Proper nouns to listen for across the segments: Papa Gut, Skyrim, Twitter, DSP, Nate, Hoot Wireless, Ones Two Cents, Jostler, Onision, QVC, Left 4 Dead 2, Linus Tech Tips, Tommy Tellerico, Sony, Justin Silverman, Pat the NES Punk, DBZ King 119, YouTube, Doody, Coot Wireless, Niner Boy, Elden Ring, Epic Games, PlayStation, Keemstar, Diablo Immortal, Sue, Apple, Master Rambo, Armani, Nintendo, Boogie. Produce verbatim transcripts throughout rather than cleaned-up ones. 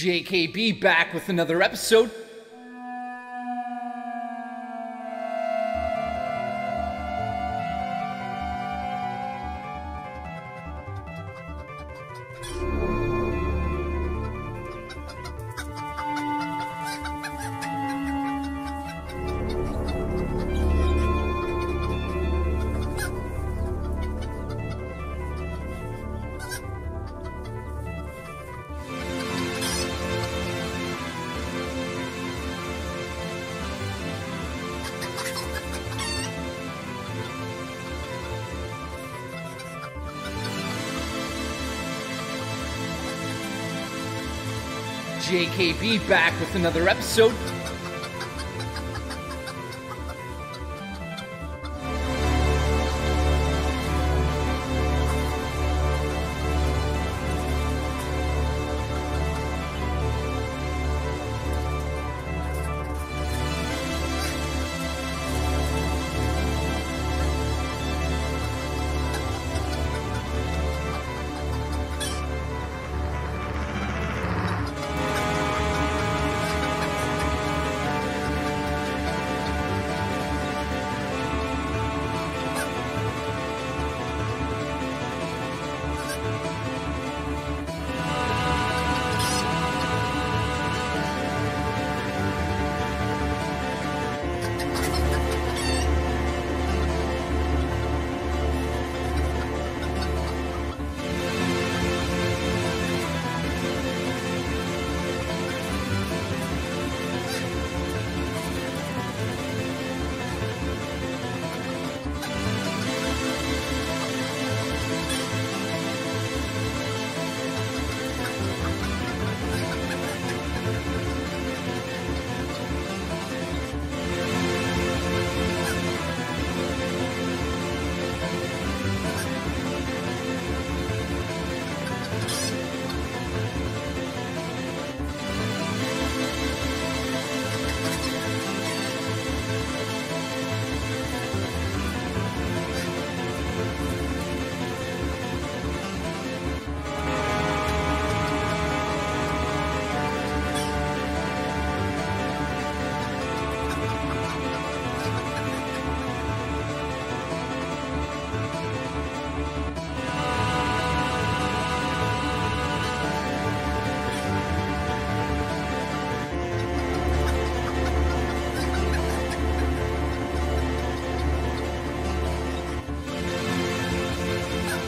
J K B back with another episode. J K B back with another episode.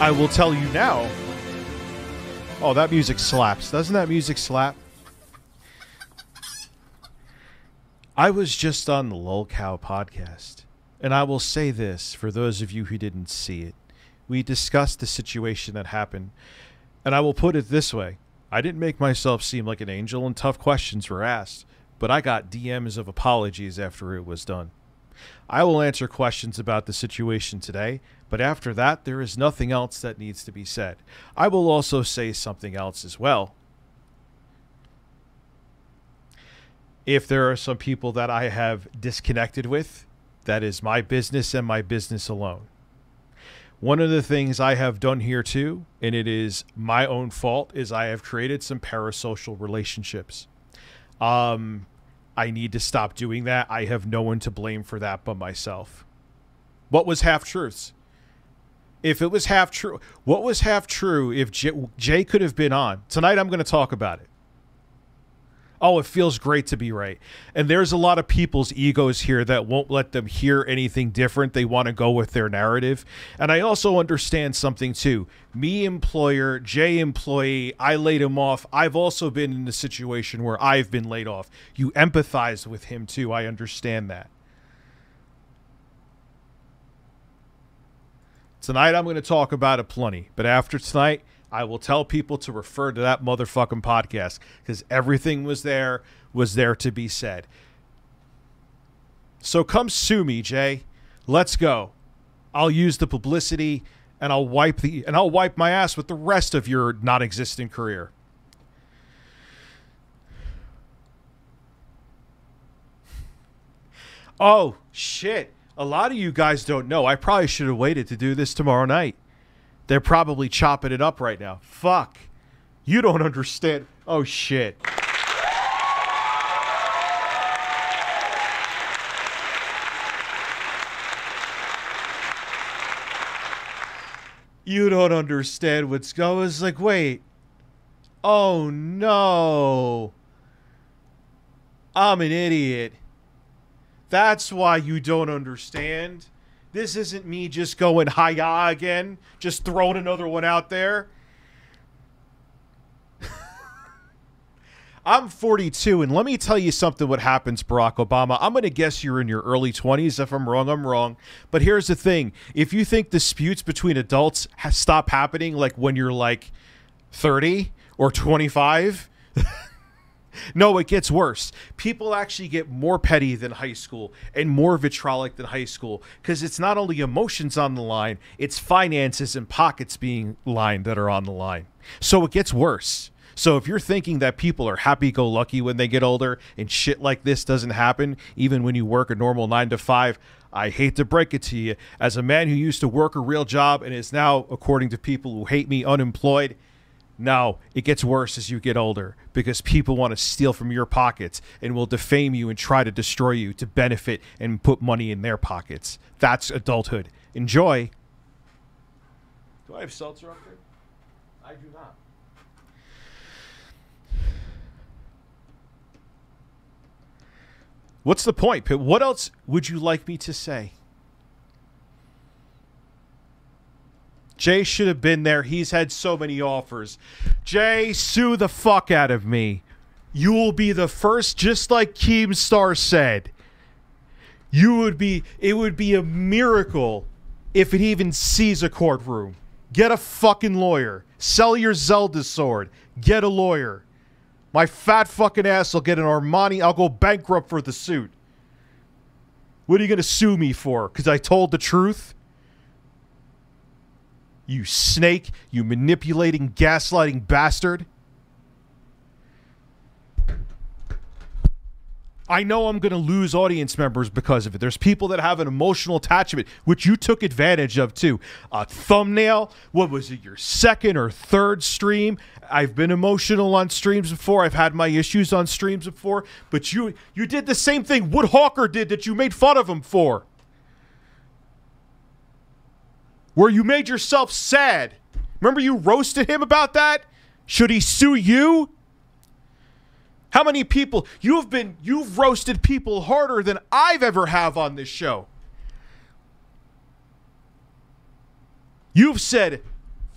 I will tell you now. Oh, that music slaps. Doesn't that music slap? I was just on the Lolcow podcast, and I will say this for those of you who didn't see it. We discussed the situation that happened, and I will put it this way. I didn't make myself seem like an angel, and tough questions were asked, but I got D Ms of apologies after it was done. I will answer questions about the situation today, but after that, there is nothing else that needs to be said. I will also say something else as well. If there are some people that I have disconnected with, that is my business and my business alone. One of the things I have done here too, and it is my own fault, is I have created some parasocial relationships. Um... I need to stop doing that. I have no one to blame for that but myself. What was half truths? If it was half true, what was half true if Jay, Jay could have been on? Tonight I'm going to talk about it. Oh, it feels great to be right. And there's a lot of people's egos here that won't let them hear anything different. They want to go with their narrative. And I also understand something too. Me employer, Jay employee, I laid him off. I've also been in a situation where I've been laid off. You empathize with him too. I understand that. Tonight I'm going to talk about it plenty. But after tonight, I will tell people to refer to that motherfucking podcast because everything was there, was there to be said. So come sue me, Jay. Let's go. I'll use the publicity and I'll wipe the and I'll wipe my ass with the rest of your non-existent career. Oh, shit. A lot of you guys don't know. I probably should have waited to do this tomorrow night. They're probably chopping it up right now. Fuck. You don't understand. Oh, shit. you don't understand what's going on. I was like, wait. Oh, no. I'm an idiot. That's why you don't understand. This isn't me just going hi-yah again. Just throwing another one out there. I'm forty-two, and let me tell you something what happens, Barack Obama. I'm going to guess you're in your early twenties. If I'm wrong, I'm wrong. But here's the thing. If you think disputes between adults ha- stop happening like when you're like thirty or twenty-five... No, it gets worse. People actually get more petty than high school and more vitriolic than high school because it's not only emotions on the line, it's finances and pockets being lined that are on the line. So it gets worse. So if you're thinking that people are happy-go-lucky when they get older and shit like this doesn't happen, even when you work a normal nine to five, I hate to break it to you. As a man who used to work a real job and is now, according to people who hate me, unemployed, no, it gets worse as you get older because people want to steal from your pockets and will defame you and try to destroy you to benefit and put money in their pockets. That's adulthood. Enjoy. Do I have seltzer up there? I do not. What's the point, Pitt? What else would you like me to say? Jay should have been there. He's had so many offers. Jay, sue the fuck out of me. You will be the first, just like Keemstar said. You would be, it would be a miracle if it even sees a courtroom. Get a fucking lawyer. Sell your Zelda sword. Get a lawyer. My fat fucking ass will get an Armani. I'll go bankrupt for the suit. What are you going to sue me for? Because I told the truth? You snake, you manipulating, gaslighting bastard. I know I'm going to lose audience members because of it. There's people that have an emotional attachment, which you took advantage of too. A thumbnail, what was it, your second or third stream? I've been emotional on streams before. I've had my issues on streams before. But you, you did the same thing Wood Hawker did that you made fun of him for. Where you made yourself sad. Remember you roasted him about that? Should he sue you? How many people you've been you've roasted people harder than I've ever have on this show. You've said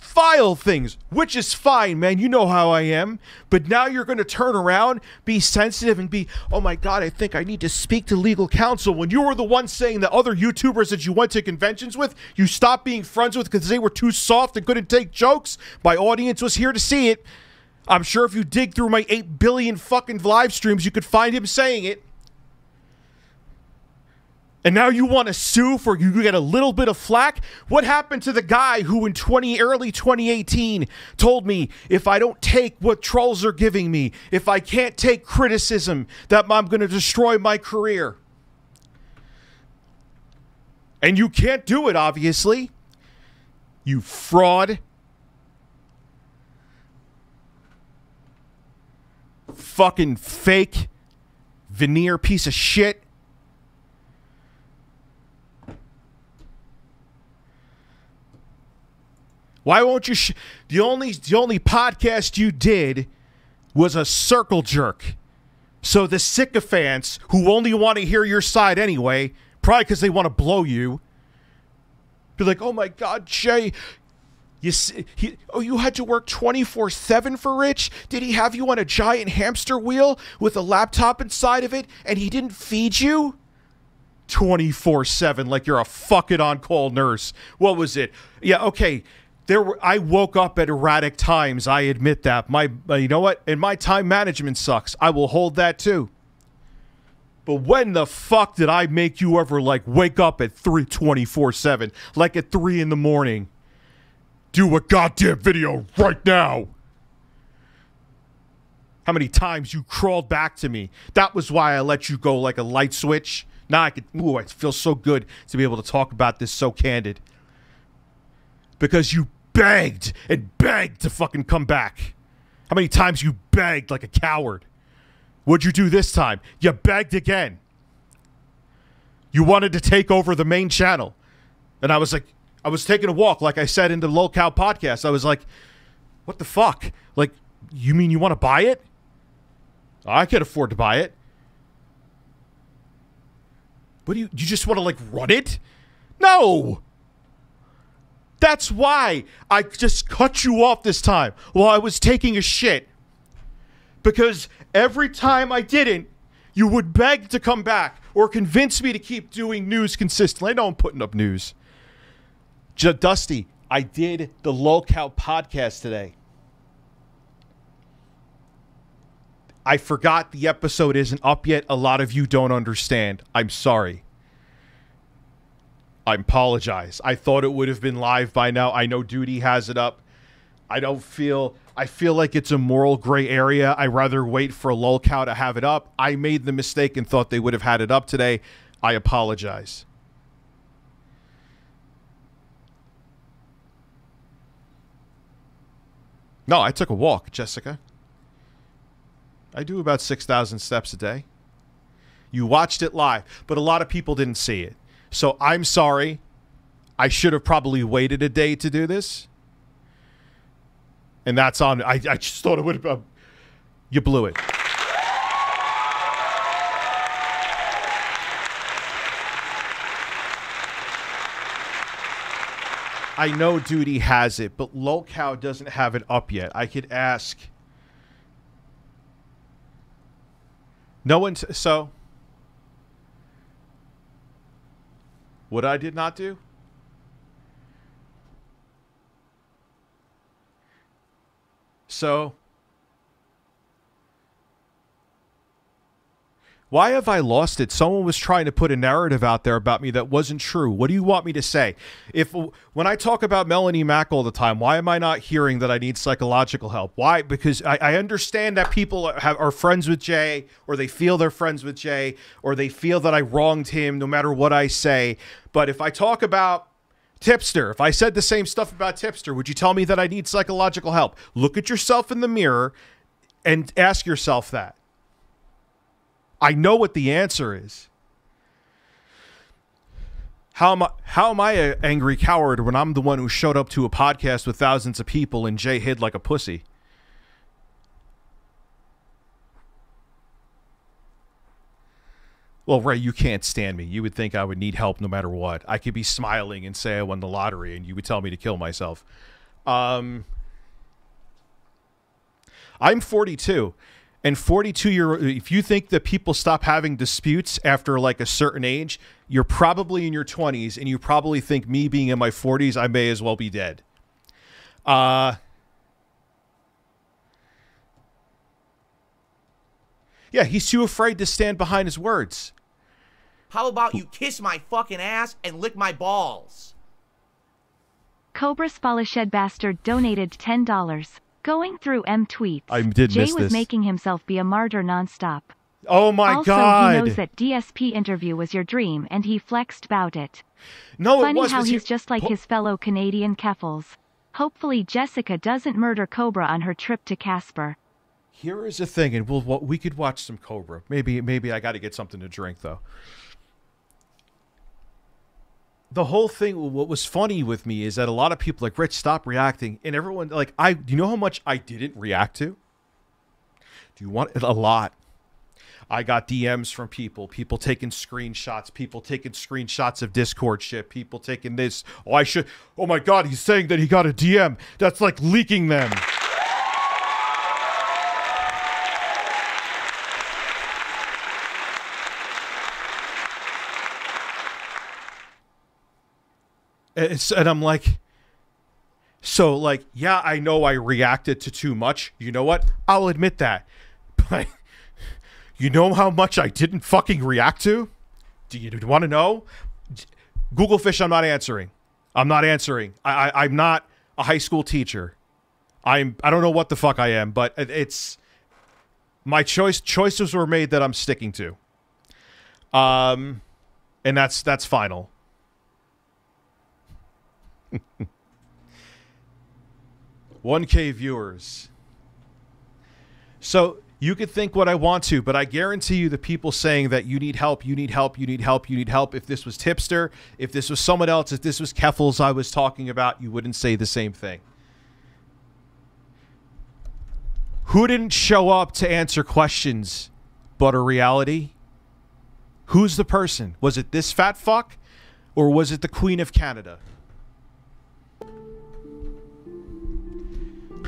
vile things, which is fine, man. You know how I am. But now you're going to turn around, be sensitive, and be, oh my God, I think I need to speak to legal counsel. When you were the one saying that other YouTubers that you went to conventions with, you stopped being friends with because they were too soft and couldn't take jokes. My audience was here to see it. I'm sure if you dig through my eight billion fucking live streams, you could find him saying it. And now you want to sue for you get a little bit of flack? What happened to the guy who in twenty early twenty eighteen told me if I don't take what trolls are giving me, if I can't take criticism, that I'm going to destroy my career? And you can't do it, obviously. You fraud. Fucking fake veneer piece of shit. Why won't you? Sh the only the only podcast you did was a circle jerk. So the sycophants who only want to hear your side anyway, probably because they want to blow you. Be like, oh my God, Jay, you he, oh you had to work twenty-four seven for Rich? Did he have you on a giant hamster wheel with a laptop inside of it, and he didn't feed you? twenty-four seven, like you're a fucking on-call nurse. What was it? Yeah, okay. There were, I woke up at erratic times. I admit that. My, you know what? And my time management sucks. I will hold that too. But when the fuck did I make you ever like wake up at three twenty-four seven? Like at three in the morning? Do a goddamn video right now. How many times you crawled back to me? That was why I let you go like a light switch. Now I could, ooh, I feel so good to be able to talk about this so candid. Because you begged and begged to fucking come back. How many times you begged like a coward? What'd you do this time? You begged again. You wanted to take over the main channel. And I was like, I was taking a walk, like I said in the Lolcow podcast. I was like, what the fuck? Like, you mean you want to buy it? I could afford to buy it. What do you, you just want to, like, run it? No! That's why I just cut you off this time while I was taking a shit. Because every time I didn't, you would beg to come back or convince me to keep doing news consistently. I know I'm putting up news. J Dusty, I did the Lolcow podcast today. I forgot the episode isn't up yet. A lot of you don't understand. I'm sorry. I apologize. I thought it would have been live by now. I know Doody has it up. I don't feel... I feel like it's a moral gray area. I'd rather wait for a Lolcow to have it up. I made the mistake and thought they would have had it up today. I apologize. No, I took a walk, Jessica. I do about six thousand steps a day. You watched it live, but a lot of people didn't see it. So I'm sorry. I should have probably waited a day to do this. And that's on... I, I just thought it would have... Uh, you blew it. I know Doody has it, but Lolcow doesn't have it up yet. I could ask... No one... So... What I did not do? So... Why have I lost it? Someone was trying to put a narrative out there about me that wasn't true. What do you want me to say? If when I talk about Melanie Mack all the time, why am I not hearing that I need psychological help? Why? Because I, I understand that people have, are friends with Jay, or they feel they're friends with Jay, or they feel that I wronged him no matter what I say. But if I talk about Tipster, if I said the same stuff about Tipster, would you tell me that I need psychological help? Look at yourself in the mirror and ask yourself that. I know what the answer is. How am I, how am I an angry coward when I'm the one who showed up to a podcast with thousands of people and Jay hid like a pussy? Well, Ray, you can't stand me. You would think I would need help no matter what. I could be smiling and say I won the lottery and you would tell me to kill myself. Um, I'm forty-two. And forty-two year old, if you think that people stop having disputes after like a certain age, you're probably in your twenties and you probably think me being in my forties, I may as well be dead. Uh, yeah, he's too afraid to stand behind his words. How about you kiss my fucking ass and lick my balls? Cobra Spolished Bastard donated ten dollars. Going through M tweets, I did Jay miss was this. Making himself be a martyr nonstop. Oh my also, god! Also, he knows that D S P interview was your dream, and he flexed about it. No, funny it was, how was he's he... just like po his fellow Canadian Keffals. Hopefully, Jessica doesn't murder Cobra on her trip to Casper. Here is a thing, and we'll we could watch some Cobra. Maybe maybe I got to get something to drink though. The whole thing, what was funny with me is that a lot of people like, Rich, stop reacting. And everyone, like, I, you know how much I didn't react to? Do you want it? A lot. I got D Ms from people, people taking screenshots, people taking screenshots of Discord shit, people taking this. Oh, I should, oh my God, he's saying that he got a D M. That's like leaking them. It's, and I'm like, so like, yeah, I know I reacted to too much. You know what? I'll admit that. But you know how much I didn't fucking react to? Do you want to know? Google Fish, I'm not answering. I'm not answering. I, I, I'm not a high school teacher. I'm, I don't know what the fuck I am, but it's my choice. Choices were made that I'm sticking to. Um, and that's, that's final. one K viewers. So You could think what I want to, but I guarantee you the people saying that you need help, you need help, you need help, you need help. If this was Tipster, if this was someone else, if this was Keffals I was talking about, you wouldn't say the same thing. Who didn't show up to answer questions but a reality? Who's the person? Was it this fat fuck? Or was it the Queen of Canada?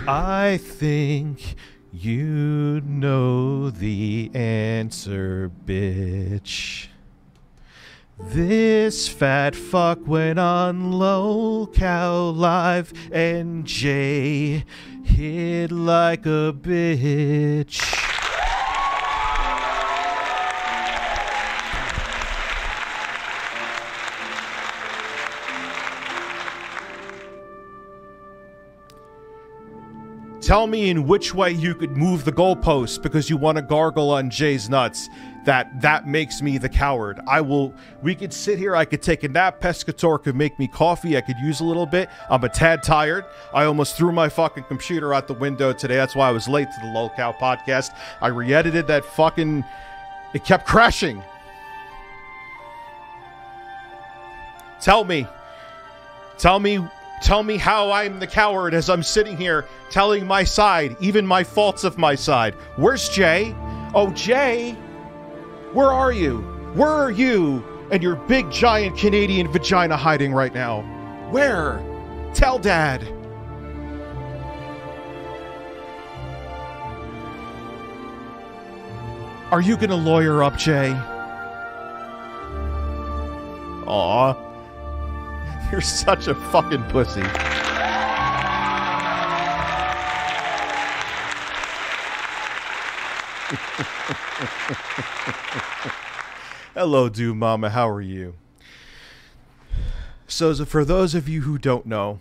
I think you know the answer, bitch. This fat fuck went on Lolcow Live and Jay hid like a bitch. Tell me in which way you could move the goalpost because you want to gargle on Jay's nuts. That that makes me the coward. I will. We could sit here. I could take a nap. Pescatore could make me coffee. I could use a little bit. I'm a tad tired. I almost threw my fucking computer out the window today. That's why I was late to the Lolcow podcast. I re-edited that fucking. It kept crashing. Tell me. Tell me. Tell me how I'm the coward as I'm sitting here telling my side, even my faults of my side. Where's Jay? Oh, Jay, where are you? Where are you and your big, giant Canadian vagina hiding right now? Where? Tell Dad. Are you gonna lawyer up, Jay? Aw. You're such a fucking pussy. Hello, do mama. How are you? So, for those of you who don't know,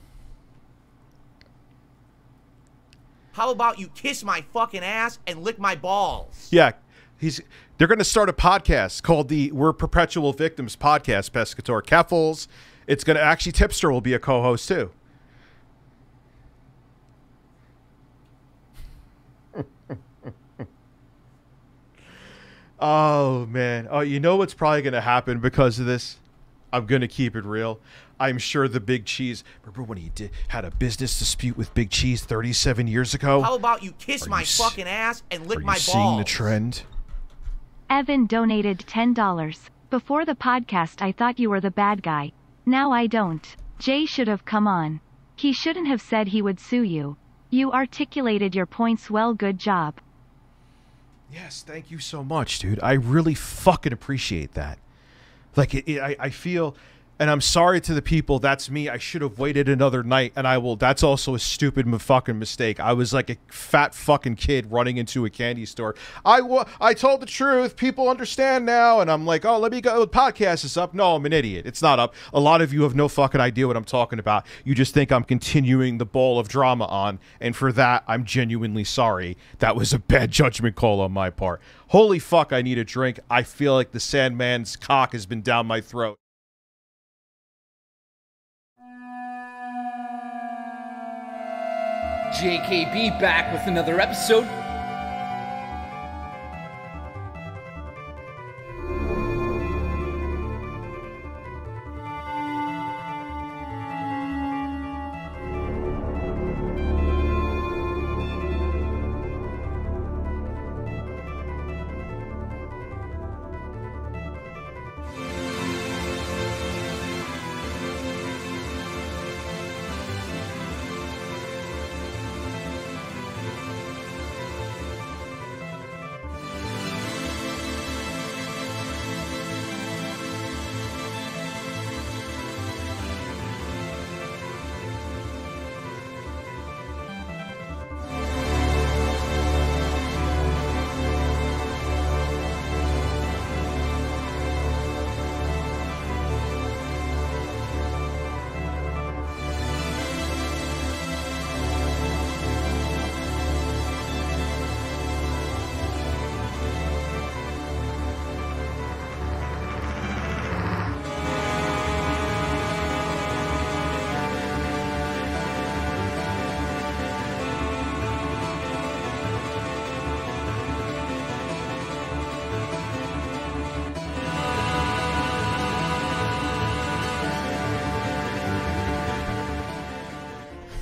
how about you kiss my fucking ass and lick my balls? Yeah, he's. They're going to start a podcast called the "We're Perpetual Victims" podcast. Pescatore, Keffals. It's going to actually Tipster will be a co-host too. Oh man. Oh, you know what's probably going to happen because of this? I'm going to keep it real. I'm sure the Big Cheese. Remember when he did, had a business dispute with Big Cheese thirty-seven years ago? How about you kiss are my you fucking ass and lick my balls? Are you seeing the trend? Evan donated ten dollars. Before the podcast, I thought you were the bad guy. Now I don't. Jay should have come on. He shouldn't have said he would sue you. You articulated your points well. Good job. Yes, thank you so much, dude. I really fucking appreciate that. Like, it, it, I, I feel, and I'm sorry to the people. That's me. I should have waited another night, and I will. That's also a stupid fucking mistake. I was like a fat fucking kid running into a candy store. I wa I told the truth. People understand now, and I'm like, oh, let me go. The podcast is up. No, I'm an idiot. It's not up. A lot of you have no fucking idea what I'm talking about. You just think I'm continuing the ball of drama on, and for that, I'm genuinely sorry. That was a bad judgment call on my part. Holy fuck, I need a drink. I feel like the Sandman's cock has been down my throat. J K B back with another episode.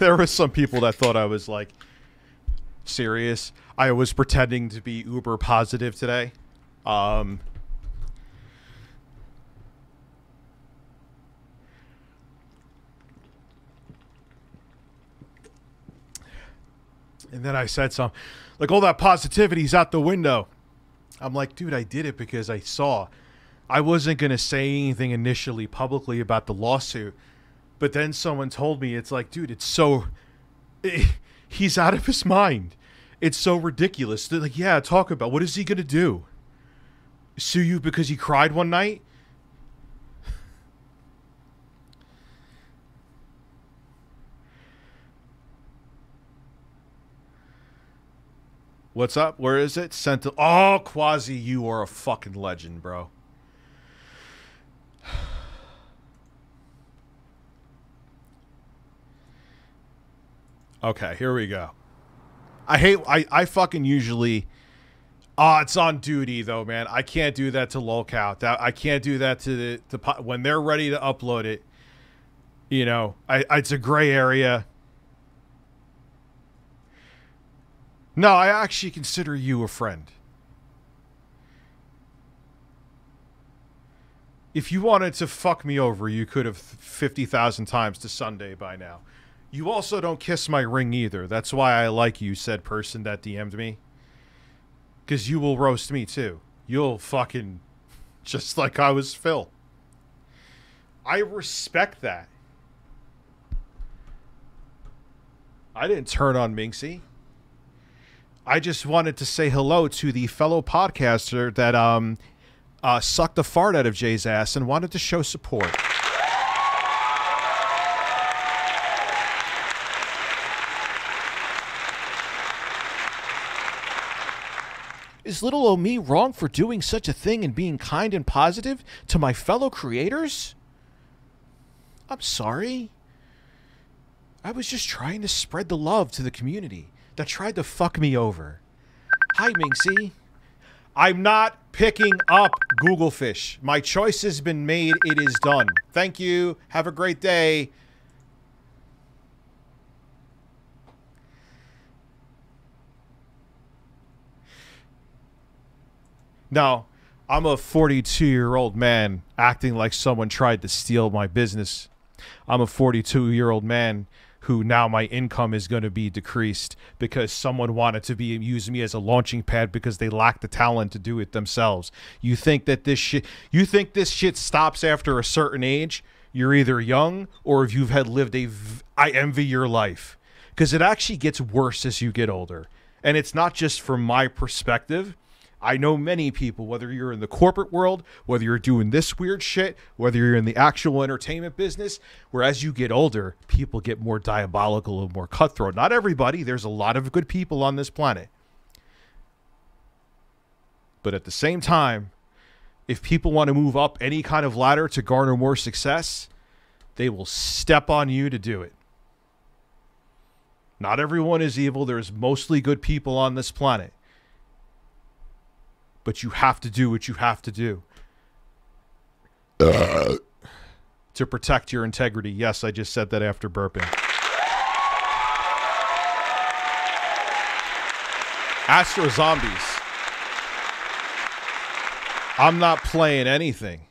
there were some people that thought I was, like, serious. I was pretending to be uber positive today. Um... And then I said something, like, all that positivity's out the window. I'm like, dude, I did it because I saw. I wasn't going to say anything initially publicly about the lawsuit. But then someone told me, it's like, dude, it's so... It, he's out of his mind. It's so ridiculous. They're like, yeah, talk about, what is he going to do? Sue you because he cried one night? What's up? Where is it? Sent to... Oh, Quasi, you are a fucking legend, bro. Okay, here we go. I hate... I, I fucking usually... Ah, oh, it's on duty, though, man. I can't do that to Lolcow. That, I can't do that to the... To, when they're ready to upload it, you know, I, I, it's a gray area... No, I actually consider you a friend. If you wanted to fuck me over, you could have fifty thousand times to Sunday by now. You also don't kiss my ring either. That's why I like you, said person that D M'd me. Because you will roast me too. You'll fucking... Just like I was Phil. I respect that. I didn't turn on Minxie. I just wanted to say hello to the fellow podcaster that um, uh, sucked the fart out of Jay's ass and wanted to show support. Is little old me wrong for doing such a thing and being kind and positive to my fellow creators? I'm sorry. I was just trying to spread the love to the community that tried to fuck me over. Hi, Minxie. I'm not picking up Google Fish. My choice has been made. It is done. Thank you. Have a great day. Now, I'm a forty-two-year-old man acting like someone tried to steal my business. I'm a forty-two-year-old man who now my income is going to be decreased because someone wanted to be use me as a launching pad because they lack the talent to do it themselves. You think that this shit, you think this shit stops after a certain age? You're either young or if you've had lived a, v I envy your life, because it actually gets worse as you get older. And it's not just from my perspective. I know many people, whether you're in the corporate world, whether you're doing this weird shit, whether you're in the actual entertainment business, where as you get older, people get more diabolical and more cutthroat. Not everybody. There's a lot of good people on this planet. But at the same time, if people want to move up any kind of ladder to garner more success, they will step on you to do it. Not everyone is evil. There's mostly good people on this planet. But you have to do what you have to do uh. to protect your integrity. Yes, I just said that after burping. Astro Zombies. I'm not playing anything.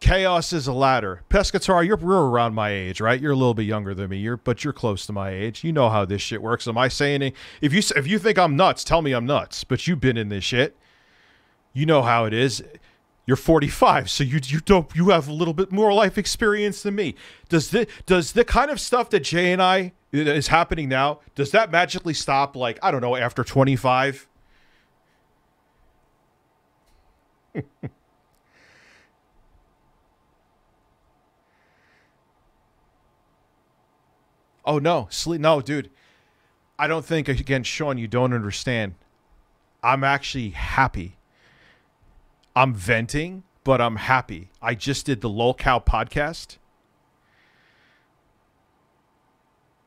Chaos is a ladder. Pescatore, you're, you're around my age, right? You're a little bit younger than me, you're, but you're close to my age. You know how this shit works. Am I saying it? If you, if you think I'm nuts, tell me I'm nuts. But you've been in this shit. You know how it is. You're forty-five, so you you don't you have a little bit more life experience than me. Does the does the kind of stuff that Jay and I is happening now, does that magically stop? Like, I don't know, after twenty-five. Oh, no. Sleep. No, dude. I don't think, again, Sean, you don't understand. I'm actually happy. I'm venting, but I'm happy. I just did the Lolcow podcast.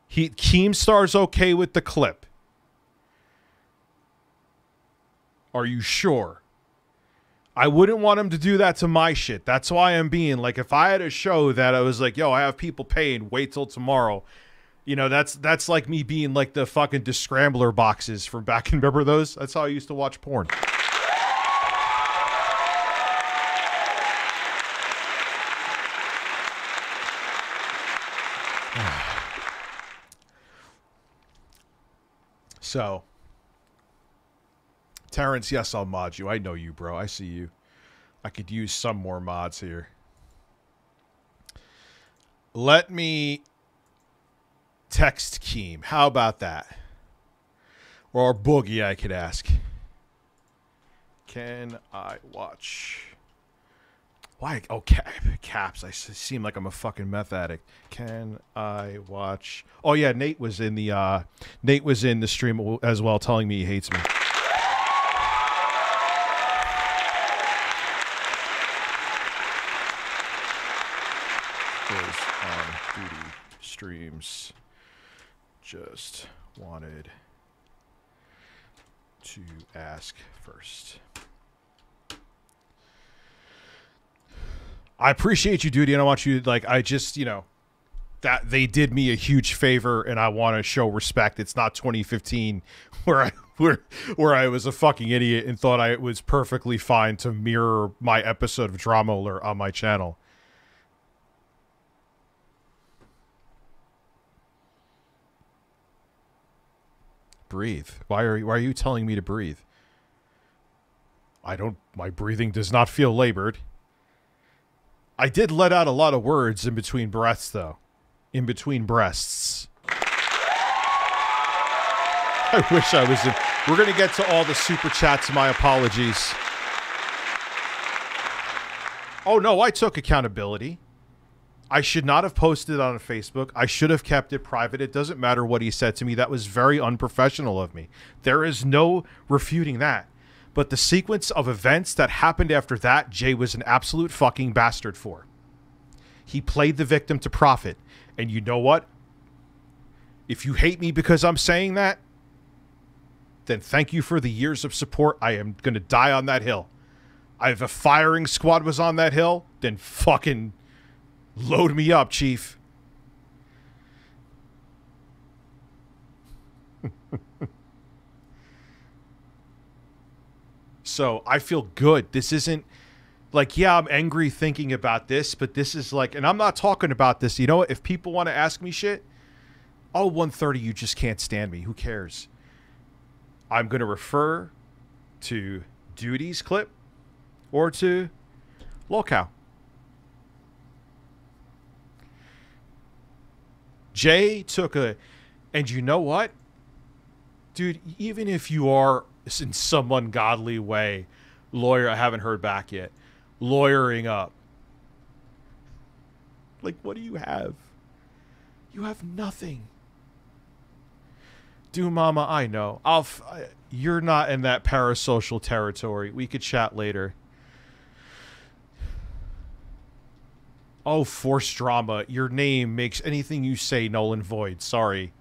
He, Keemstar's okay with the clip. Are you sure? I wouldn't want him to do that to my shit. That's why I'm being like, if I had a show that I was like, yo, I have people paying, wait till tomorrow. You know, that's that's like me being like the fucking Descrambler boxes from back. Remember those? That's how I used to watch porn. So, Terrence, yes, I'll mod you. I know you, bro. I see you. I could use some more mods here. Let me text Keem. How about that? Or Boogie, I could ask. Can I watch? Why? Oh, cap, caps. I seem like I'm a fucking meth addict. Can I watch? Oh yeah, Nate was in the uh, Nate was in the stream as well, telling me he hates me. Streams, just wanted to ask first. I appreciate you, Doody, and I want you to, like, I just, you know, that they did me a huge favor, and I want to show respect. It's not twenty fifteen where I where where I was a fucking idiot and thought I was perfectly fine to mirror my episode of Drama Alert on my channel. Breathe. Why are you, why are you telling me to breathe? I don't, my breathing does not feel labored. I did let out a lot of words in between breaths, though. In between breasts. I wish I was in. We're going to get to all the super chats. My apologies. Oh, no, I took accountability. I should not have posted it on Facebook. I should have kept it private. It doesn't matter what he said to me. That was very unprofessional of me. There is no refuting that. But the sequence of events that happened after that, Jay was an absolute fucking bastard for. He played the victim to profit. And you know what? If you hate me because I'm saying that, then thank you for the years of support. I am going to die on that hill. If a firing squad was on that hill, then fucking... load me up, Chief. So I feel good. This isn't like, yeah, I'm angry thinking about this, but this is like, and I'm not talking about this. You know what? If people want to ask me shit, oh, one thirty, you just can't stand me. Who cares? I'm going to refer to Duty's clip or to Lolcow. Jay took a, and you know what? Dude, even if you are in some ungodly way, lawyer, I haven't heard back yet, lawyering up. Like, what do you have? You have nothing. Do mama, I know. I'll, f you're not in that parasocial territory. We could chat later. Oh, forced drama. Your name makes anything you say null and void. Sorry.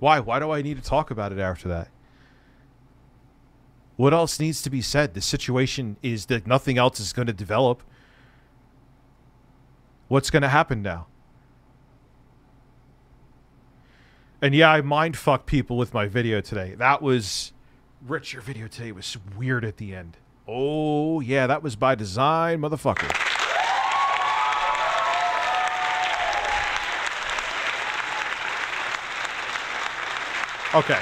Why? Why do I need to talk about it after that? What else needs to be said? The situation is that nothing else is going to develop. What's going to happen now? And yeah, I mind-fucked people with my video today. That was... Rich, your video today was weird at the end. Oh, yeah, that was by design, motherfucker. Okay.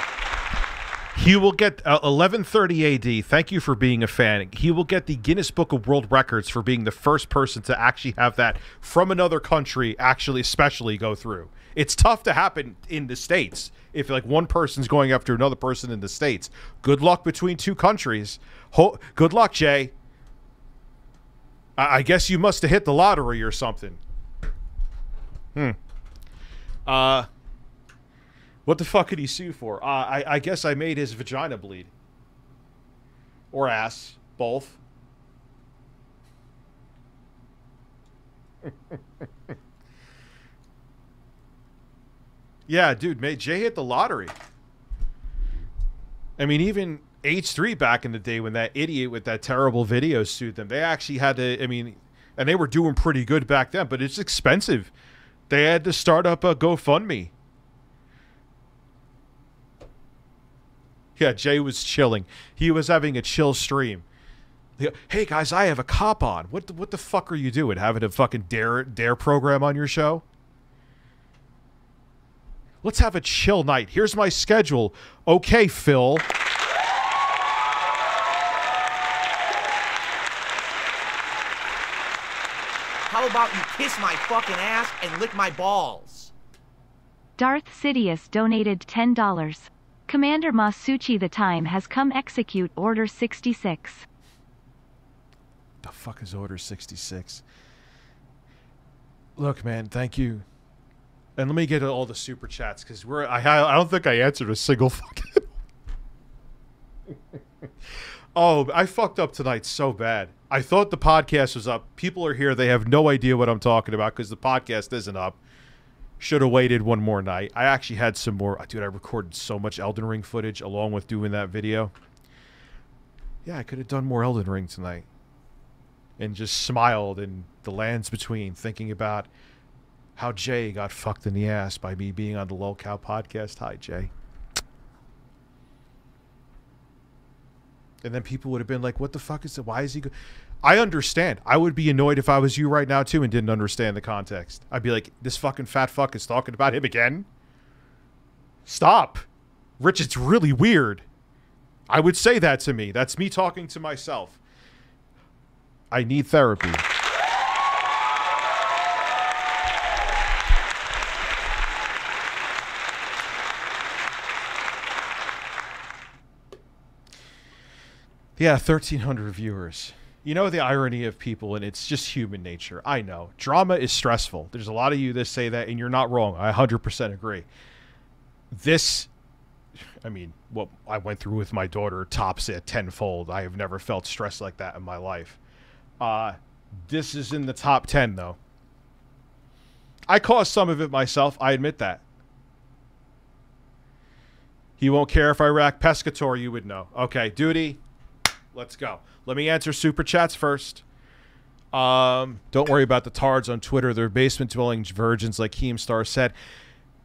He will get uh, eleven thirty A D. Thank you for being a fan. He will get the Guinness Book of World Records for being the first person to actually have that from another country actually especially go through. It's tough to happen in the States. If like one person's going after another person in the States, good luck between two countries. Ho good luck, Jay. I, I guess you must have hit the lottery or something. Hmm. Uh... What the fuck could he sue for? Uh, I, I guess I made his vagina bleed. Or ass. Both. Yeah, dude, mate, Jay hit the lottery. I mean, even... H three back in the day when that idiot with that terrible video sued them. They actually had to, I mean, and they were doing pretty good back then, but it's expensive. They had to start up a GoFundMe. Yeah, Jay was chilling. He was having a chill stream. Hey, guys, I have a cop on. What the, what the fuck are you doing? Having a fucking dare, dare program on your show? Let's have a chill night. Here's my schedule. Okay, Phil. How about you kiss my fucking ass and lick my balls? Darth Sidious donated ten dollars. Commander Masucci, the time has come. Execute Order sixty-six. The fuck is Order sixty-six? Look, man, thank you. And let me get all the super chats, because we're I, I don't think I answered a single fucking... Oh, I fucked up tonight so bad. I thought the podcast was up. People are here. They have no idea what I'm talking about because the podcast isn't up. Should have waited one more night. I actually had some more. Dude, I recorded so much Elden Ring footage along with doing that video. Yeah, I could have done more Elden Ring tonight. And just smiled in the lands between, thinking about how Jay got fucked in the ass by me being on the Lolcow podcast. Hi, Jay. And then people would have been like, what the fuck is it? Why is he go-? I understand. I would be annoyed if I was you right now, too, and didn't understand the context. I'd be like, this fucking fat fuck is talking about him again? Stop. Rich, it's really weird. I would say that to me. That's me talking to myself. I need therapy. Yeah, thirteen hundred viewers. You know the irony of people, and it's just human nature. I know. Drama is stressful. There's a lot of you that say that, and you're not wrong. I one hundred percent agree. This, I mean, what I went through with my daughter tops it tenfold. I have never felt stress like that in my life. Uh, this is in the top ten, though. I caused some of it myself. I admit that. He won't care if I rack Pescatore, you would know. Okay, Doody. Let's go. Let me answer super chats first. Um, don't worry about the tards on Twitter. They're basement-dwelling virgins, like Keemstar said.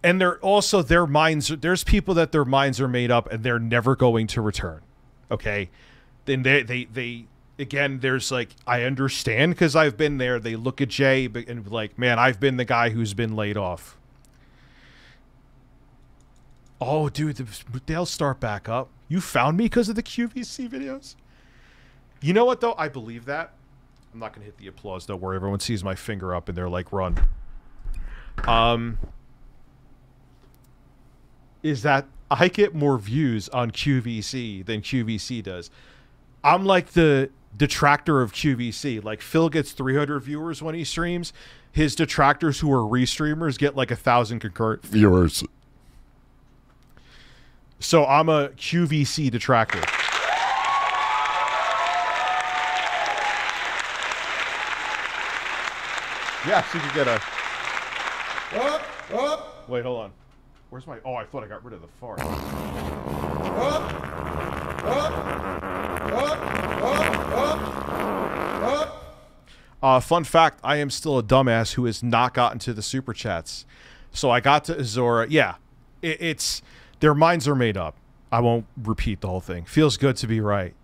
And they're also, their minds, there's people that their minds are made up and they're never going to return. Okay? Then they, they, they, again, there's like, I understand because I've been there. They look at Jay and like, man, I've been the guy who's been laid off. Oh, dude, they'll start back up. You found me because of the Q V C videos? You know what, though? I believe that. I'm not going to hit the applause. Don't worry. Everyone sees my finger up, and they're like, run. Um, is that I get more views on Q V C than Q V C does. I'm like the detractor of Q V C. Like, Phil gets three hundred viewers when he streams. His detractors who are restreamers get like one thousand concurrent viewers. So I'm a Q V C detractor. Yeah, so you can get a... Up, up. Wait, hold on. Where's my... Oh, I thought I got rid of the fart. Up, up, up, up, up. Uh, fun fact, I am still a dumbass who has not gotten to the Super Chats. So I got to Azora. Yeah, it, it's... Their minds are made up. I won't repeat the whole thing. Feels good to be right.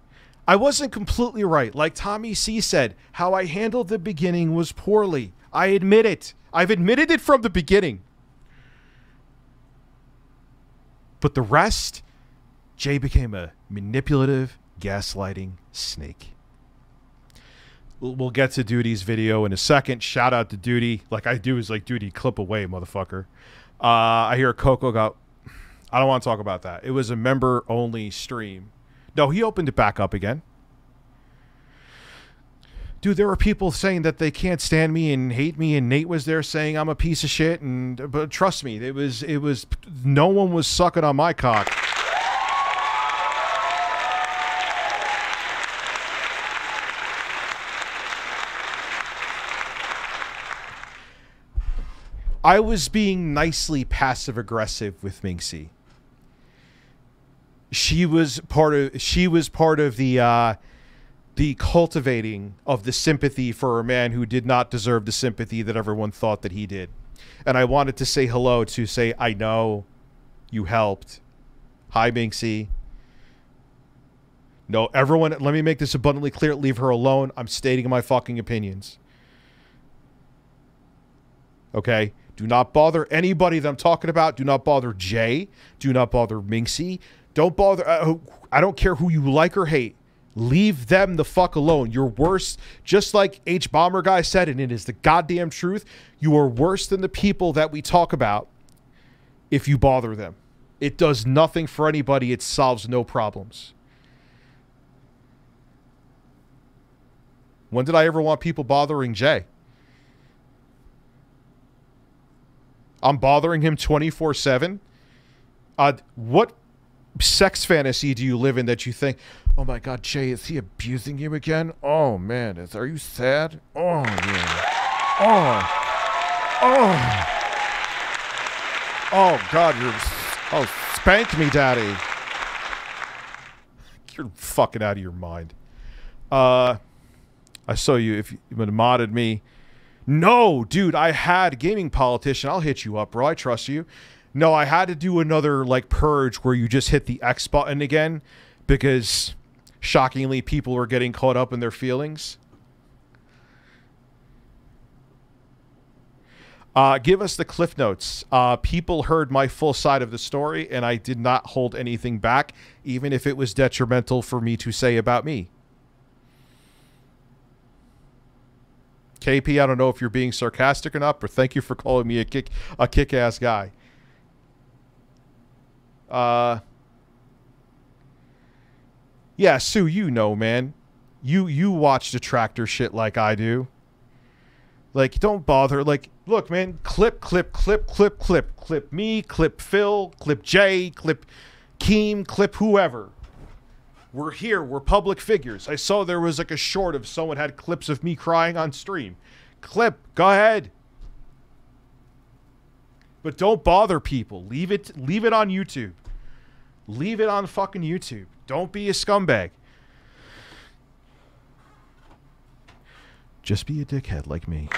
I wasn't completely right. Like Tommy C said, how I handled the beginning was poorly. I admit it. I've admitted it from the beginning. But the rest, Jay became a manipulative, gaslighting snake. We'll get to Duty's video in a second. Shout out to Doody. Like I do is like, Doody, clip away, motherfucker. Uh, I hear Coco got... I don't want to talk about that. It was a member-only stream. No, he opened it back up again. Dude, there were people saying that they can't stand me and hate me, and Nate was there saying I'm a piece of shit, and but trust me, it was it was no one was sucking on my cock. I was being nicely passive aggressive with Minxie. she was part of she was part of the uh, the cultivating of the sympathy for a man who did not deserve the sympathy that everyone thought that he did. And I wanted to say hello to say, I know you helped. Hi, Minxie. No, everyone, let me make this abundantly clear. Leave her alone. I'm stating my fucking opinions. Okay? Do not bother anybody that I'm talking about. Do not bother Jay. Do not bother Minxie. Don't bother... Uh, I don't care who you like or hate. Leave them the fuck alone. You're worse, just like H-Bomber guy said, and it is the goddamn truth, you are worse than the people that we talk about if you bother them. It does nothing for anybody. It solves no problems. When did I ever want people bothering Jay? I'm bothering him twenty-four seven. Uh, what sex fantasy do you live in that you think, oh my God, Jay, is he abusing you again? Oh man, is are you sad? Oh yeah. Oh. Oh. Oh God, you're oh spank me, daddy. You're fucking out of your mind. Uh, I saw you if you modded me. No, dude, I had Gaming Politician. I'll hit you up, bro. I trust you. No, I had to do another like purge where you just hit the X button again because shockingly people are getting caught up in their feelings. Uh, give us the cliff notes. Uh, people heard my full side of the story and I did not hold anything back, even if it was detrimental for me to say about me. K P, I don't know if you're being sarcastic or not, but thank you for calling me a kick a kick-ass guy. Uh, yeah, Sue, you know, man, you you watch the tractor shit like I do. Like, don't bother. Like, look, man, clip, clip, clip, clip, clip, clip me, clip Phil, clip Jay, clip Keem, clip whoever. We're here. We're public figures. I saw there was like a short of someone had clips of me crying on stream. Clip. Go ahead. But don't bother people. Leave it. Leave it on YouTube. Leave it on fucking YouTube. Don't be a scumbag. Just be a dickhead like me.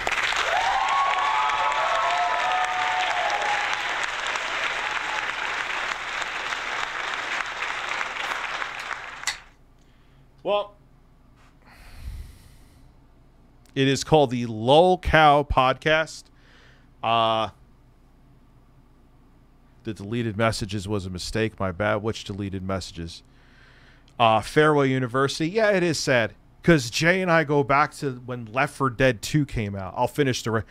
Well, it is called the Lolcow podcast. Uh, the deleted messages was a mistake. My bad. Which deleted messages? Uh, Farewell University. Yeah, it is sad because Jay and I go back to when Left four Dead two came out. I'll finish the re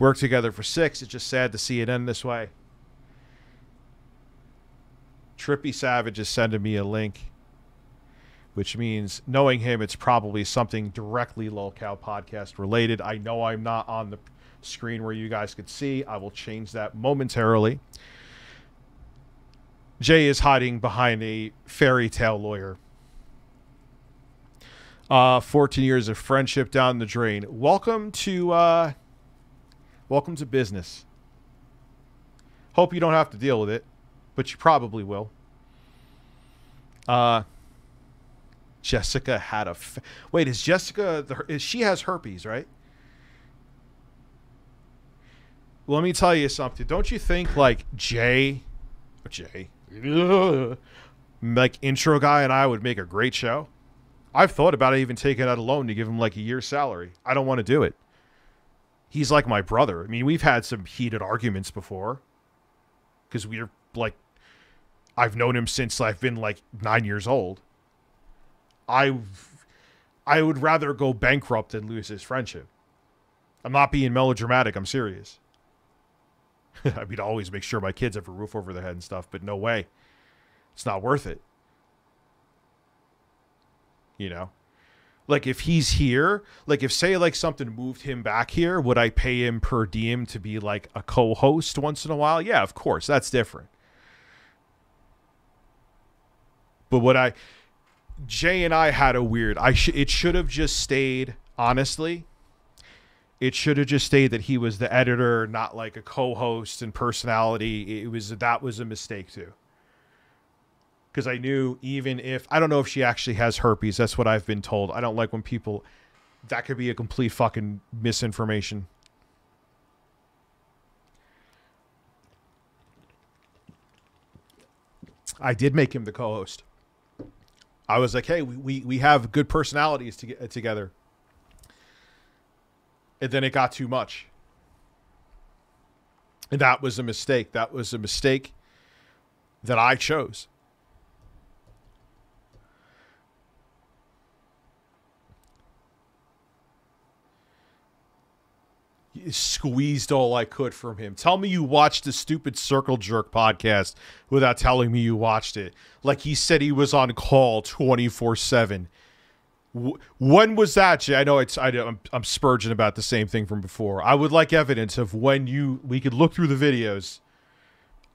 work together for six. It's just sad to see it end this way. Trippy Savage is sending me a link, which means, knowing him, it's probably something directly Lolcow podcast related. I know I'm not on the screen where you guys could see. I will change that momentarily. Jay is hiding behind a fairy tale lawyer. Uh, fourteen years of friendship down the drain. Welcome to, uh, welcome to business. Hope you don't have to deal with it, but you probably will. Uh... Jessica had a f wait is Jessica the is she has herpes, right? Well, let me tell you something. Don't you think like Jay Jay ugh, like intro guy and I would make a great show? I've thought about even taking out a loan to give him like a year's salary. I don't want to do it. He's like my brother. I mean, we've had some heated arguments before because we're like, I've known him since I've been like nine years old. I, I would rather go bankrupt than lose his friendship. I'm not being melodramatic. I'm serious. I mean, I always make sure my kids have a roof over their head and stuff, but no way. It's not worth it. You know? Like, if he's here, like, if, say, like, something moved him back here, would I pay him per diem to be, like, a co-host once in a while? Yeah, of course. That's different. But would I... Jay and I had a weird, I sh it should have just stayed, honestly, it should have just stayed that he was the editor, not like a co-host and personality. It was, that was a mistake too. because I knew even if, I don't know if she actually has herpes. That's what I've been told. I don't like when people, that could be a complete fucking misinformation. I did make him the co-host. I was like, hey, we, we, we have good personalities to get together. And then it got too much. And that was a mistake. That was a mistake that I chose. Squeezed all I could from him. Tell me you watched the stupid Circle Jerk podcast without telling me you watched it. Like he said he was on call twenty-four seven. When was that, Jay? I know it's I, I'm, I'm spurging about the same thing from before. I would like evidence of when you, we could look through the videos.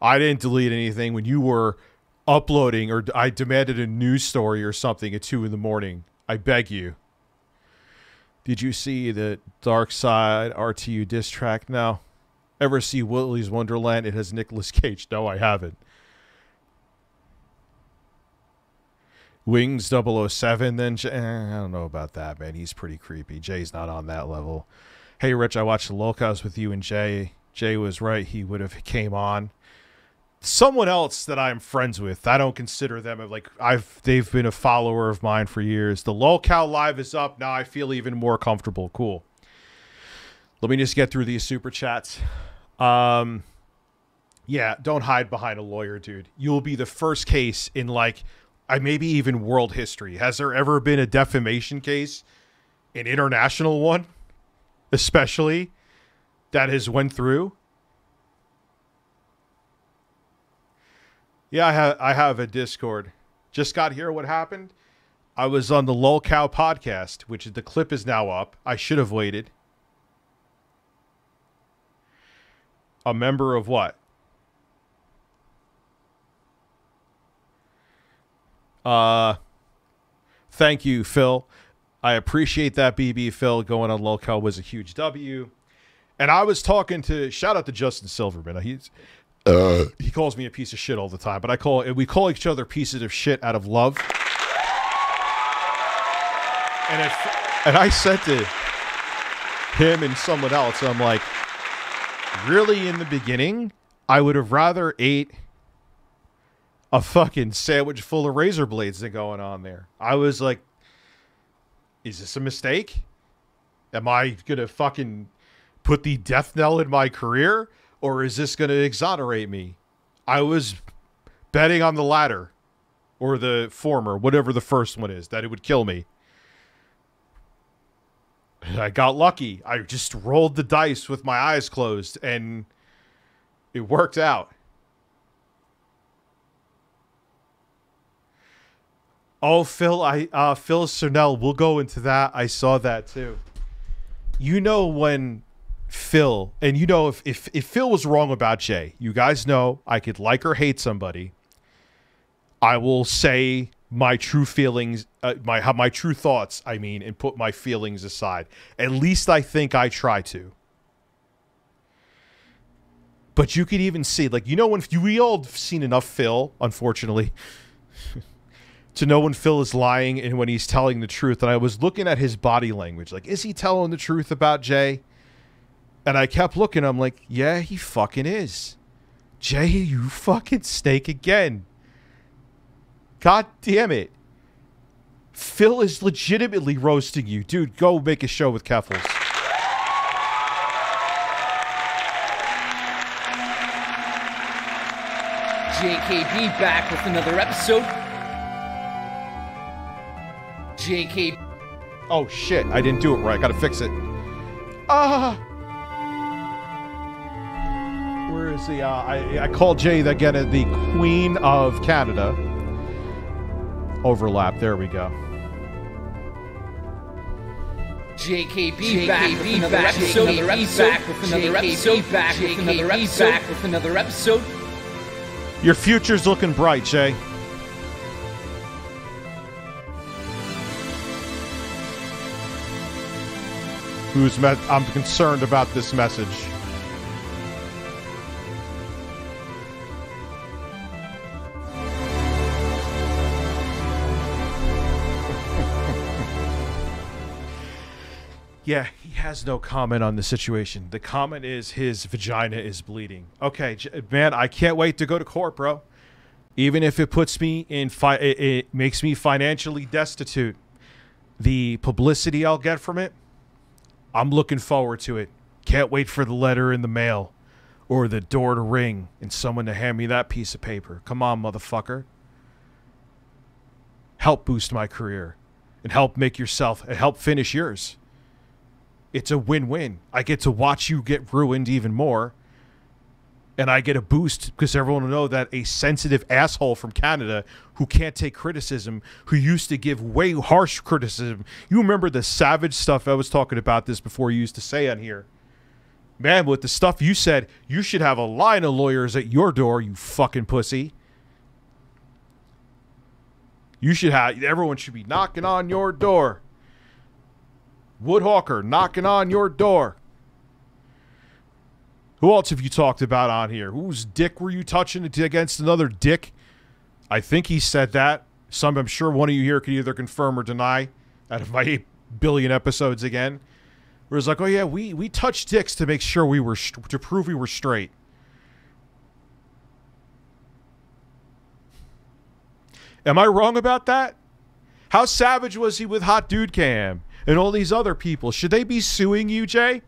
I didn't delete anything when you were uploading, or I demanded a news story or something at two in the morning. I beg you. Did you see the Dark Side R T U diss track? No. Ever see Willy's Wonderland? It has Nicolas Cage. No, I haven't. Wings double oh seven, then? Eh, I don't know about that, man. He's pretty creepy. Jay's not on that level. Hey, Rich, I watched the Lolcows with you and Jay. Jay was right. He would have came on. Someone else that I'm friends with, I don't consider them, I'm like, I've they've been a follower of mine for years. The Lolcow live is up now. I feel even more comfortable. Cool. Let me just get through these super chats. Um yeah, don't hide behind a lawyer, dude. You'll be the first case in, like, I maybe even world history. Has there ever been a defamation case, an international one especially, that has went through? Yeah, I have, I have a Discord. Just got here. What happened? I was on the Lolcow podcast, which the clip is now up. I should have waited. A member of what? Uh, thank you, Phil. I appreciate that, B B. Phil going on Lolcow was a huge W. And I was talking to, shout out to Justin Silverman. He's... Uh, he calls me a piece of shit all the time, but I call we call each other pieces of shit out of love. And it, and I said to him and someone else, I'm like, really, in the beginning, I would have rather ate a fucking sandwich full of razor blades than going on there. I was like, is this a mistake? Am I gonna fucking put the death knell in my career? Or is this going to exonerate me? I was betting on the latter, or the former, whatever the first one is, that it would kill me. And I got lucky. I just rolled the dice with my eyes closed, and it worked out. Oh, Phil, I uh, Phil Cernell. We'll go into that. I saw that too. You know when. Phil, and you know, if, if if Phil was wrong about Jay, you guys know I could like or hate somebody. I will say my true feelings, uh, my how my true thoughts, I mean, and put my feelings aside. At least I think I try to. But you could even see, like, you know, when we all have seen enough Phil, unfortunately, to know when Phil is lying and when he's telling the truth. And I was looking at his body language, like, is he telling the truth about Jay? And I kept looking. I'm like, yeah, he fucking is. Jay, you fucking snake again. God damn it. Phil is legitimately roasting you. Dude, go make a show with Keffals. J K B back with another episode. J K B. Oh, shit. I didn't do it right. I gotta fix it. Ah. Uh, Where is the, uh, I, I call Jay again, the Queen of Canada. Overlap, there we go. J K B back with another episode. J K B back with another episode. back with another episode. Your future's looking bright, Jay. Who's met? I'm concerned about this message. Yeah, he has no comment on the situation. The comment is his vagina is bleeding. Okay, man, I can't wait to go to court, bro. Even if it puts me in, fi it, it makes me financially destitute. The publicity I'll get from it, I'm looking forward to it. Can't wait for the letter in the mail or the door to ring and someone to hand me that piece of paper. Come on, motherfucker. Help boost my career and help make yourself and help finish yours. It's a win-win. I get to watch you get ruined even more. And I get a boost because everyone will know that a sensitive asshole from Canada who can't take criticism, who used to give way harsh criticism. You remember the savage stuff I was talking about this before you used to say on here. Man, with the stuff you said, you should have a line of lawyers at your door, you fucking pussy. You should have, everyone should be knocking on your door. Wood Hawker knocking on your door. Who else have you talked about on here? Whose dick were you touching against another dick? I think he said that. Some, I'm sure one of you here can either confirm or deny out of my eight billion episodes again. Where it's like, oh yeah, we, we touched dicks to make sure we were, to prove we were straight. Am I wrong about that? How savage was he with Hot Dude Cam? And all these other people. Should they be suing you, Jay?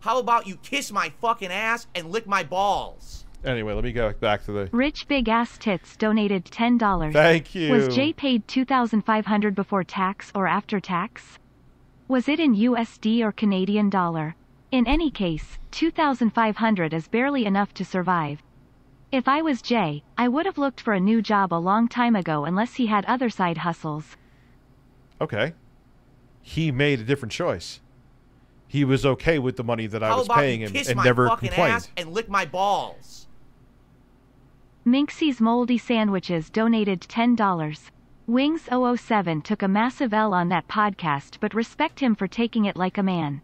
How about you kiss my fucking ass and lick my balls? Anyway, let me go back to the... Rich Big Ass Tits donated ten dollars. Thank you. Was Jay paid two thousand five hundred dollars before tax or after tax? Was it in U S D or Canadian dollar? In any case, two thousand five hundred dollars is barely enough to survive. If I was Jay, I would have looked for a new job a long time ago unless he had other side hustles. Okay. He made a different choice. He was okay with the money that I was paying him and never complained. How about you kiss my fucking ass and lick my balls? Minxie's Moldy Sandwiches donated ten dollars. Wings zero zero seven took a massive L on that podcast, but respect him for taking it like a man.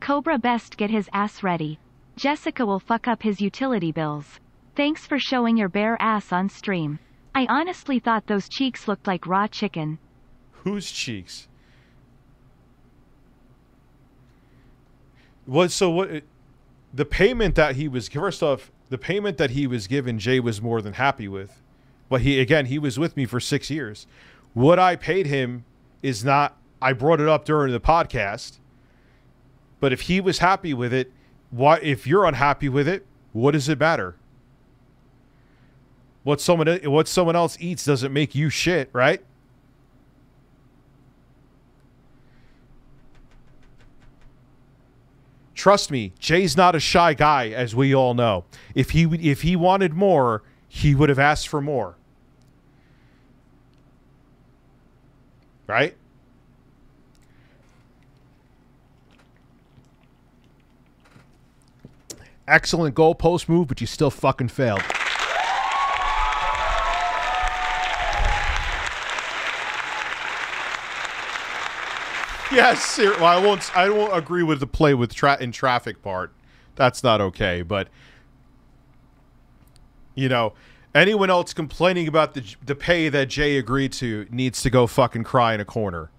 Cobra Best, get his ass ready. Jessica will fuck up his utility bills. Thanks for showing your bare ass on stream. I honestly thought those cheeks looked like raw chicken. Whose cheeks? What? So what? The payment that he was, first off, the payment that he was given, Jay was more than happy with. But he, again, he was with me for six years. What I paid him is not, I brought it up during the podcast. But if he was happy with it, why, if you're unhappy with it, what does it matter? What someone, what someone else eats doesn't make you shit, right? Trust me, Jay's not a shy guy, as we all know. If he, if he wanted more, he would have asked for more. Right? Excellent goalpost move, but you still fucking failed. Yes, well, I won't. I won't agree with the play with tra in traffic part. That's not okay. But you know, anyone else complaining about the the pay that Jay agreed to needs to go fucking cry in a corner.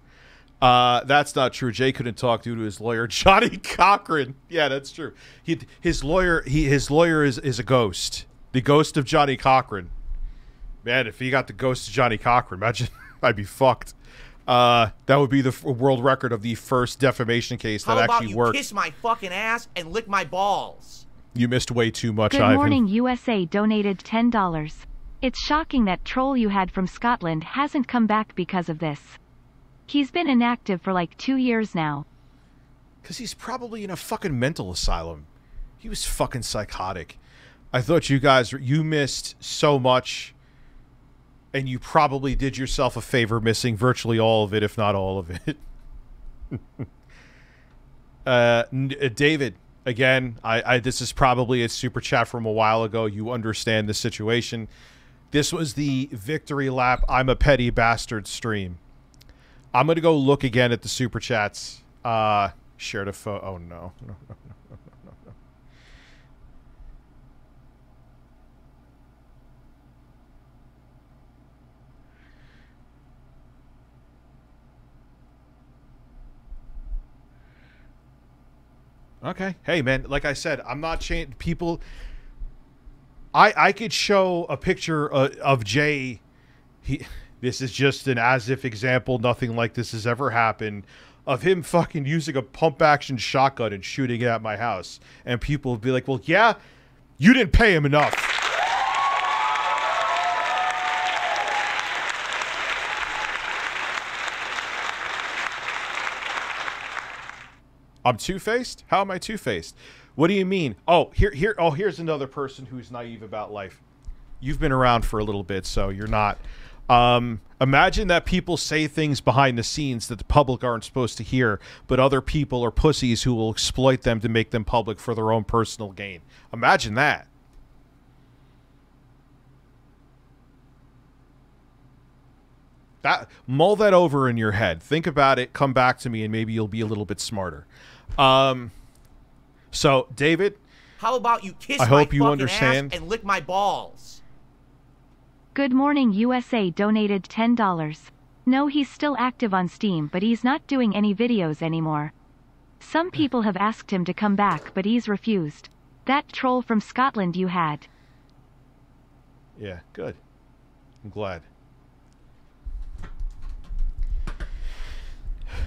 Uh, that's not true. Jay couldn't talk due to his lawyer, Johnny Cochran. Yeah, that's true. He, his lawyer, he, his lawyer is is a ghost, the ghost of Johnny Cochran. Man, if he got the ghost of Johnny Cochran, imagine I'd be fucked. Uh, that would be the f world record of the first defamation case that actually worked. How about you kiss my fucking ass and lick my balls? You missed way too much, Ivan. Good Morning U S A donated ten dollars. It's shocking that troll you had from Scotland hasn't come back because of this. He's been inactive for like two years now. Because he's probably in a fucking mental asylum. He was fucking psychotic. I thought you guys, you missed so much. And you probably did yourself a favor missing virtually all of it, if not all of it. uh, David, again, I, I this is probably a super chat from a while ago. You understand the situation. This was the victory lap, I'm a petty bastard stream. I'm going to go look again at the super chats. Uh, shared a photo. Oh, no. No, no, no. Okay. Hey, man, like I said, I'm not changing people. I I could show a picture of, of Jay. He, this is just an as-if example. Nothing like this has ever happened. Of him fucking using a pump-action shotgun and shooting it at my house. And people would be like, well, yeah, you didn't pay him enough. I'm two-faced? How am I two-faced? What do you mean? Oh, here, here, oh, here's another person who's naive about life. You've been around for a little bit, so you're not. Um, imagine that people say things behind the scenes that the public aren't supposed to hear, but other people are pussies who will exploit them to make them public for their own personal gain. Imagine that. That, mull that over in your head. Think about it. Come back to me, and maybe you'll be a little bit smarter. Um, so, David, how about you kiss I hope my you understand. Ass and lick my balls? Good Morning U S A donated ten dollars. No, he's still active on Steam, but he's not doing any videos anymore. Some people have asked him to come back, but he's refused. That troll from Scotland you had. Yeah, good. I'm glad.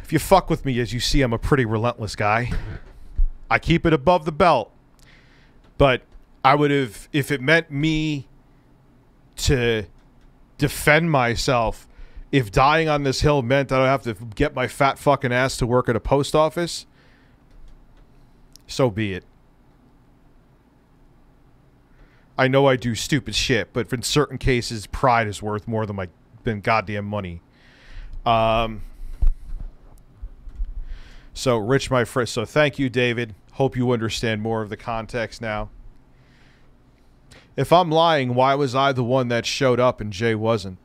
If you fuck with me, as you see, I'm a pretty relentless guy. I keep it above the belt. But I would have, if it meant me to defend myself, if dying on this hill meant that I have to get my fat fucking ass to work at a post office, so be it. I know I do stupid shit, but in certain cases, pride is worth more than my than goddamn money. Um... So, Rich, my friend, so thank you, David. Hope you understand more of the context now. If I'm lying, why was I the one that showed up and Jay wasn't?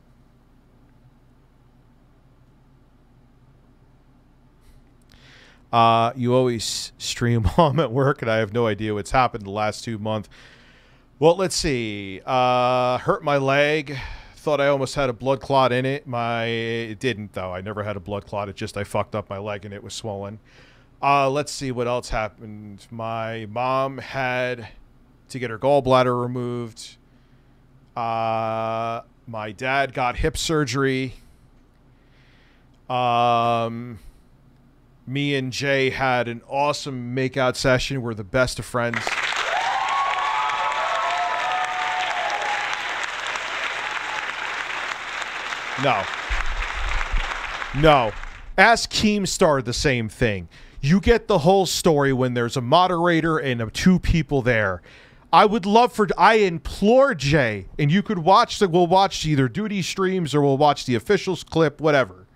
Uh, you always stream while I'm at work, and I have no idea what's happened the last two months. Well, let's see. Uh, hurt my leg. Thought I almost had a blood clot in it. My it didn't though. I never had a blood clot. It just I fucked up my leg and it was swollen. Uh, let's see what else happened. My mom had to get her gallbladder removed. Uh, my dad got hip surgery. Um, me and Jay had an awesome makeout session. We're the best of friends. No. No. Ask Keemstar the same thing. You get the whole story when there's a moderator and two people there. I would love for... I implore Jay, and you could watch... The, we'll watch either Doody streams or we'll watch the officials clip, whatever.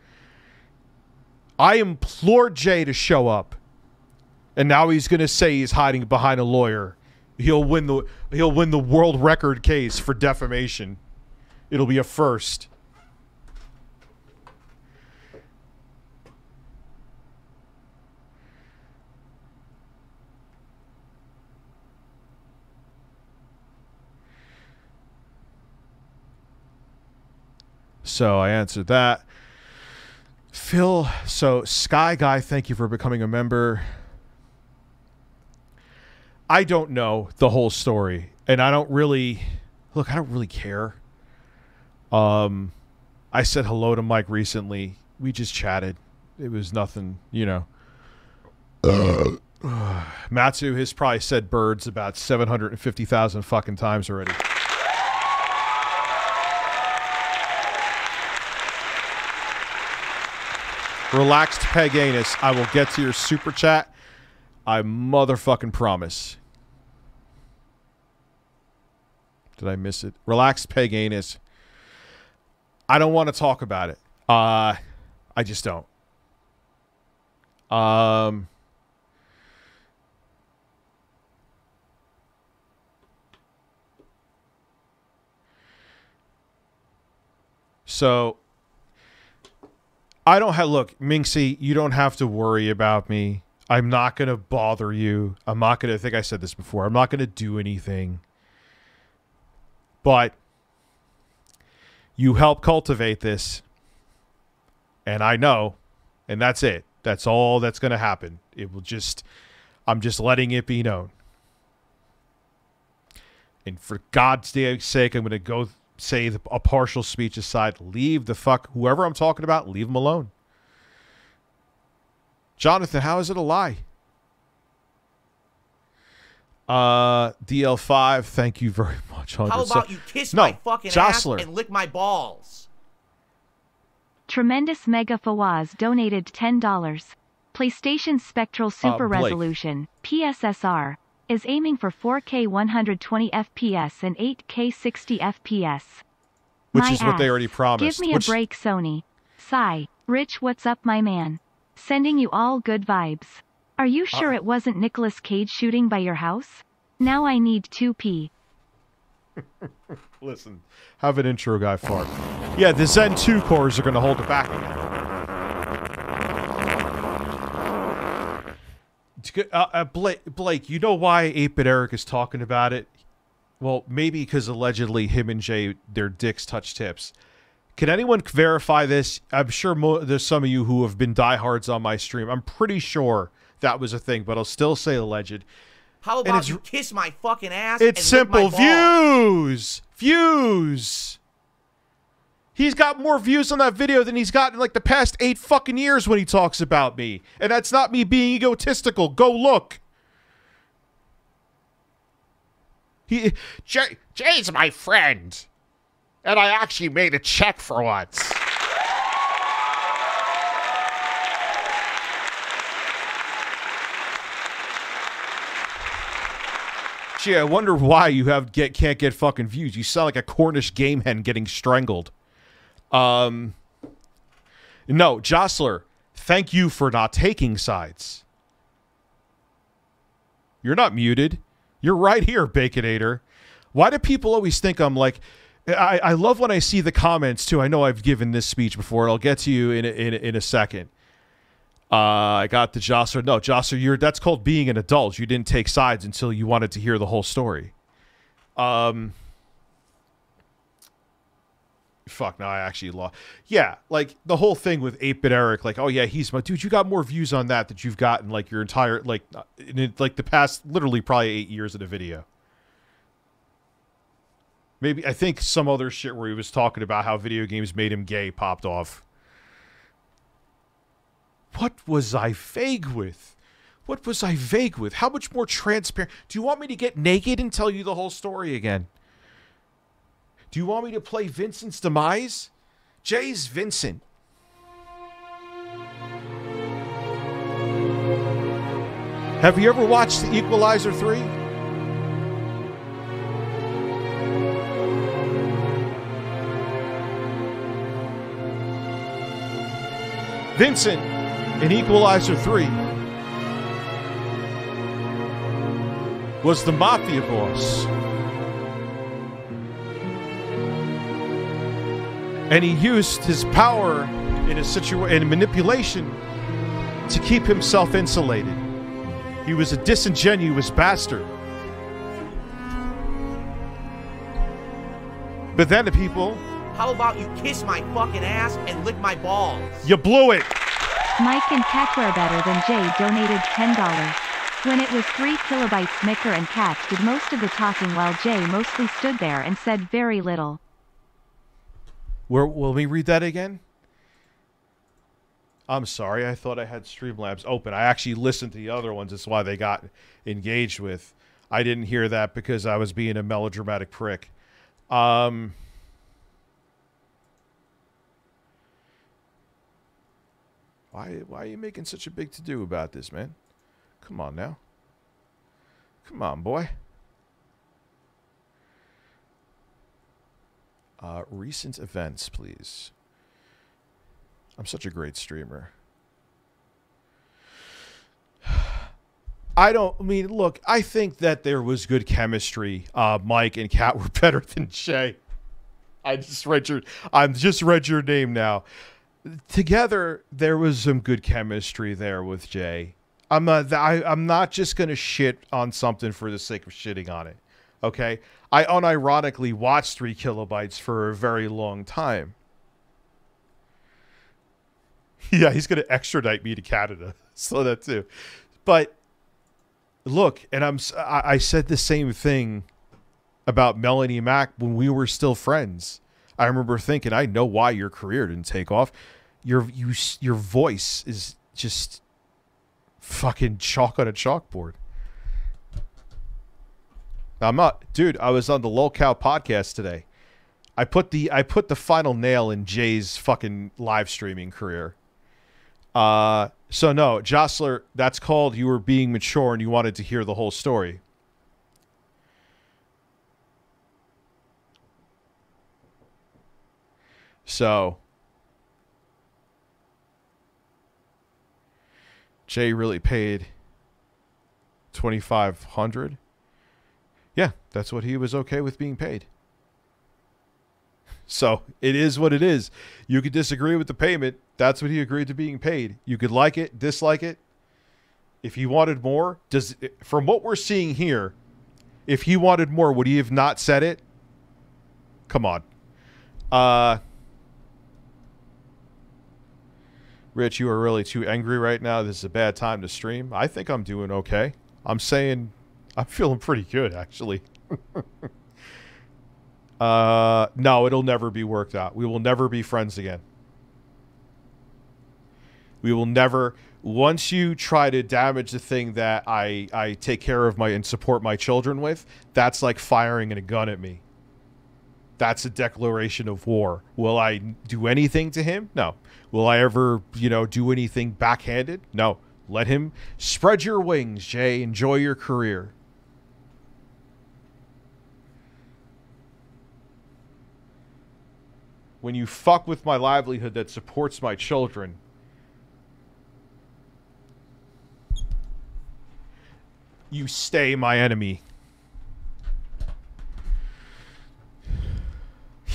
I implore Jay to show up. And now he's going to say he's hiding behind a lawyer. He'll win the, he'll win the world record case for defamation. It'll be a first. So I answered that. Phil, so Sky Guy, thank you for becoming a member. I don't know the whole story, and I don't really look, I don't really care. Um I said hello to Mike recently. We just chatted. It was nothing, you know. Uh. Matsu has probably said birds about seven hundred and fifty thousand fucking times already. Relaxed Peg Anus, I will get to your super chat. I motherfucking promise. Did I miss it? Relaxed Peg Anus. I don't want to talk about it. Uh, I just don't. Um... So... I don't have, look, Minxie, you don't have to worry about me. I'm not going to bother you. I'm not going to, I think I said this before, I'm not going to do anything. But you help cultivate this. And I know. And that's it. That's all that's going to happen. It will just, I'm just letting it be known. And for God's sake, I'm going to go say the, a partial speech aside. Leave the fuck, whoever I'm talking about, leave them alone. Jonathan, how is it a lie? Uh, D L five, thank you very much. one hundred. How about you kiss no, my fucking Jostler. ass and lick my balls? Tremendous Mega Fawaz donated ten dollars. PlayStation Spectral Super uh, Resolution, P S S R, is aiming for four K one twenty F P S and eight K sixty F P S. Which my is ass. what they already promised. Give me Which... a break, Sony. Sigh. Rich, what's up, my man? Sending you all good vibes. Are you sure uh, it wasn't Nicolas Cage shooting by your house? Now I need two P. Listen, have an intro guy fart. Yeah, the Zen two cores are going to hold it back again. Uh, uh, Blake, Blake, you know why eight-Bit Eric is talking about it? Well, maybe because allegedly him and Jay, their dicks touch tips. Can anyone verify this? I'm sure mo there's some of you who have been diehards on my stream. I'm pretty sure that was a thing, but I'll still say alleged. How about you kiss my fucking ass? It's simple. Views! Views! He's got more views on that video than he's got in like the past eight fucking years when he talks about me. And that's not me being egotistical. Go look. He, Jay, Jay's my friend. And I actually made a check for once. Gee, I wonder why you have get can't get fucking views. You sound like a Cornish game hen getting strangled. Um, no, Jostler, thank you for not taking sides. You're not muted. You're right here, Baconator. Why do people always think I'm like... I, I love when I see the comments, too. I know I've given this speech before, and I'll get to you in a, in a, in a second. Uh, I got the Jostler. No, Jostler, you're, that's called being an adult. You didn't take sides until you wanted to hear the whole story. Um, fuck, no, I actually lost. Yeah, like, the whole thing with eight-Bit Eric, like, oh, yeah, he's my... Dude, you got more views on that that you've gotten, like, your entire... Like, in, like the past, literally, probably eight years in a video. Maybe, I think some other shit where he was talking about how video games made him gay popped off. What was I vague with? What was I vague with? How much more transparent? Do you want me to get naked and tell you the whole story again? Do you want me to play Vincent's demise? Jay's Vincent. Have you ever watched The Equalizer three? Vincent in Equalizer three was the mafia boss. And he used his power in a situation and manipulation to keep himself insulated. He was a disingenuous bastard. But then the people... How about you kiss my fucking ass and lick my balls? You blew it! Mike and Cat were better than Jay donated ten dollars. When it was three kilobytes, Micker and Cat did most of the talking while Jay mostly stood there and said very little. Where, will we read that again? I'm sorry, I thought I had Streamlabs open. I actually listened to the other ones. That's why they got engaged with. I didn't hear that because I was being a melodramatic prick. Um... Why, why are you making such a big to-do about this, man? Come on now. Come on, boy. Uh, recent events, please. I'm such a great streamer. I don't I mean, look, I think that there was good chemistry. Uh, Mike and Kat were better than Jay. I just read your, I'm just read your name now. Together, there was some good chemistry there with Jay. I'm not, I, I'm not just going to shit on something for the sake of shitting on it, okay? I unironically watched three kilobytes for a very long time. Yeah, he's going to extradite me to Canada. So that too. But look, and I'm I, I said the same thing about Melanie Mack when we were still friends. I remember thinking, I know why your career didn't take off. Your you your voice is just fucking chalk on a chalkboard. I'm not, dude. I was on the Lolcow podcast today. I put the I put the final nail in Jay's fucking live streaming career. Uh, so no, Jostler, that's called you were being mature and you wanted to hear the whole story. So Jay really paid twenty-five hundred dollars. Yeah, that's what he was okay with being paid. So it is what it is. You could disagree with the payment. That's what he agreed to being paid. You could like it, dislike it. If he wanted more, does from what we're seeing here, if he wanted more, would he have not said it? Come on. Uh, Rich, you are really too angry right now. This is a bad time to stream. I think I'm doing okay. I'm saying... I'm feeling pretty good, actually. uh, no, it'll never be worked out. We will never be friends again. We will never... Once you try to damage the thing that I, I take care of my and support my children with, that's like firing a gun at me. That's a declaration of war. Will I do anything to him? No. Will I ever, you know, do anything backhanded? No. Let him spread your wings, Jay. Enjoy your career. When you fuck with my livelihood that supports my children, you stay my enemy.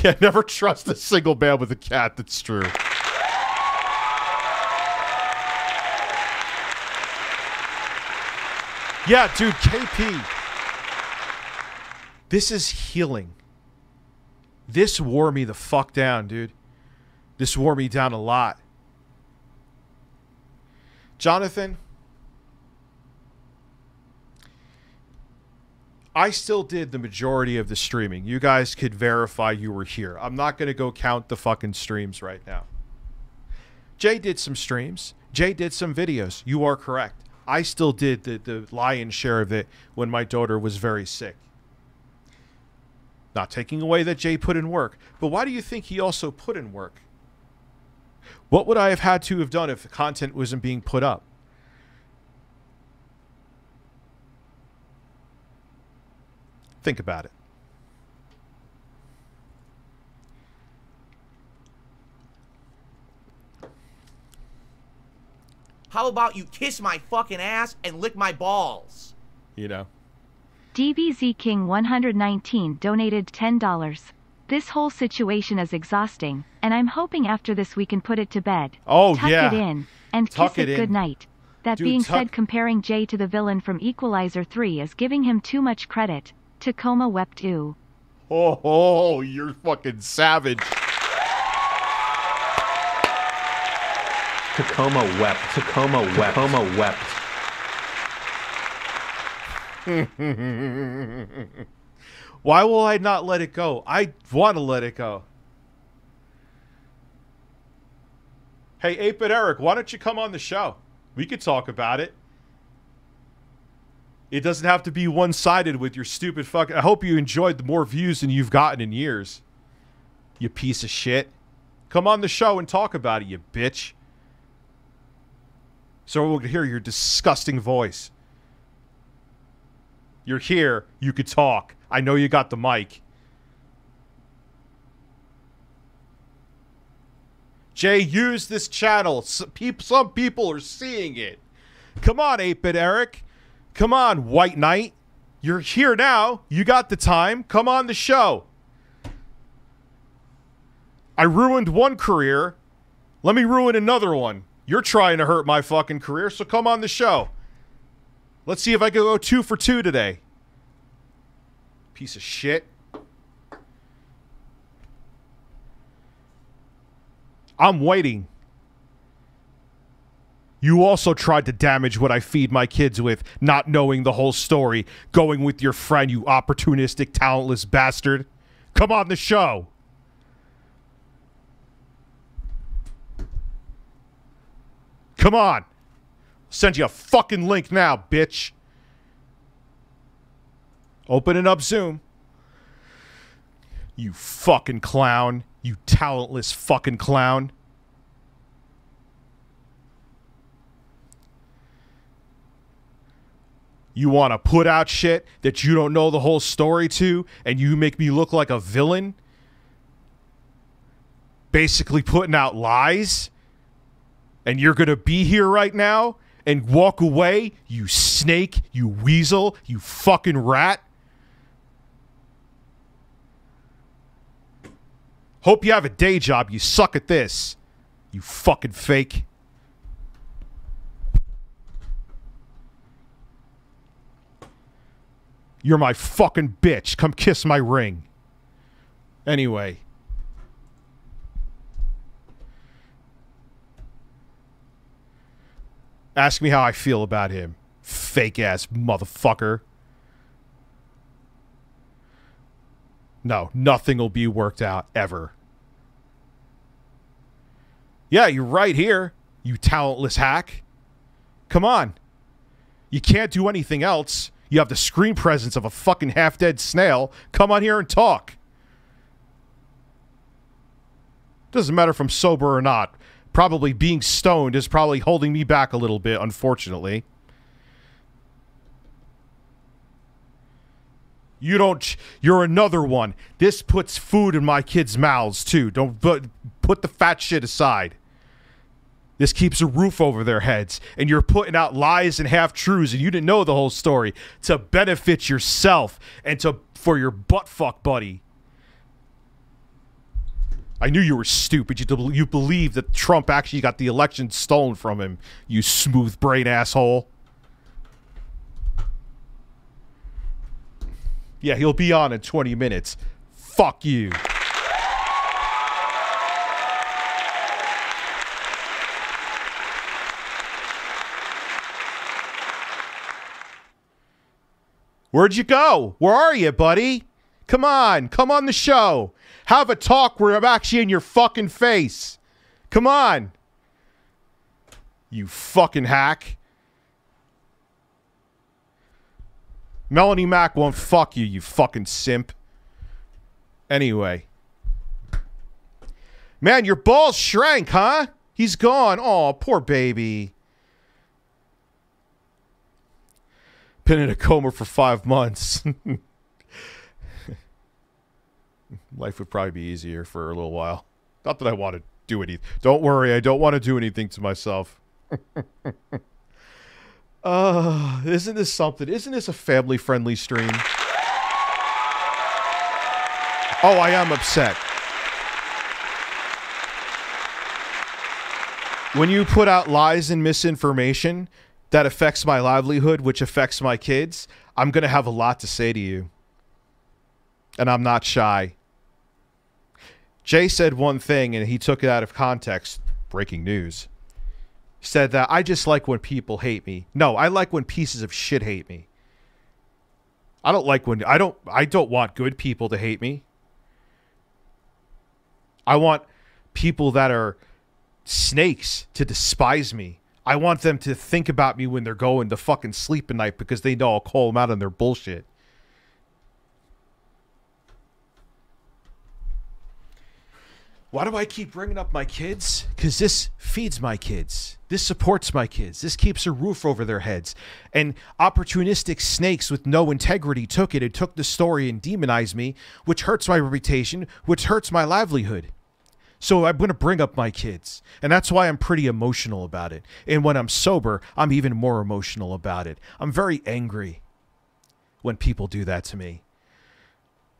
Yeah, never trust a single man with a cat. That's true. Yeah, dude, K P. This is healing. This wore me the fuck down, dude. This wore me down a lot. Jonathan, I still did the majority of the streaming. You guys could verify you were here. I'm not going to go count the fucking streams right now. Jay did some streams. Jay did some videos. You are correct. I still did the, the lion's share of it when my daughter was very sick. Not taking away that Jay put in work, but why do you think he also put in work? What would I have had to have done if the content wasn't being put up? Think about it. How about you kiss my fucking ass and lick my balls? You know. D B Z King one nineteen donated ten dollars. This whole situation is exhausting, and I'm hoping after this we can put it to bed. Oh, tuck yeah. Tuck it in and tuck kiss it, it good night. That Dude, being said, comparing Jay to the villain from Equalizer three is giving him too much credit. Tacoma wept ooh. Oh, oh, you're fucking savage. Tacoma wept. Tacoma wept. Tacoma wept. Why will I not let it go? I want to let it go. Hey, Ape and Eric, why don't you come on the show? We could talk about it. It doesn't have to be one-sided with your stupid fucking... I hope you enjoyed the more views than you've gotten in years. You piece of shit. Come on the show and talk about it, you bitch. So we'll hear your disgusting voice. You're here. You could talk. I know you got the mic. Jay, use this channel. Some people are seeing it. Come on, eight-Bit Eric. Come on, White Knight. You're here now. You got the time. Come on the show. I ruined one career. Let me ruin another one. You're trying to hurt my fucking career, so come on the show. Let's see if I can go two for two today. Piece of shit. I'm waiting. You also tried to damage what I feed my kids with, not knowing the whole story, going with your friend, you opportunistic, talentless bastard. Come on the show. Come on. I'll send you a fucking link now, bitch. Opening up Zoom. You fucking clown. You talentless fucking clown. You want to put out shit that you don't know the whole story to, and you make me look like a villain? Basically putting out lies? And you're going to be here right now and walk away, you snake, you weasel, you fucking rat? Hope you have a day job. You suck at this, you fucking fake. You're my fucking bitch. Come kiss my ring. Anyway. Ask me how I feel about him. Fake ass motherfucker. No, nothing will be worked out ever. Yeah, you're right here, you talentless hack. Come on. You can't do anything else. You have the screen presence of a fucking half-dead snail. Come on here and talk. Doesn't matter if I'm sober or not. Probably being stoned is probably holding me back a little bit, unfortunately. You don't... You're another one. This puts food in my kids' mouths, too. Don't put, put the fat shit aside. This keeps a roof over their heads, and you're putting out lies and half-truths, and you didn't know the whole story, to benefit yourself and to for your butt-fuck buddy. I knew you were stupid. You, you believe that Trump actually got the election stolen from him, you smooth-brain asshole. Yeah, he'll be on in twenty minutes. Fuck you. Where'd you go? Where are you, buddy? Come on. Come on the show. Have a talk where I'm actually in your fucking face. Come on. You fucking hack. Melanie Mack won't fuck you, you fucking simp. Anyway. Man, your balls shrank, huh? He's gone. Aw, poor baby. Been in a coma for five months. Life would probably be easier for a little while. Not that I want to do anything. Don't worry, I don't want to do anything to myself. uh, isn't this something? Isn't this a family-friendly stream? Oh, I am upset. When you put out lies and misinformation... that affects my livelihood, which affects my kids, I'm going to have a lot to say to you. And I'm not shy. Jay said one thing, and he took it out of context. Breaking news. Said that, I just like when people hate me. No, I like when pieces of shit hate me. I don't like when... I don't, I don't want good people to hate me. I want people that are snakes to despise me. I want them to think about me when they're going to fucking sleep at night because they know I'll call them out on their bullshit. Why do I keep bringing up my kids? Because this feeds my kids. This supports my kids. This keeps a roof over their heads. And opportunistic snakes with no integrity took it and took the story and demonized me, which hurts my reputation, which hurts my livelihood. So I'm going to bring up my kids, and that's why I'm pretty emotional about it. And when I'm sober, I'm even more emotional about it. I'm very angry when people do that to me,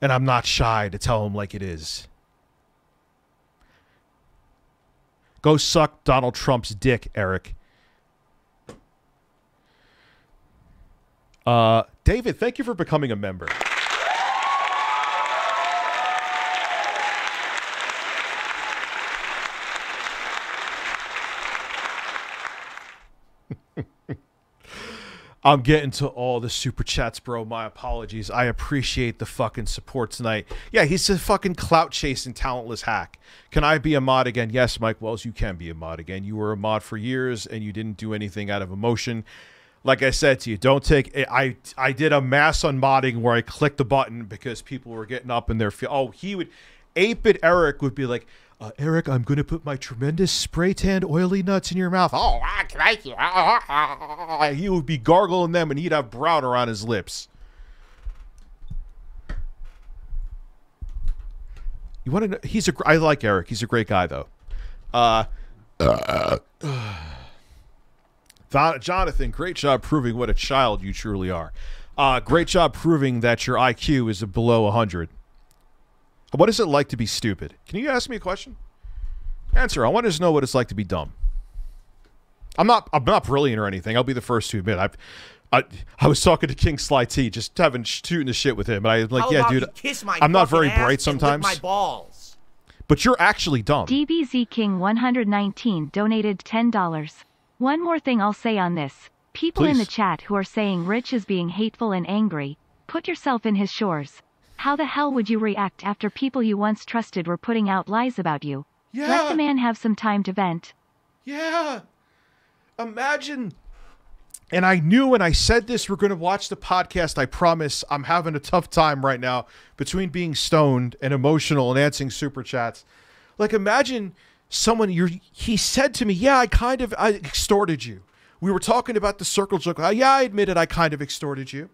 and I'm not shy to tell them like it is. Go suck Donald Trump's dick, Eric. Uh, David, thank you for becoming a member. I'm getting to all the super chats, bro. My apologies. I appreciate the fucking support tonight. Yeah, he's a fucking clout-chasing, talentless hack. Can I be a mod again? Yes, Mike Wells, you can be a mod again. You were a mod for years, and you didn't do anything out of emotion. Like I said to you, don't take... I, I did a mass on modding where I clicked the button because people were getting up in their... Oh, he would... eight-Bit Eric would be like... Uh, Eric, I'm going to put my tremendous spray-tanned oily nuts in your mouth. Oh, thank you. He would be gargling them, and he'd have browder on his lips. You want to know? He's a, I like Eric. He's a great guy, though. Uh, uh, uh, Jonathan, great job proving what a child you truly are. Uh, great job proving that your I Q is below one hundred. What is it like to be stupid? Can you ask me a question? Answer. I want to know what it's like to be dumb. I'm not. I'm not brilliant or anything. I'll be the first to admit. I, I, I was talking to King Sly T, just having shooting the shit with him, and I was like, "Yeah, dude, I'm not very bright sometimes." My balls. But you're actually dumb. D B Z King one nineteen donated ten dollars. One more thing I'll say on this: people Please. in the chat who are saying Rich is being hateful and angry, put yourself in his shores. How the hell would you react after people you once trusted were putting out lies about you? Yeah. Let the man have some time to vent. Yeah. Imagine. And I knew when I said this, we're going to watch the podcast. I promise. I'm having a tough time right now between being stoned and emotional and answering super chats. Like, imagine someone you're, he said to me, yeah, I kind of, I extorted you. We were talking about the circle joke. Yeah, I admitted I kind of extorted you.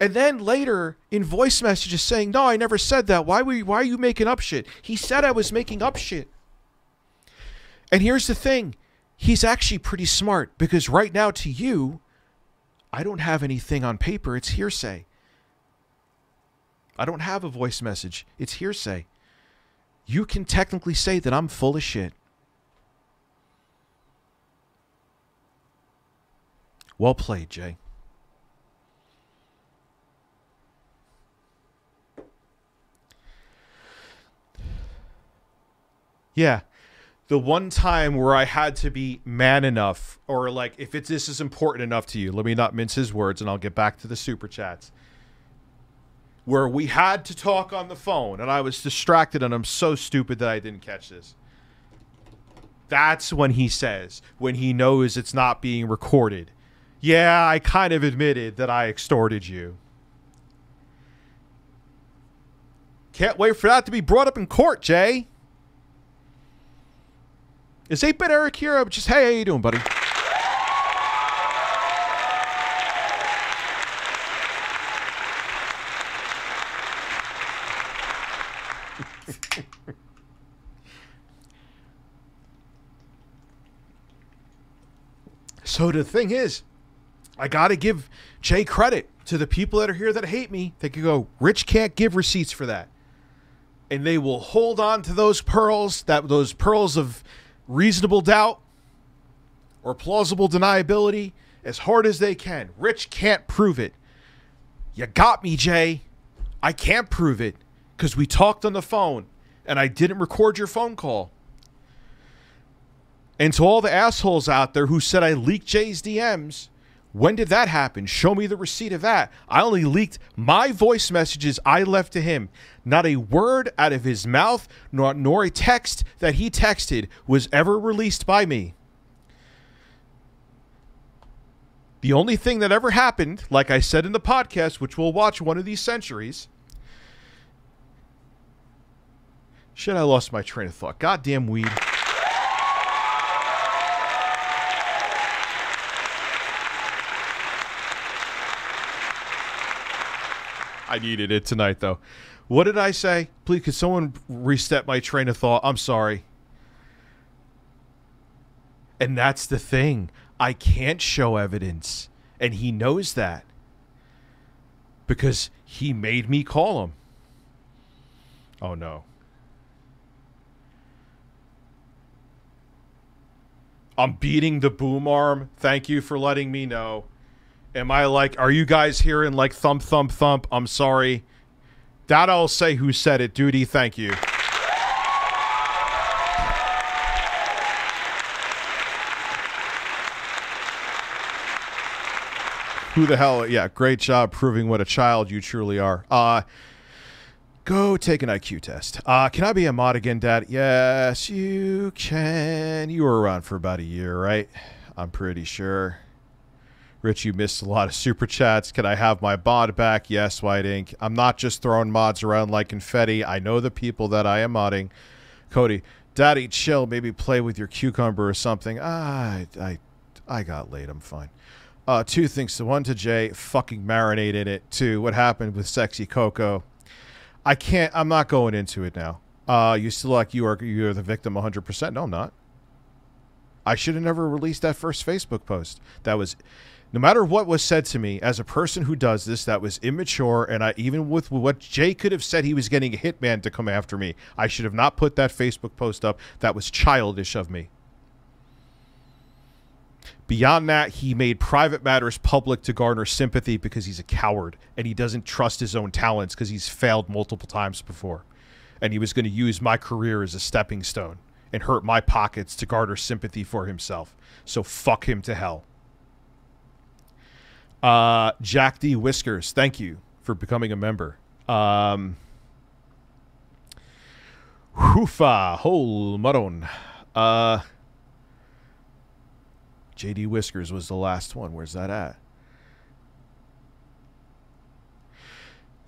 And then later in voice messages saying, no, I never said that. Why were you, why are you making up shit? He said I was making up shit. And here's the thing. He's actually pretty smart because right now to you, I don't have anything on paper. It's hearsay. I don't have a voice message. It's hearsay. You can technically say that I'm full of shit. Well played, Jay. Yeah, the one time where I had to be man enough, or like, if it's, this is important enough to you, let me not mince his words, and I'll get back to the super chats, where we had to talk on the phone, and I was distracted, and I'm so stupid that I didn't catch this. That's when he says, when he knows it's not being recorded, yeah, I kind of admitted that I extorted you. Can't wait for that to be brought up in court, Jay. Is eight-Bit Eric here? I'm just, hey, how you doing, buddy? So the thing is, I got to give Jay credit to the people that are here that hate me. They could go, Rich can't give receipts for that. And they will hold on to those pearls, that those pearls of... reasonable doubt or plausible deniability as hard as they can. Rich can't prove it. You got me, Jay. I can't prove it because we talked on the phone and I didn't record your phone call. And to all the assholes out there who said I leaked Jay's D Ms, when did that happen? Show me the receipt of that. I only leaked my voice messages I left to him. Not a word out of his mouth, nor, nor a text that he texted was ever released by me. The only thing that ever happened, like I said in the podcast, which we'll watch one of these centuries. Shit, I lost my train of thought. Goddamn weed. I needed it tonight, though. What did I say? Please, could someone reset my train of thought? I'm sorry. And that's the thing. I can't show evidence. And he knows that. Because he made me call him. Oh, no. I'm beating the boom arm. Thank you for letting me know. Am I like, are you guys hearing like thump, thump, thump? I'm sorry. That I'll say who said it. Doody, thank you. Who the hell? Yeah, great job proving what a child you truly are. Uh, go take an I Q test. Uh, can I be a mod again, Dad? Yes, you can. You were around for about a year, right? I'm pretty sure. Rich, you missed a lot of super chats. Can I have my mod back? Yes, White Ink. I'm not just throwing mods around like confetti. I know the people that I am modding. Cody, Daddy, chill. Maybe play with your cucumber or something. Ah, I, I, I got late. I'm fine. Uh, two things. The one to Jay, fucking marinate in it. Two, what happened with Sexy Coco? I can't. I'm not going into it now. Uh, you still like you are you are the victim one hundred percent. No, I'm not. I should have never released that first Facebook post. That was. No matter what was said to me, as a person who does this, that was immature, and I even with what Jay could have said, he was getting a hitman to come after me. I should have not put that Facebook post up. That was childish of me. Beyond that, he made private matters public to garner sympathy because he's a coward, and he doesn't trust his own talents because he's failed multiple times before. And he was going to use my career as a stepping stone and hurt my pockets to garner sympathy for himself. So fuck him to hell. Uh, Jack D. Whiskers, thank you for becoming a member. Um, Hoofa, Hol Maron. Uh, J D. Whiskers was the last one. Where's that at?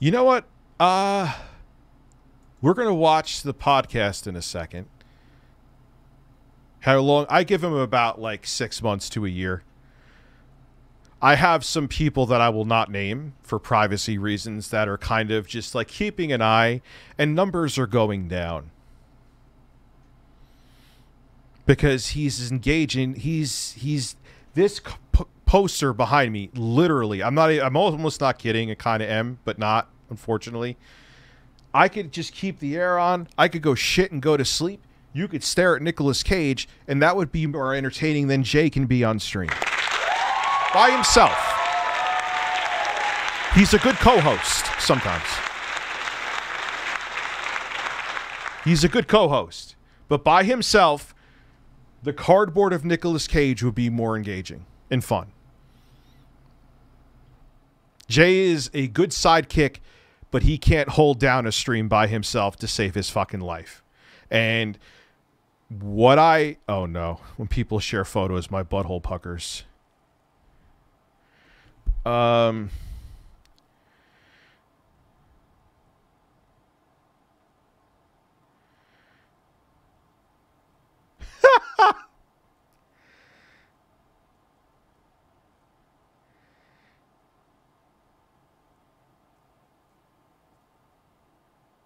You know what? Uh, we're going to watch the podcast in a second. How long? I give him about like six months to a year. I have some people that I will not name for privacy reasons that are kind of just like keeping an eye, and numbers are going down because he's engaging. He's, he's this poster behind me. Literally. I'm not, I'm almost not kidding. I kind of am, but not, unfortunately. I could just keep the air on. I could go shit and go to sleep. You could stare at Nicolas Cage, and that would be more entertaining than Jay can be on stream. By himself. He's a good co-host sometimes. He's a good co-host. But by himself, the cardboard of Nicolas Cage would be more engaging and fun. Jay is a good sidekick, but he can't hold down a stream by himself to save his fucking life. And what I... Oh, no. When people share photos, my butthole puckers. Um,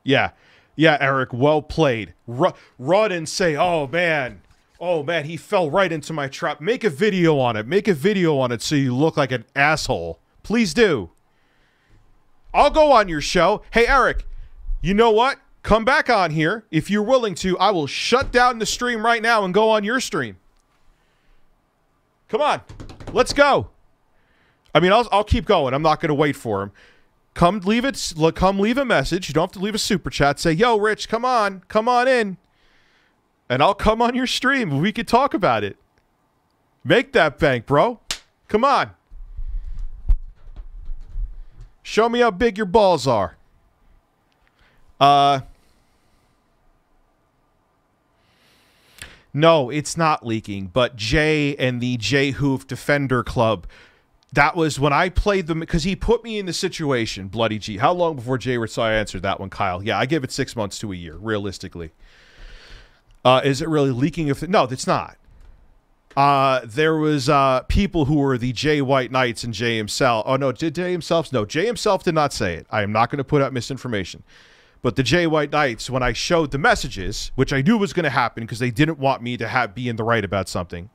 yeah, yeah, Eric, well played. Ru run and say, oh, man. Oh, man, he fell right into my trap. Make a video on it. Make a video on it so you look like an asshole. Please do. I'll go on your show. Hey, Eric, you know what? Come back on here. If you're willing to, I will shut down the stream right now and go on your stream. Come on. Let's go. I mean, I'll, I'll keep going. I'm not going to wait for him. Come leave it. Come leave a message. You don't have to leave a super chat. Say, yo, Rich, come on. Come on in. And I'll come on your stream. We could talk about it. Make that bank, bro. Come on. Show me how big your balls are. Uh, no, it's not leaking. But Jay and the Jay Hoof Defender Club, that was when I played them. Because he put me in the situation, bloody G. How long before Jay Ritsai answered that one, Kyle? Yeah, I give it six months to a year, realistically. Uh, is it really leaking? If no, it's not. Uh, there was uh, people who were the Jay White Knights and Jay himself. Oh, no, did Jay himself? No, Jay himself did not say it. I am not going to put out misinformation. But the Jay White Knights, when I showed the messages, which I knew was going to happen because they didn't want me to have, be in the right about something.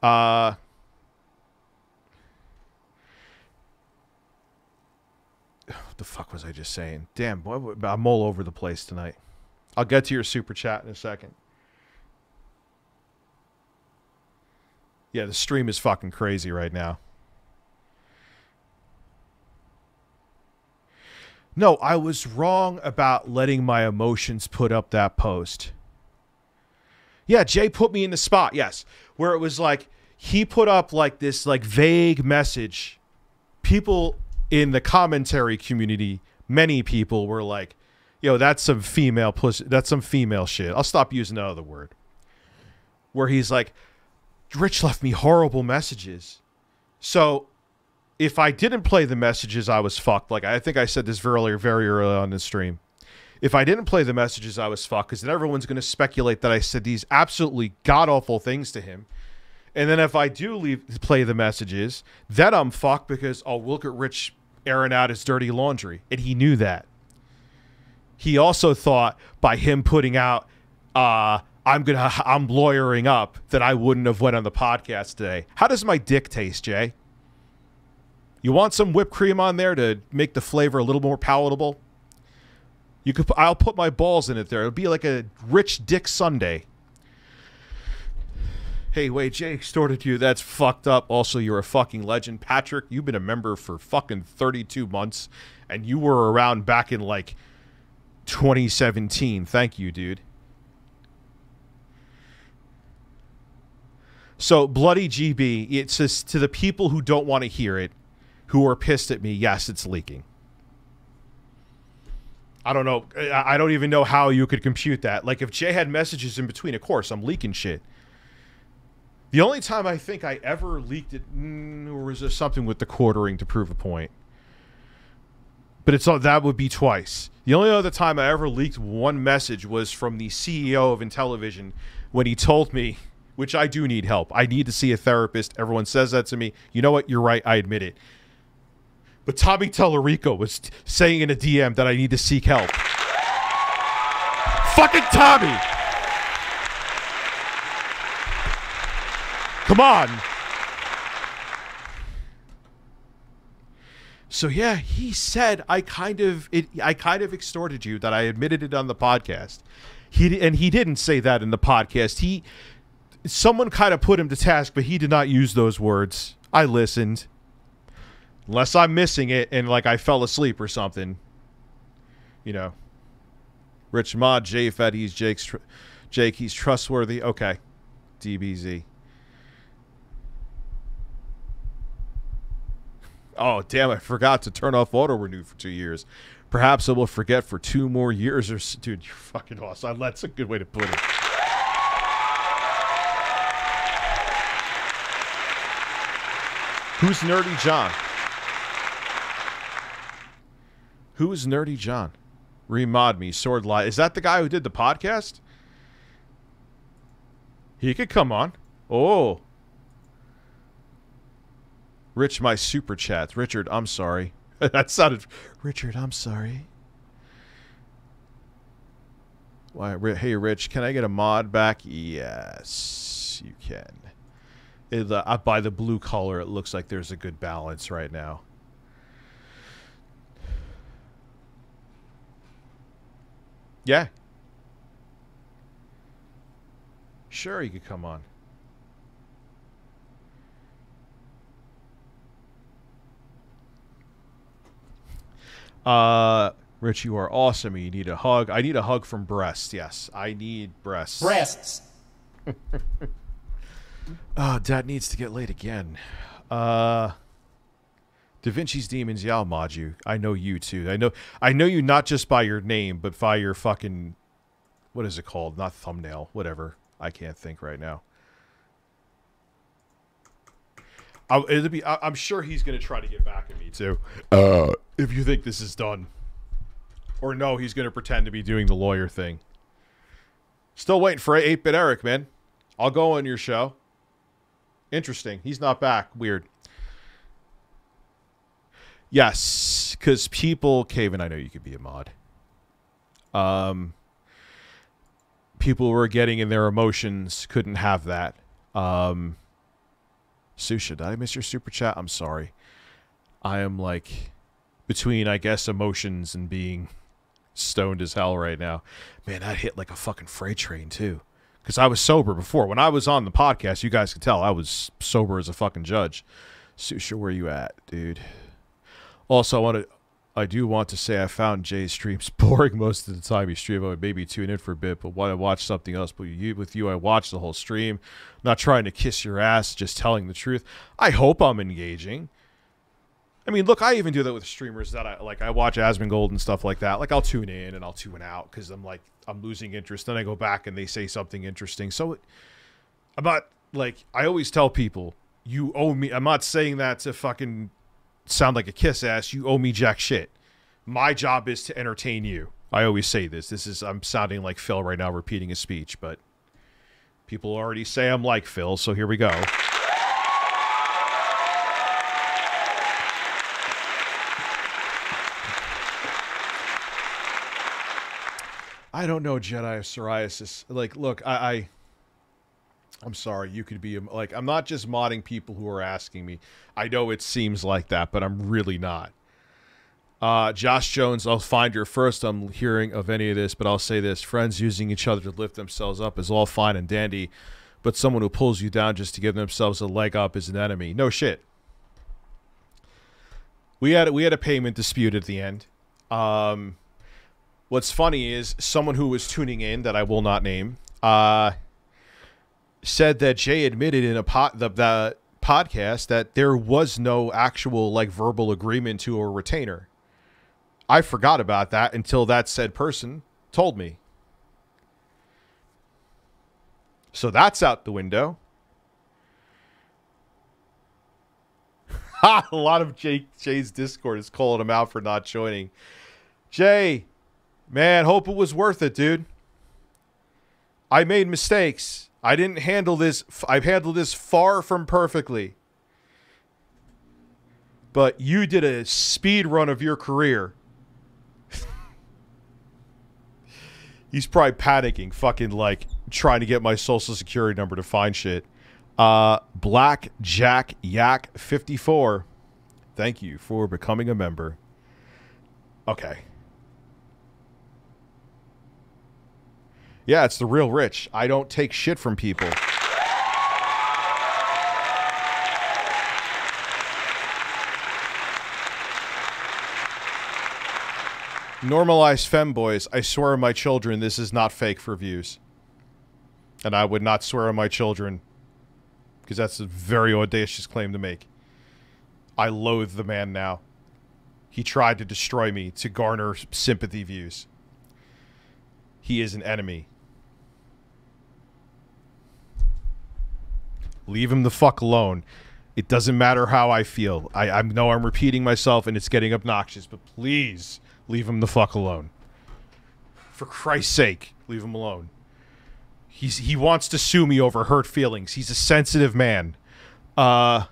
Uh, what the fuck was I just saying? Damn, boy, I'm all over the place tonight. I'll get to your super chat in a second. Yeah, the stream is fucking crazy right now. No, I was wrong about letting my emotions put up that post. Yeah, Jay put me in the spot, yes. Where it was like, he put up like this like vague message people in the commentary community, many people were like, yo, that's some female pussy, that's some female shit. I'll stop using that other word. Where he's like, Rich left me horrible messages. So if I didn't play the messages, I was fucked. Like, I think I said this very early, very early on in the stream. If I didn't play the messages, I was fucked, because then everyone's going to speculate that I said these absolutely god-awful things to him. And then if I do leave, play the messages, then I'm fucked, because I'll look at Rich airing out his dirty laundry. And he knew that. He also thought by him putting out, uh, I'm gonna, I'm lawyering up, that I wouldn't have went on the podcast today. How does my dick taste, Jay? You want some whipped cream on there to make the flavor a little more palatable? You could, I'll put my balls in it there. It'll be like a rich dick sundae. Hey, wait, Jay extorted you. That's fucked up. Also, you're a fucking legend. Patrick, you've been a member for fucking thirty-two months, and you were around back in, like, twenty seventeen. Thank you, dude. So, Bloody G B, it's just to the people who don't want to hear it, who are pissed at me, yes, it's leaking. I don't know. I don't even know how you could compute that. Like, if Jay had messages in between, of course, I'm leaking shit. The only time I think I ever leaked it, or was there something with the quartering to prove a point? But it's all, that would be twice. The only other time I ever leaked one message was from the C E O of Intellivision when he told me, which I do need help. I need to see a therapist. Everyone says that to me. You know what? You're right. I admit it. But Tommy Tellerico was saying in a D M that I need to seek help. Fucking Tommy! Come on! So yeah, he said I kind of it, I kind of extorted you that I admitted it on the podcast. He and he didn't say that in the podcast. He someone kind of put him to task, but he did not use those words. I listened, unless I'm missing it and like I fell asleep or something. You know, Rich Mod J Fed. He's Jake's tr Jake. He's trustworthy. Okay, D B Z. Oh, damn, I forgot to turn off auto-renew for two years. Perhaps I will forget for two more years or so. Dude, you're fucking awesome. That's a good way to put it. Who's Nerdy John? Who is Nerdy John? Remod me, Sword Lie. Is that the guy who did the podcast? He could come on. Oh. Rich, my super chat. Richard, I'm sorry. That sounded... Richard, I'm sorry. Why? Hey, Rich, can I get a mod back? Yes, you can. It, uh, by the blue collar, it looks like there's a good balance right now. Yeah. Sure, you could come on. Uh, Rich, you are awesome. You need a hug. I need a hug from breasts. Yes, I need breasts. Breasts. Oh, Dad needs to get laid again. Uh, Da Vinci's Demons. Yeah, I'll mod you. I know you too. I know. I know you not just by your name, but by your fucking, what is it called? Not thumbnail. Whatever. I can't think right now. I'll, it'll be, I'm sure he's going to try to get back at me too. Uh, if you think this is done. Or no, he's going to pretend to be doing the lawyer thing. Still waiting for eight-Bit Eric, man. I'll go on your show. Interesting. He's not back. Weird. Yes, because people... Caven, I know you could be a mod. Um, people were getting in their emotions, couldn't have that. Um... Susha, did I miss your super chat? I'm sorry. I am like between, I guess, emotions and being stoned as hell right now. Man, I hit like a fucking freight train too. Because I was sober before. When I was on the podcast, you guys can tell I was sober as a fucking judge. Susha, where you at, dude? Also, I want to, I do want to say I found Jay's streams boring most of the time. You stream, I would maybe tune in for a bit, but while I watch something else, but you, with you, I watch the whole stream. I'm not trying to kiss your ass, just telling the truth. I hope I'm engaging. I mean, look, I even do that with streamers that I like. I watch Asmongold and stuff like that. Like, I'll tune in and I'll tune out because I'm like, I'm losing interest. Then I go back and they say something interesting. So it, I'm not like, I always tell people, you owe me. I'm not saying that to fucking sound like a kiss ass. You owe me jack shit. My job is to entertain you. I always say this. This is, I'm sounding like Phil right now, repeating his speech, but people already say I'm like Phil, so here we go. I don't know, Jedi of Psoriasis. Like, look, I, I, I'm sorry. You could be like, I'm not just modding people who are asking me. I know it seems like that, but I'm really not. Uh, Josh Jones, I'll find your first I'm hearing of any of this, but I'll say this. Friends using each other to lift themselves up is all fine and dandy, but someone who pulls you down just to give themselves a leg up is an enemy. No shit. We had, we had a payment dispute at the end. Um, what's funny is someone who was tuning in that I will not name, uh, said that Jay admitted in a pot, the, the podcast that there was no actual like verbal agreement to a retainer. I forgot about that until that said person told me. So that's out the window. A lot of Jay, Jay's Discord is calling him out for not joining. Jay, man, hope it was worth it, dude. I made mistakes. I didn't handle this. I've handled this far from perfectly. But you did a speed run of your career. He's probably panicking, fucking like trying to get my social security number to find shit. Uh, Black Jack Yak fifty-four. Thank you for becoming a member. Okay. Yeah, it's the real Rich. I don't take shit from people. Normalized femboys, I swear on my children, this is not fake for views. And I would not swear on my children, because that's a very audacious claim to make. I loathe the man now. He tried to destroy me to garner sympathy views. He is an enemy. Leave him the fuck alone. It doesn't matter how I feel. I, I know I'm repeating myself and it's getting obnoxious, but please... leave him the fuck alone. For Christ's sake, leave him alone. He's he wants to sue me over hurt feelings. He's a sensitive man. Uh,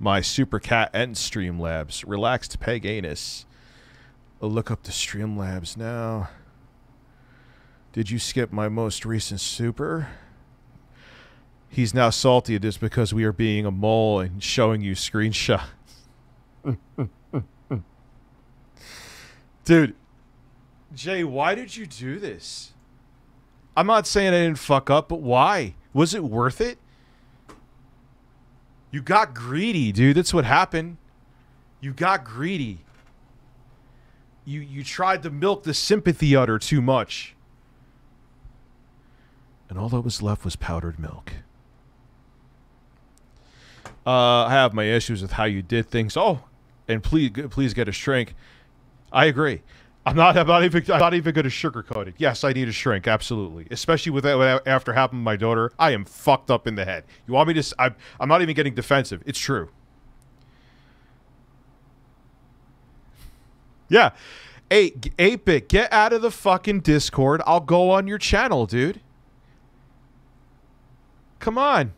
my super cat and Streamlabs. Relaxed peg anus. I'll look up the Streamlabs now. Did you skip my most recent super? He's now salty at this because we are being a mole and showing you screenshots. Dude, Jay, why did you do this? I'm not saying I didn't fuck up, but why? Was it worth it? You got greedy, dude. That's what happened. You got greedy. You you tried to milk the sympathy udder too much. And all that was left was powdered milk. Uh, I have my issues with how you did things. Oh, and please, please get a shrink. I agree. I'm not. I'm not even. I'm not even good at sugarcoating. Yes, I need a shrink. Absolutely, especially with that after happened to my daughter. I am fucked up in the head. You want me to? I'm. I'm not even getting defensive. It's true. Yeah, eight bit, get out of the fucking Discord. I'll go on your channel, dude. Come on.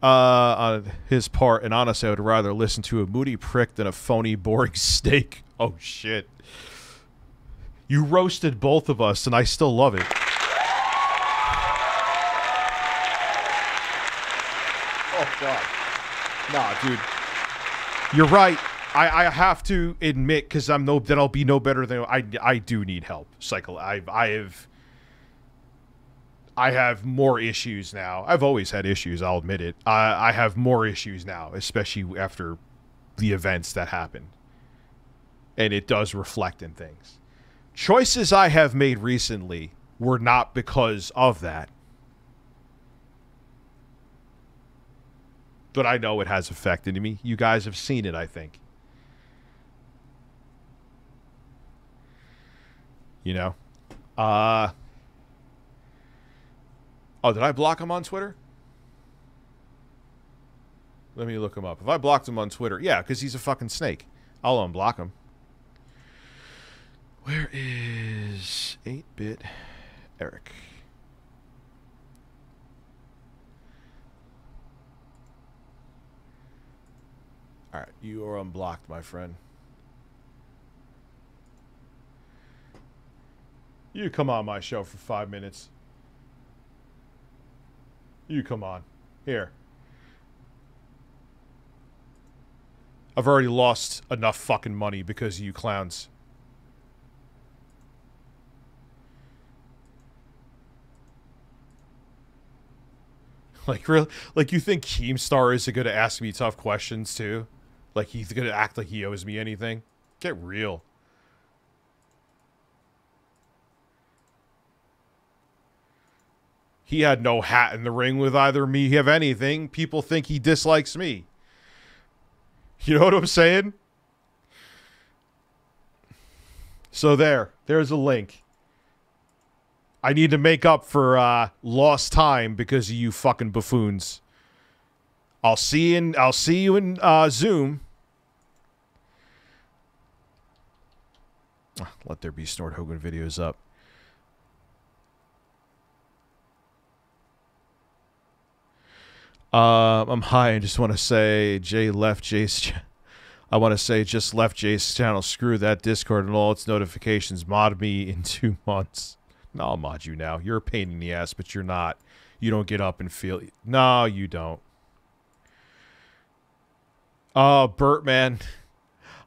Uh, on his part, and honestly, I would rather listen to a moody prick than a phony, boring snake. Oh, shit. You roasted both of us, and I still love it. Oh, God. Nah, dude. You're right. I, I have to admit, because I'm no, then I'll be no better than... I, I do need help, Cycle. I, I have... I have more issues now. I've always had issues, I'll admit it. I, I have more issues now, especially after the events that happened. And it does reflect in things. Choices I have made recently were not because of that. but I know it has affected me. You guys have seen it, I think. You know? Uh... Oh, did I block him on Twitter? Let me look him up. If I blocked him on Twitter... Yeah, because he's a fucking snake. I'll unblock him. Where is eight-Bit Eric? Alright, you are unblocked, my friend. You come on my show for five minutes. You come on. Here. I've already lost enough fucking money because of you clowns. Like, really? Like, you think Keemstar is going to ask me tough questions, too? Like, he's going to act like he owes me anything? Get real. He had no hat in the ring with either me of anything. People think he dislikes me. You know what I'm saying? So there. There's a link. I need to make up for uh, lost time because of you fucking buffoons. I'll see you in, I'll see you in uh, Zoom. Let there be Snort Hogan videos up. Uh, I'm high and just want to say Jay left Jay's ch I want to say just left Jay's channel. Screw that Discord and all its notifications. Mod me in two months. No, I'll mod you now. You're a pain in the ass, but you're not. You don't get up and feel... No, you don't. Oh, Bertman.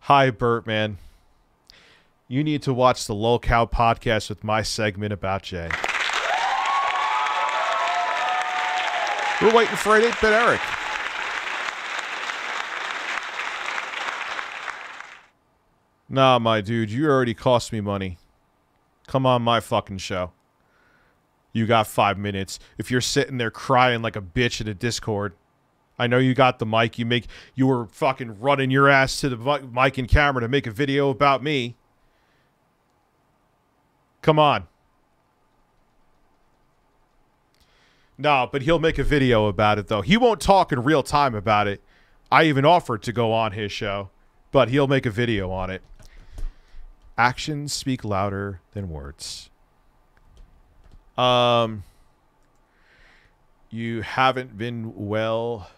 Hi, Bertman. You need to watch the Lolcow podcast with my segment about Jay. We're waiting for an eight-Bit Eric. Nah, my dude, you already cost me money. Come on my fucking show. You got five minutes. If you're sitting there crying like a bitch in a Discord, I know you got the mic. You make you were fucking running your ass to the mic and camera to make a video about me. Come on. No, but he'll make a video about it, though. He won't talk in real time about it. I even offered to go on his show, but he'll make a video on it. Actions speak louder than words. Um, you haven't been well.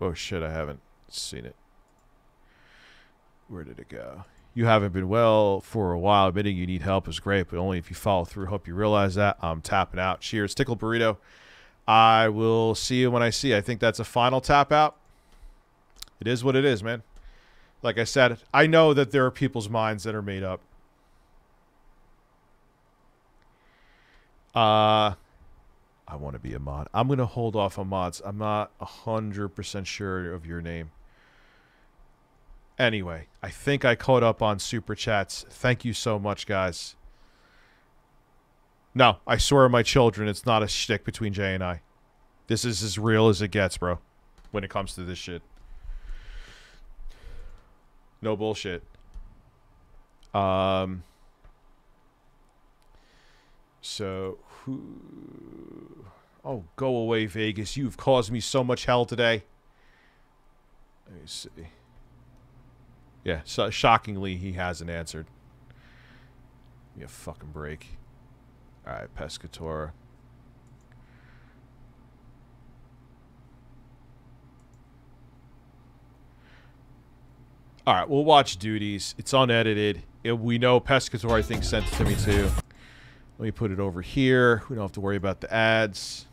Oh, shit, I haven't seen it. Where did it go? You haven't been well for a while. Admitting you need help is great, but only if you follow through. Hope you realize that. I'm tapping out. Cheers, Tickle Burrito. I will see you when I see you. I think that's a final tap out. It is what it is, man. Like I said, I know that there are people's minds that are made up. Uh, I want to be a mod. I'm going to hold off on mods. I'm not one hundred percent sure of your name. Anyway, I think I caught up on Super Chats. Thank you so much, guys. No, I swear on my children, it's not a shtick between Jay and I. This is as real as it gets, bro, when it comes to this shit. No bullshit. Um, so, who... Oh, go away, Vegas. You've caused me so much hell today. Let me see. Yeah, so shockingly, he hasn't answered. Give me a fucking break. All right, Pescatore. All right, we'll watch Duties. It's unedited. It, we know Pescatore, I think, sent it to me, too. Let me put it over here. We don't have to worry about the ads.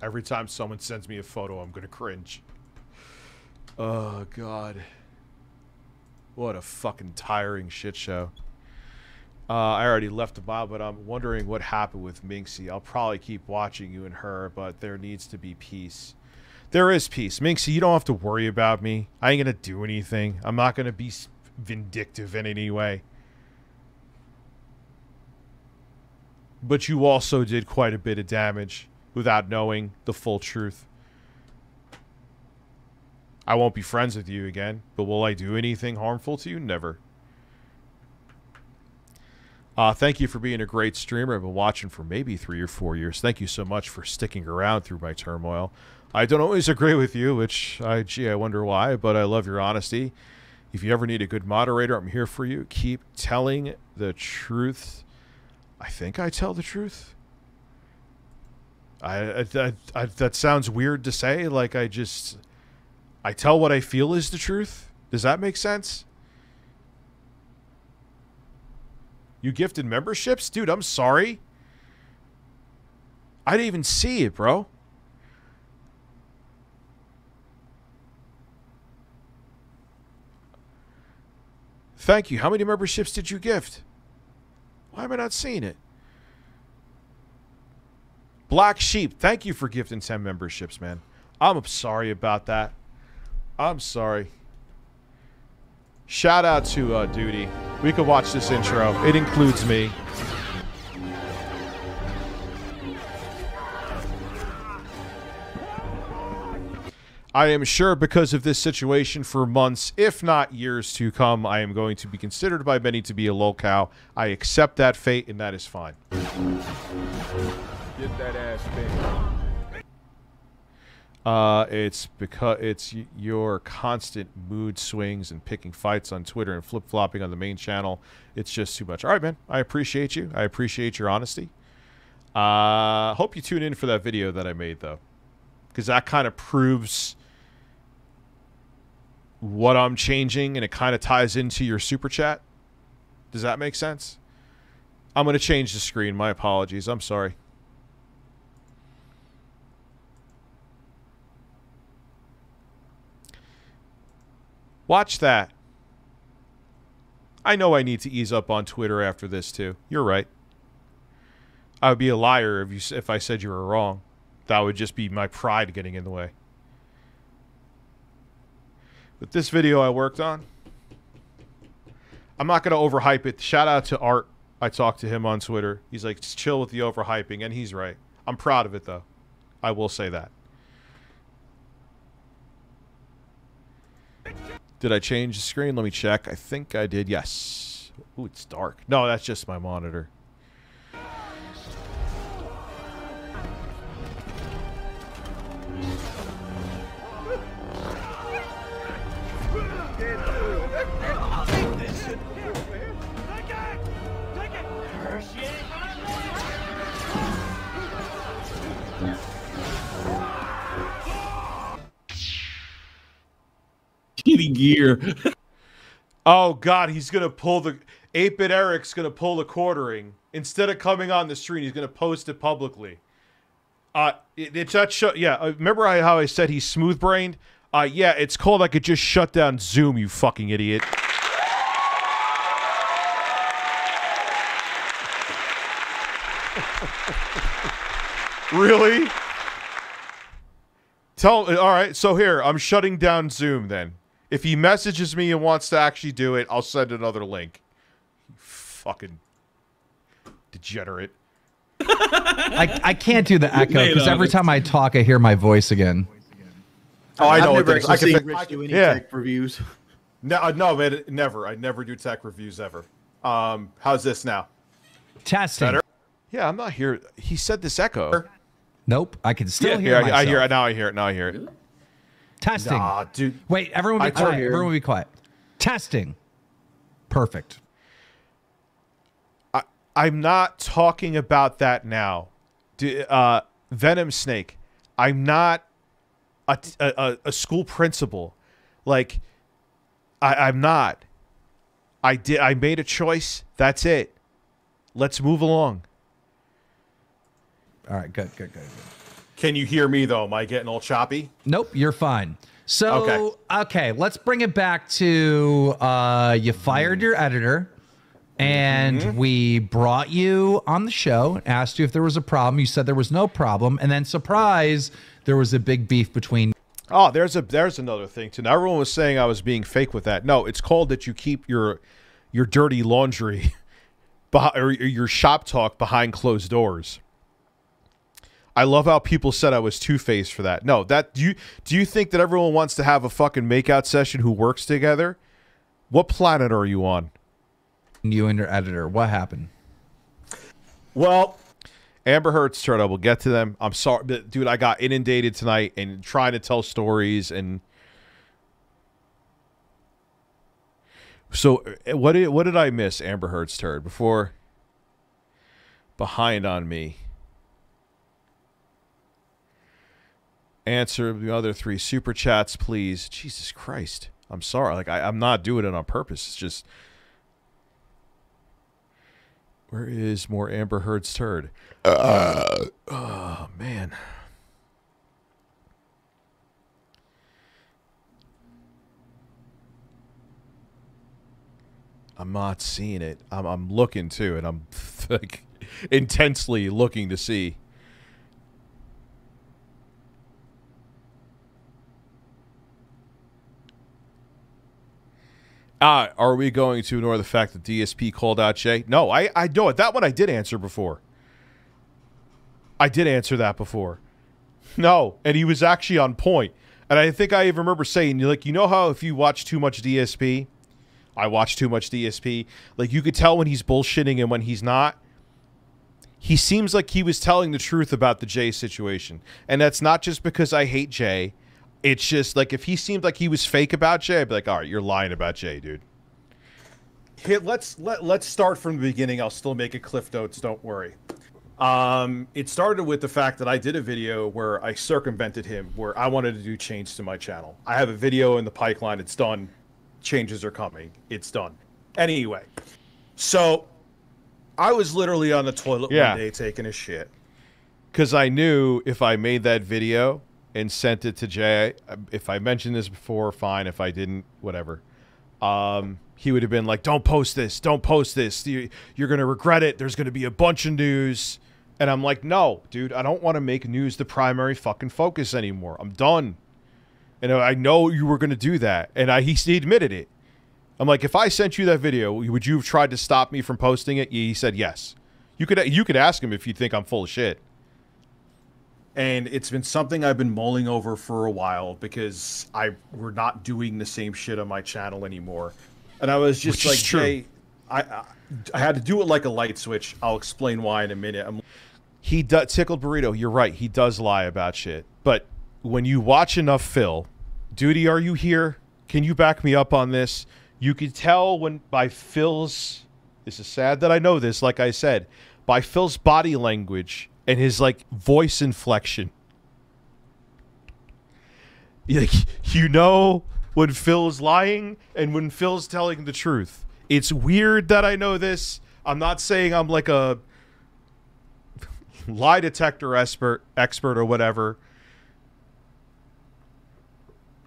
Every time someone sends me a photo, I'm going to cringe. Oh, God. What a fucking tiring shit show. Uh, I already left the bot, but I'm wondering what happened with Minxie. I'll probably keep watching you and her, but there needs to be peace. There is peace. Minxie, you don't have to worry about me. I ain't going to do anything. I'm not going to be vindictive in any way. But you also did quite a bit of damage without knowing the full truth. I won't be friends with you again, but will I do anything harmful to you? Never. Uh, thank you for being a great streamer. I've been watching for maybe three or four years. Thank you so much for sticking around through my turmoil. I don't always agree with you, which, I, gee, I wonder why, but I love your honesty. If you ever need a good moderator, I'm here for you. Keep telling the truth. I think I tell the truth. I, I, I, I that sounds weird to say. Like, I just... I tell what I feel is the truth. Does that make sense? You gifted memberships? Dude, I'm sorry. I didn't even see it, bro. Thank you. How many memberships did you gift? Why am I not seeing it? Black Sheep, thank you for gifting ten memberships, man. I'm sorry about that. I'm sorry. Shout out to uh, Doody. We could watch this intro. It includes me. I am sure because of this situation for months, if not years to come, I am going to be considered by many to be a lolcow. I accept that fate, and that is fine. Get that ass big. Uh, it's because it's your constant mood swings and picking fights on Twitter and flip-flopping on the main channel. It's just too much. All right, man. I appreciate you. I appreciate your honesty. Uh, hope you tune in for that video that I made, though, because that kind of proves what I'm changing, and it kind of ties into your super chat. Does that make sense? I'm going to change the screen. My apologies. I'm sorry. Watch that. I know I need to ease up on Twitter after this, too. You're right. I would be a liar if you if I said you were wrong. That would just be my pride getting in the way. But this video I worked on, I'm not going to overhype it. Shout out to Art. I talked to him on Twitter. He's like, just chill with the overhyping. And he's right. I'm proud of it, though. I will say that. Did I change the screen? Let me check. I think I did. Yes. Ooh, it's dark. No, that's just my monitor. Gear. Oh God, he's gonna pull the eight-bit Eric's gonna pull the quartering instead of coming on the stream. He's gonna post it publicly. Uh, it, it's that show. Yeah, remember how I said he's smooth-brained? Uh, yeah, it's called I could just shut down Zoom. You fucking idiot. Really? Tell. All right. So here, I'm shutting down Zoom then. If he messages me and wants to actually do it, I'll send another link. You fucking degenerate. I, I can't do the echo because every time I talk, I hear my voice again. Oh, I know. I've never actually I can seen Rich do any yeah. tech reviews. No, no, man, never. I never do tech reviews ever. Um, how's this now? Testing. Better? Yeah, I'm not here. He said this echo. Nope, I can still yeah, hear it. I, I hear it now. I hear it now. I hear it. Testing. Nah, dude. Wait, everyone be quiet. Everyone be quiet. Testing. Perfect. I, I'm not talking about that now. D uh, Venom Snake. I'm not a, a, a school principal. Like, I, I'm not. I did. I made a choice. That's it. Let's move along. All right. Good. Good. Good. Good. Can you hear me, though? Am I getting all choppy? Nope, you're fine. So, okay, okay let's bring it back to uh, you fired your editor, and mm-hmm. we brought you on the show, asked you if there was a problem. You said there was no problem, and then, surprise, there was a big beef between... Oh, there's a there's another thing, too. Now, everyone was saying I was being fake with that. No, it's called that you keep your, your dirty laundry or your shop talk behind closed doors. I love how people said I was two-faced for that. No, that do you do you think that everyone wants to have a fucking makeout session who works together? What planet are you on? You and your editor. What happened? Well, Amber Heard's turn. I will get to them. I'm sorry, but dude. I got inundated tonight and trying to tell stories and. So what did what did I miss? Amber Heard's turn before. Behind on me. Answer the other three super chats, please. Jesus Christ. I'm sorry. Like I, I'm not doing it on purpose. It's just. Where is more Amber Heard's turd? Uh, oh, man. I'm not seeing it. I'm, I'm looking, too, and I'm like, intensely looking to see. Ah, are we going to ignore the fact that D S P called out Jay? No, I, I know it. That one I did answer before. I did answer that before. No, and he was actually on point. And I think I even remember saying, like, you know how if you watch too much D S P? I watch too much D S P. Like, you could tell when he's bullshitting and when he's not. He seems like he was telling the truth about the Jay situation. And that's not just because I hate Jay. It's just, like, if he seemed like he was fake about Jay, I'd be like, all right, you're lying about Jay, dude. Hey, let's, let, let's start from the beginning. I'll still make it cliff notes, don't worry. Um, it started with the fact that I did a video where I circumvented him, where I wanted to do change to my channel. I have a video in the pipeline. It's done. Changes are coming. It's done. Anyway, so I was literally on the toilet yeah. one day taking a shit. Because I knew if I made that video... and sent it to Jay. If I mentioned this before, fine. If I didn't, whatever. Um, he would have been like, don't post this. Don't post this. You're going to regret it. There's going to be a bunch of news. And I'm like, no, dude, I don't want to make news the primary fucking focus anymore. I'm done. And I know you were going to do that. And I, he, he admitted it. I'm like, if I sent you that video, would you have tried to stop me from posting it? He said, yes. You could, you could ask him if you think I'm full of shit. And it's been something I've been mulling over for a while because I we're not doing the same shit on my channel anymore. And I was just like, Jay, I, I I had to do it like a light switch. I'll explain why in a minute. I'm he does, Tickled Burrito, you're right. He does lie about shit. But when you watch enough Phil, Doody, are you here? Can you back me up on this? You can tell when by Phil's, this is sad that I know this, like I said, by Phil's body language, and his, like, voice inflection. Like, you know when Phil's lying and when Phil's telling the truth. It's weird that I know this. I'm not saying I'm, like, a lie detector expert, expert or whatever.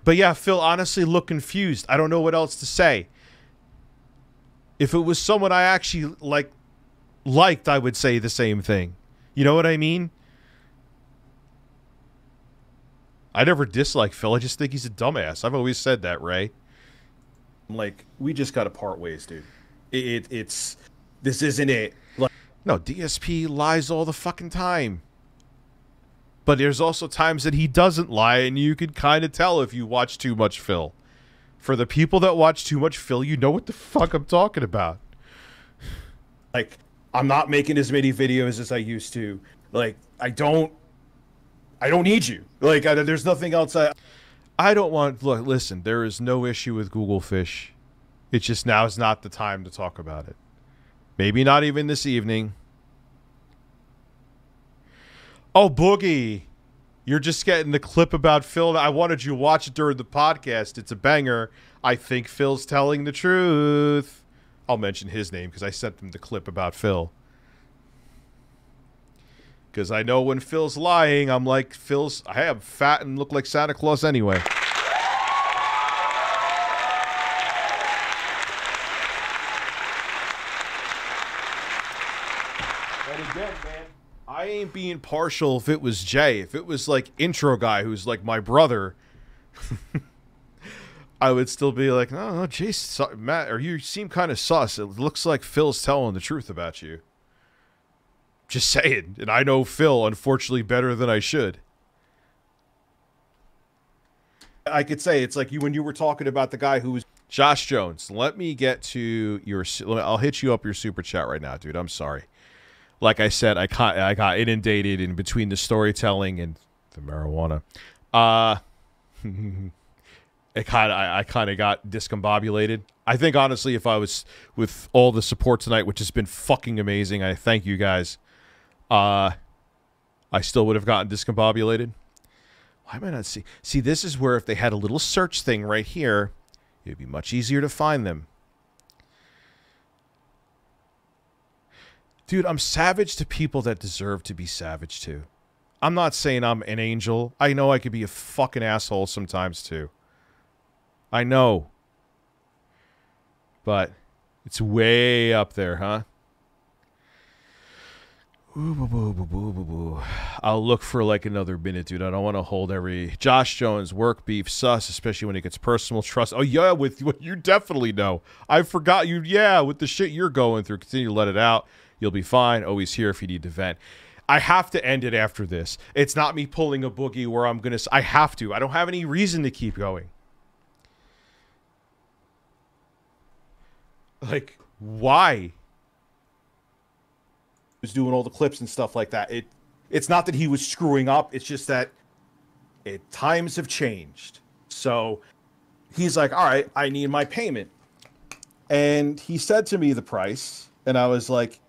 But, yeah, Phil honestly looked confused. I don't know what else to say. If it was someone I actually, like, liked, I would say the same thing. You know what I mean? I never dislike Phil. I just think he's a dumbass. I've always said that, Ray. Like, we just got to part ways, dude. It, it, it's... This isn't it. Like, no, D S P lies all the fucking time. But there's also times that he doesn't lie, and you can kind of tell if you watch too much Phil. For the people that watch too much Phil, you know what the fuck I'm talking about. Like... I'm not making as many videos as I used to. Like, I don't, I don't need you. Like, I, there's nothing else. I, I don't want, look, listen, there is no issue with Google Fish. It's just now is not the time to talk about it. Maybe not even this evening. Oh, Boogie, you're just getting the clip about Phil. I wanted you to watch it during the podcast. It's a banger. I think Phil's telling the truth. I'll mention his name because I sent them the clip about Phil. Because I know when Phil's lying, I'm like, Phil's... Hey, I'm fat and look like Santa Claus anyway. But again, man, I ain't being partial if it was Jay. If it was, like, intro guy who's, like, my brother... I would still be like, no, no, Jay, Matt, or you seem kind of sus. It looks like Phil's telling the truth about you. Just saying. And I know Phil, unfortunately, better than I should. I could say it's like you when you were talking about the guy who was Josh Jones. Let me get to your. I'll hit you up your super chat right now, dude. I'm sorry. Like I said, I got I got inundated in between the storytelling and the marijuana. Uh, it kind I, I kind of got discombobulated. I think honestly, if I was with all the support tonight, which has been fucking amazing, I thank you guys. Uh, I still would have gotten discombobulated. Why am I not see? See, this is where if they had a little search thing right here, it would be much easier to find them. Dude, I'm savage to people that deserve to be savage to. I'm not saying I'm an angel. I know I could be a fucking asshole sometimes too. I know. But it's way up there, huh? Ooh, boo, boo, boo, boo, boo, boo. I'll look for like another minute, dude. I don't want to hold every... Josh Jones, work beef, sus, especially when it gets personal, trust. Oh, yeah, with what you definitely know. I forgot you. Yeah, with the shit you're going through. Continue to let it out. You'll be fine. Always here if you need to vent. I have to end it after this. It's not me pulling a Boogie where I'm going to... I have to. I don't have any reason to keep going. Like, why? Was doing all the clips and stuff like that. It it's not that he was screwing up, it's just that it times have changed. So he's like, all right, I need my payment. And he said to me the price, and I was like,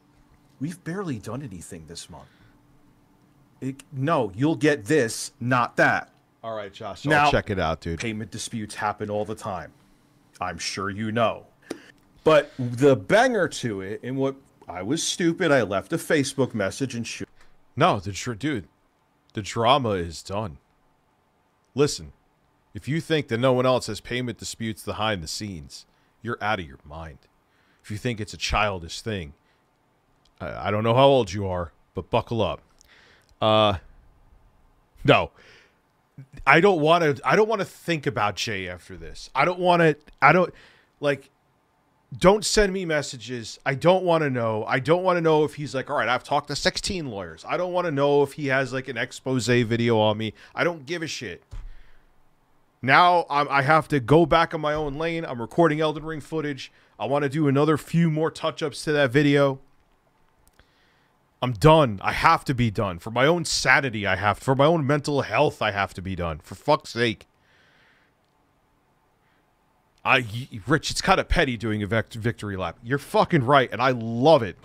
we've barely done anything this month. It, no, you'll get this, not that. All right, Josh, now, I'll check it out, dude. Payment disputes happen all the time. I'm sure you know. But the banger to it, and what I was stupid. I left a Facebook message and shoot. No, the dude, the drama is done. Listen, if you think that no one else has payment disputes behind the scenes, you're out of your mind. If you think it's a childish thing, I, I don't know how old you are, but buckle up. Uh, no, I don't want to. I don't want to think about Jay after this. I don't want to. I don't like. Don't send me messages. I don't want to know. I don't want to know if he's like, all right, I've talked to sixteen lawyers. I don't want to know if he has like an expose video on me. I don't give a shit. Now I'm, I have to go back on my own lane. I'm recording Elden Ring footage. I want to do another few more touch-ups to that video. I'm done. I have to be done. For my own sanity, I have. For my own mental health, I have to be done. For fuck's sake. I, Rich, it's kind of petty doing a victory lap. You're fucking right, and I love it.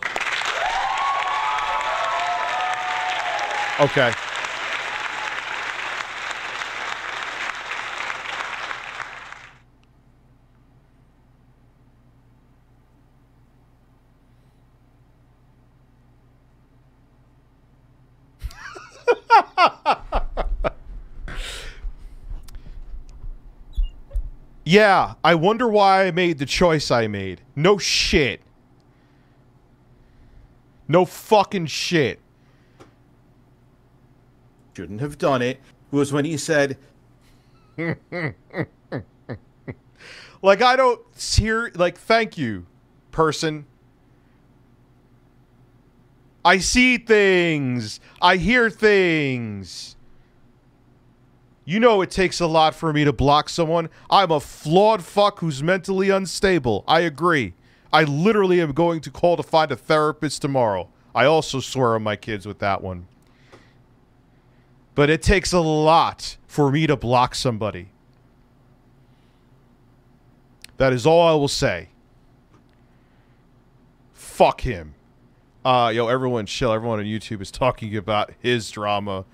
Okay. Yeah, I wonder why I made the choice I made. No shit. No fucking shit. Shouldn't have done it. It was when he said... like, I don't... Ser- like, thank you, person. I see things. I hear things. You know it takes a lot for me to block someone. I'm a flawed fuck who's mentally unstable. I agree. I literally am going to call to find a therapist tomorrow. I also swear on my kids with that one. But it takes a lot for me to block somebody. That is all I will say. Fuck him. Uh, yo, everyone chill. Everyone on YouTube is talking about his drama.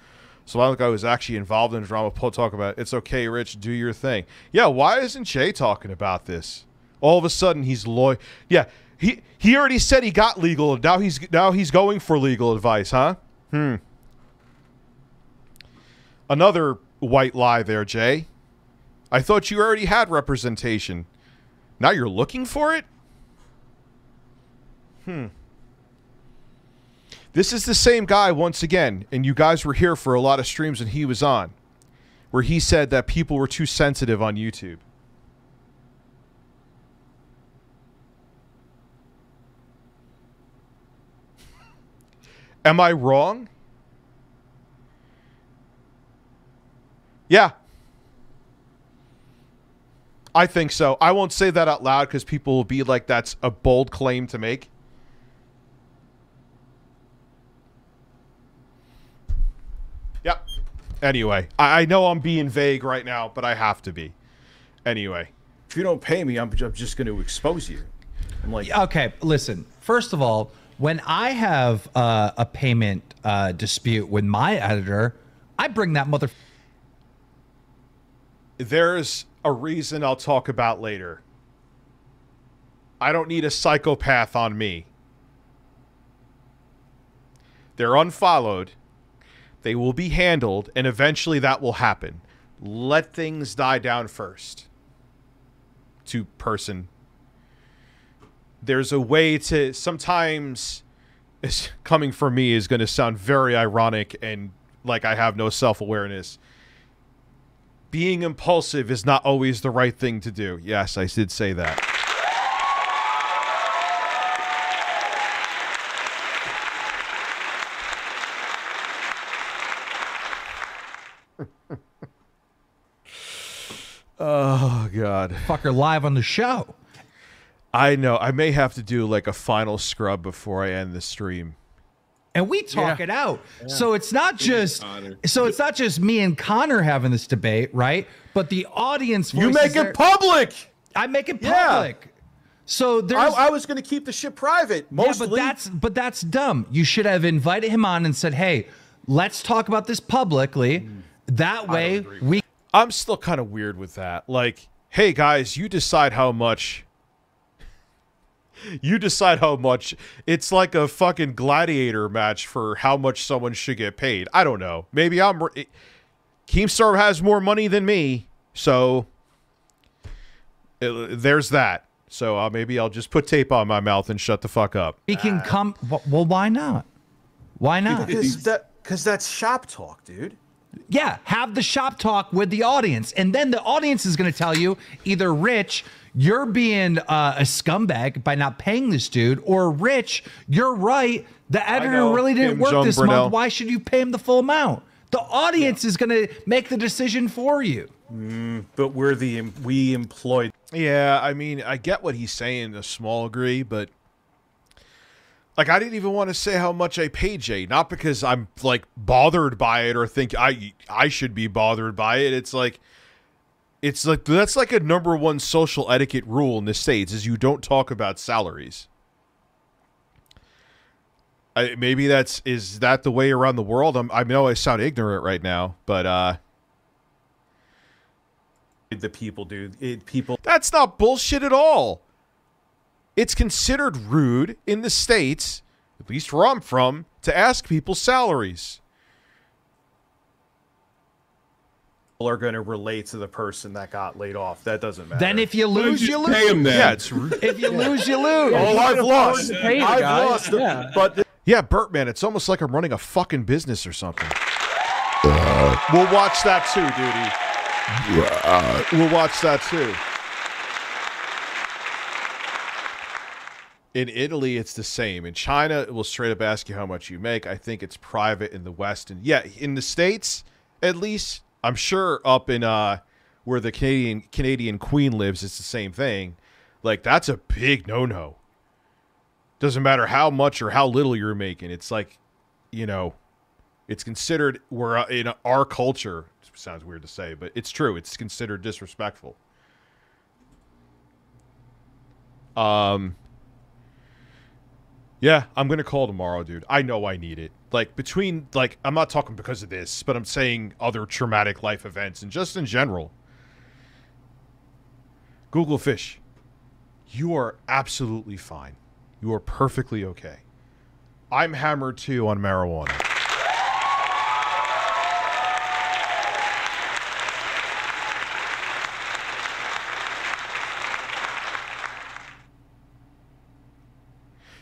So I don't think I was actually involved in drama. Paul talk about it. It's okay, Rich. Do your thing. Yeah, why isn't Jay talking about this? All of a sudden, he's loyal. Yeah, he he already said he got legal. Now he's now he's going for legal advice, huh? Hmm. Another white lie there, Jay. I thought you already had representation. Now you're looking for it? Hmm. This is the same guy once again, and you guys were here for a lot of streams and he was on, where he said that people were too sensitive on YouTube. Am I wrong? Yeah. I think so. I won't say that out loud because people will be like, that's a bold claim to make. Yep. Anyway, I, I know I'm being vague right now, but I have to be. Anyway. If you don't pay me, I'm, I'm just going to expose you. I'm like, okay, listen, first of all, when I have uh, a payment uh, dispute with my editor, I bring that mother... There's a reason I'll talk about later. I don't need a psychopath on me. They're unfollowed. They will be handled, and eventually that will happen. Let things die down first. To person... There's a way to sometimes it's coming from me is going to sound very ironic and like I have no self-awareness. Being impulsive is not always the right thing to do. Yes, I did say that. Oh, God. Fucker live on the show. I know. I may have to do like a final scrub before I end the stream. And we talk yeah. it out. Yeah. So it's not just Connor. so it's not just me and Connor having this debate, right? But the audience voices. You make it public. I make it public. Yeah. So there's I, I was going to keep the shit private mostly. Yeah, but that's but that's dumb. You should have invited him on and said, "Hey, let's talk about this publicly." Mm. That way we I'm still kind of weird with that. Like, "Hey guys, you decide how much You decide how much. It's like a fucking gladiator match for how much someone should get paid. I don't know. Maybe I'm... It, Keemstar has more money than me, so it, there's that. So uh, maybe I'll just put tape on my mouth and shut the fuck up. We can come... Well, why not? Why not? Because that, that's shop talk, dude. Yeah, have the shop talk with the audience. And then the audience is going to tell you, either Rich... You're being uh, a scumbag by not paying this dude, or Rich, you're right. The editor really didn't work this month. Why should you pay him the full amount? The audience yeah. is going to make the decision for you. Mm, but we're the we employed. Yeah, I mean, I get what he's saying to a small degree, but like, I didn't even want to say how much I paid Jay, not because I'm like bothered by it or think I I should be bothered by it. It's like. It's like that's like a number one social etiquette rule in the States is you don't talk about salaries. I, maybe that's is that the way around the world? I'm, I know I sound ignorant right now, but uh, the people, dude, it, people. That's not bullshit at all. It's considered rude in the States, at least where I'm from, to ask people salaries. Are going to relate to the person that got laid off. That doesn't matter. Then if you lose, you, you lose. Pay him then. Yeah, it's if you lose, you lose. Yeah, oh, I've lost. I've guys. lost. Yeah. But yeah, Bertman, it's almost like I'm running a fucking business or something. Uh, we'll watch that too, Doody. Uh, we'll watch that too. In Italy, it's the same. In China, it will straight up ask you how much you make. I think it's private in the West. And yeah, in the States, at least, I'm sure up in uh, where the Canadian Canadian Queen lives, it's the same thing. Like, that's a big no-no. Doesn't matter how much or how little you're making. It's like, you know, it's considered we're uh, in our culture. Sounds weird to say, but it's true. It's considered disrespectful. Um. Yeah, I'm going to call tomorrow, dude. I know I need it. Like, between, like, I'm not talking because of this, but I'm saying other traumatic life events and just in general. Google Fish, you are absolutely fine. You are perfectly okay. I'm hammered, too, on marijuana.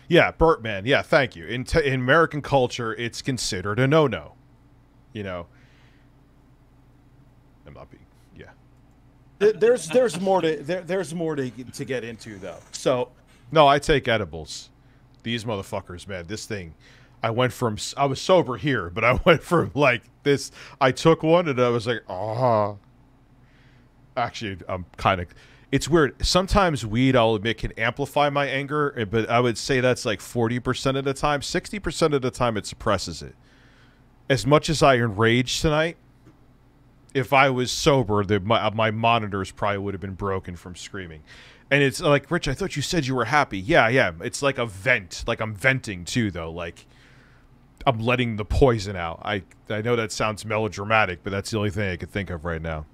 Yeah, Bertman. Yeah, thank you. In, t in American culture, it's considered a no-no. You know, it might be. Yeah. There's there's more to there, there's more to to get into though. So, no, I take edibles. These motherfuckers, man. This thing, I went from, I was sober here, but I went from like this, I took one and I was like, ah. Actually, I'm kind of, it's weird. Sometimes weed, I'll admit, can amplify my anger, but I would say that's like forty percent of the time. sixty percent of the time, it suppresses it. As much as I enraged tonight, if I was sober, the, my, my monitors probably would have been broken from screaming. And it's like, Rich, I thought you said you were happy. Yeah, yeah. It's like a vent. Like, I'm venting, too, though. Like, I'm letting the poison out. I, I know that sounds melodramatic, but that's the only thing I could think of right now.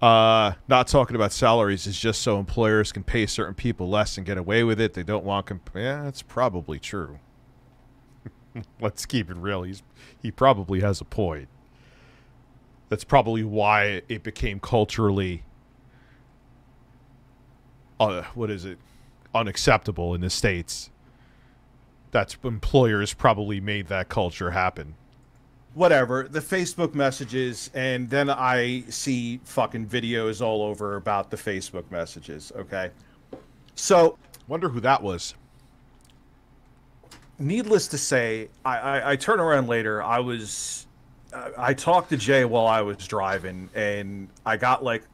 Uh, not talking about salaries is just so employers can pay certain people less and get away with it. They don't want... Comp yeah, that's probably true. Let's keep it real. He's, he probably has a point. That's probably why it became culturally, uh, what is it, unacceptable in the States. That's employers probably made that culture happen. Whatever, the Facebook messages, and then I see fucking videos all over about the Facebook messages, okay? So... Wonder who that was. Needless to say, I, I, I turn around later, I was... I talked to Jay while I was driving, and I got, like,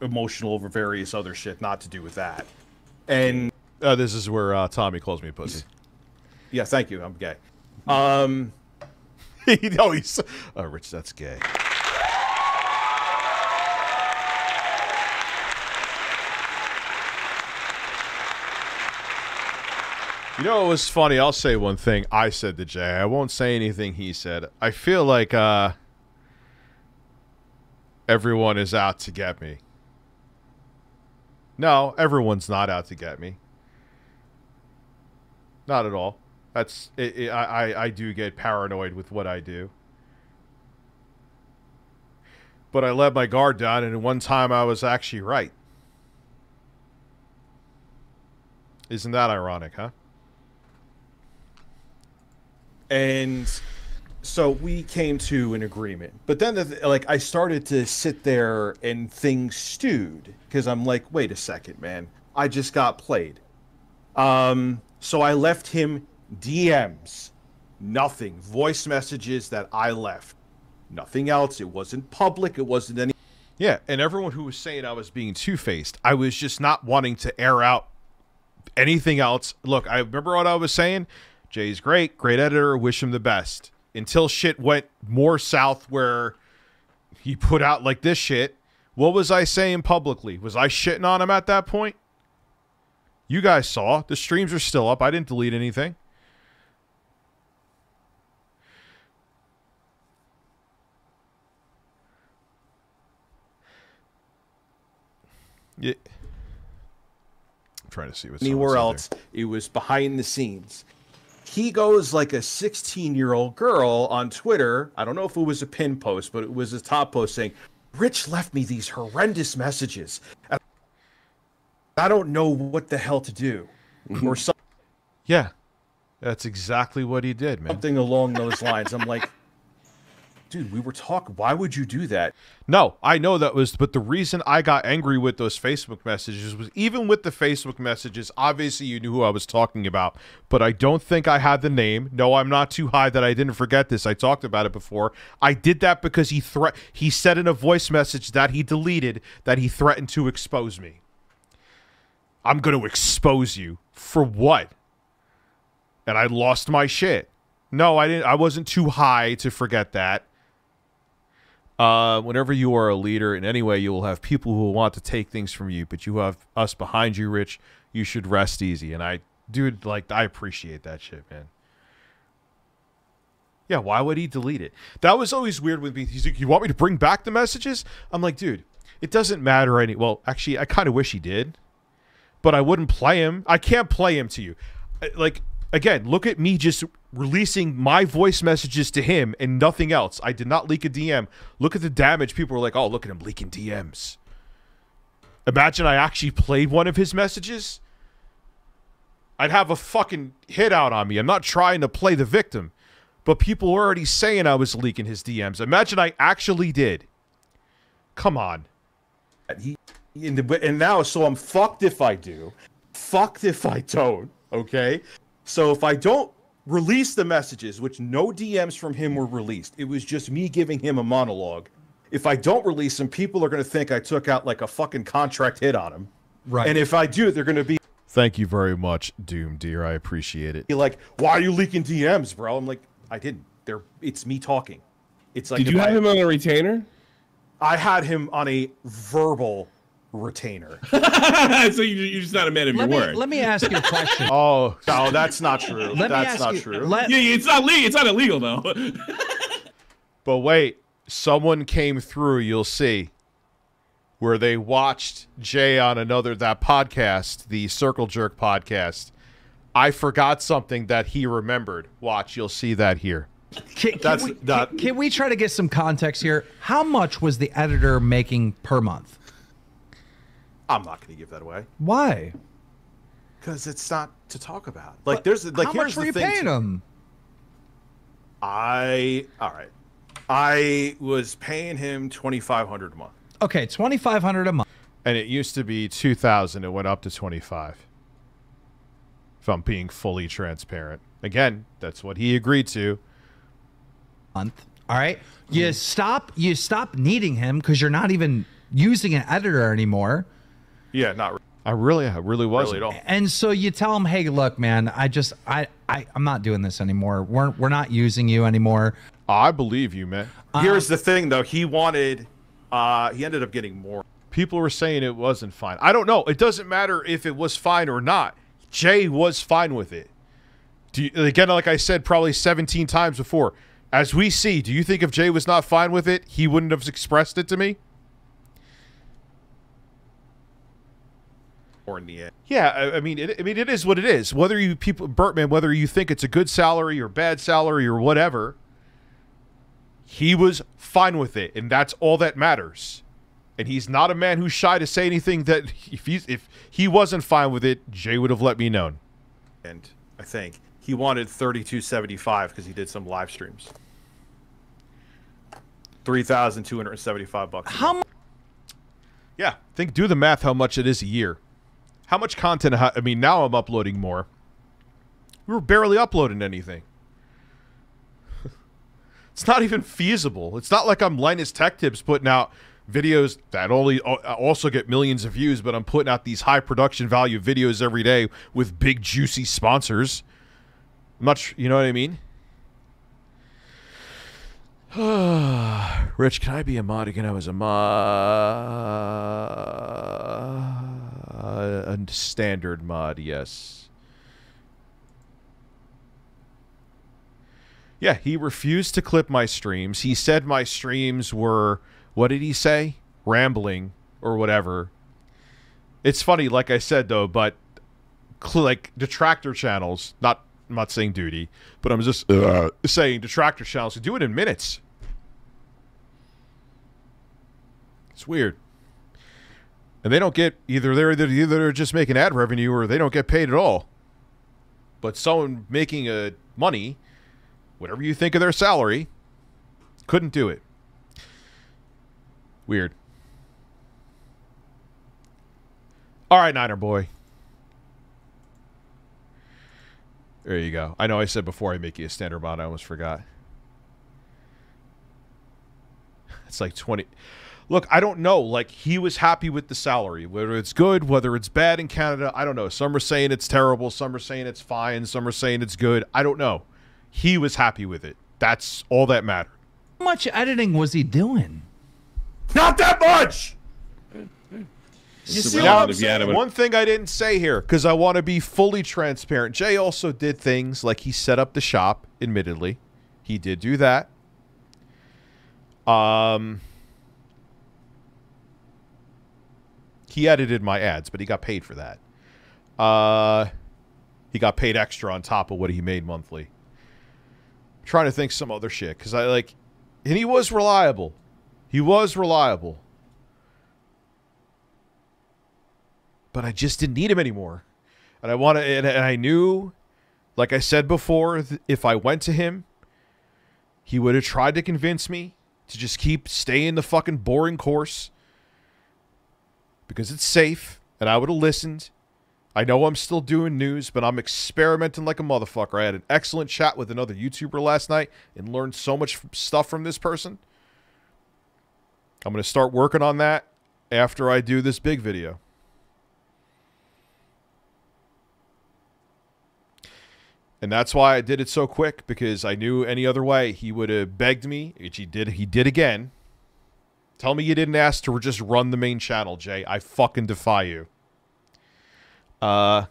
emotional over various other shit not to do with that. And... Uh, this is where uh, Tommy calls me a pussy. Yeah, thank you. I'm gay. Um... no, he's... Oh, Rich, that's gay. You know, it was funny. I'll say one thing I said to Jay. I won't say anything he said. I feel like uh, everyone is out to get me. No, everyone's not out to get me. Not at all. That's it, it, I, I do get paranoid with what I do. But I let my guard down, and at one time I was actually right. Isn't that ironic, huh? And so we came to an agreement, but then the, like I started to sit there and things stewed because I'm like, wait a second, man, I just got played. Um, so I left him D Ms, nothing, voice messages that I left, nothing else. It wasn't public. It wasn't any. Yeah. And everyone who was saying I was being two-faced, I was just not wanting to air out anything else. Look, I remember what I was saying. Jay's great, great editor, wish him the best. Until shit went more south where he put out like this shit, what was I saying publicly? Was I shitting on him at that point? You guys saw. The streams are still up. I didn't delete anything. Yeah. I'm trying to see what's anywhere else. It was behind the scenes. He goes like a sixteen-year-old girl on Twitter. I don't know if it was a pin post, but it was a top post saying, Rich left me these horrendous messages. And I don't know what the hell to do. or something. Yeah, that's exactly what he did, man. Something along those lines. I'm like, dude, we were talking. Why would you do that? No, I know that was, but the reason I got angry with those Facebook messages was even with the Facebook messages, obviously you knew who I was talking about, but I don't think I had the name. No, I'm not too high that I didn't forget this. I talked about it before. I did that because he thre- he said in a voice message that he deleted that he threatened to expose me. I'm going to expose you. For what? And I lost my shit. No, I didn't. I wasn't too high to forget that. Uh, whenever you are a leader in any way, you will have people who will want to take things from you, but you have us behind you, Rich. You should rest easy. And I, dude, like, I appreciate that shit, man. Yeah, why would he delete it? That was always weird with me. He's like, you want me to bring back the messages? I'm like, dude, it doesn't matter any. Well, actually, I kind of wish he did, but I wouldn't play him. I can't play him to you. Like, again, look at me just releasing my voice messages to him and nothing else. I did not leak a D M. Look at the damage. People were like, oh, look at him leaking D Ms. Imagine I actually played one of his messages. I'd have a fucking hit out on me. I'm not trying to play the victim, but people were already saying I was leaking his D Ms. Imagine I actually did. Come on. He, and now, so I'm fucked if I do. Fucked if I don't, okay? So if I don't, release the messages, which no D Ms from him were released. It was just me giving him a monologue. If I don't release them, people are going to think I took out like a fucking contract hit on him. Right. And if I do, they're going to be... Thank you very much, Doom Deer. I appreciate it. You're like, why are you leaking D Ms, bro? I'm like, I didn't. They're, it's me talking. It's like... Did you have him on a retainer? I had him on a verbal retainer. So you, you're just not a man of your word. Let me ask you a question. Oh, no, that's not true. Let that's not you, true. Let... Yeah, it's not legal. It's not illegal, though. But wait. Someone came through, you'll see, where they watched Jay on another, that podcast, the Circle Jerk podcast. I forgot something that he remembered. Watch, you'll see that here. Can, can, That's, we, that, can, can we try to get some context here? How much was the editor making per month? I'm not going to give that away. Why? Because it's not to talk about. Like, but there's like, how here's much were the you thing paying to, him? I, all right. I was paying him twenty-five hundred dollars a month. Okay, twenty-five hundred dollars a month. And it used to be two thousand dollars. It went up to twenty-five dollars. If I'm being fully transparent. Again, that's what he agreed to. Month. All right. You stop you stop needing him because you're not even using an editor anymore. Yeah, not really. I really I really wasn't really at all. And so you tell him, "Hey, look, man, I just I, I I'm not doing this anymore. We're we're not using you anymore." I believe you, man. Uh, Here's the thing, though. He wanted, uh, he ended up getting more. People were saying it wasn't fine. I don't know. It doesn't matter if it was fine or not. Jay was fine with it. Do you, again, like I said, probably seventeen times before. As we see, do you think if Jay was not fine with it, he wouldn't have expressed it to me? Or in the end. Yeah, I, I mean, it, I mean, it is what it is. Whether you people, Burtman, whether you think it's a good salary or bad salary or whatever. He was fine with it, and that's all that matters. And he's not a man who's shy to say anything that if, he's, if he wasn't fine with it, Jay would have let me know. And I think he wanted thirty-two seventy-five because he did some live streams. three thousand two hundred seventy-five bucks. How much? Yeah, think do the math how much it is a year. How much content? I mean, now I'm uploading more. We were barely uploading anything. It's not even feasible. It's not like I'm Linus Tech Tips putting out videos that only also get millions of views, but I'm putting out these high production value videos every day with big juicy sponsors. Much, you know what I mean? Rich, can I be a mod again? I was a mod, a standard mod, yes. Yeah, he refused to clip my streams. He said my streams were, what did he say? Rambling or whatever. It's funny, like I said, though, but like detractor channels, not, I'm not saying duty, but I'm just uh, saying detractor channels can do it in minutes. It's weird. And they don't get, either they're, either, either they're just making ad revenue or they don't get paid at all. But someone making a money... Whatever you think of their salary, couldn't do it. Weird. All right, Niner Boy. There you go. I know I said before I make you a standard mod, I almost forgot. It's like twenty. Look, I don't know. Like, he was happy with the salary. Whether it's good, whether it's bad in Canada, I don't know. Some are saying it's terrible. Some are saying it's fine. Some are saying it's good. I don't know. He was happy with it. That's all that mattered. How much editing was he doing? Not that much! You see what I'm saying? One thing I didn't say here, because I want to be fully transparent. Jay also did things like he set up the shop, admittedly. He did do that. Um, he edited my ads, but he got paid for that. Uh, he got paid extra on top of what he made monthly. Trying to think some other shit because I like, and he was reliable. He was reliable, but I just didn't need him anymore. And I want to, and, and I knew, like I said before, if I went to him, he would have tried to convince me to just keep staying the fucking boring course because it's safe, and I would have listened. I know I'm still doing news, but I'm experimenting like a motherfucker. I had an excellent chat with another YouTuber last night and learned so much stuff from this person. I'm going to start working on that after I do this big video. And that's why I did it so quick, because I knew any other way he would have begged me, which he did, he did again. Tell me you didn't ask to just run the main channel, Jay. I fucking defy you. Uh,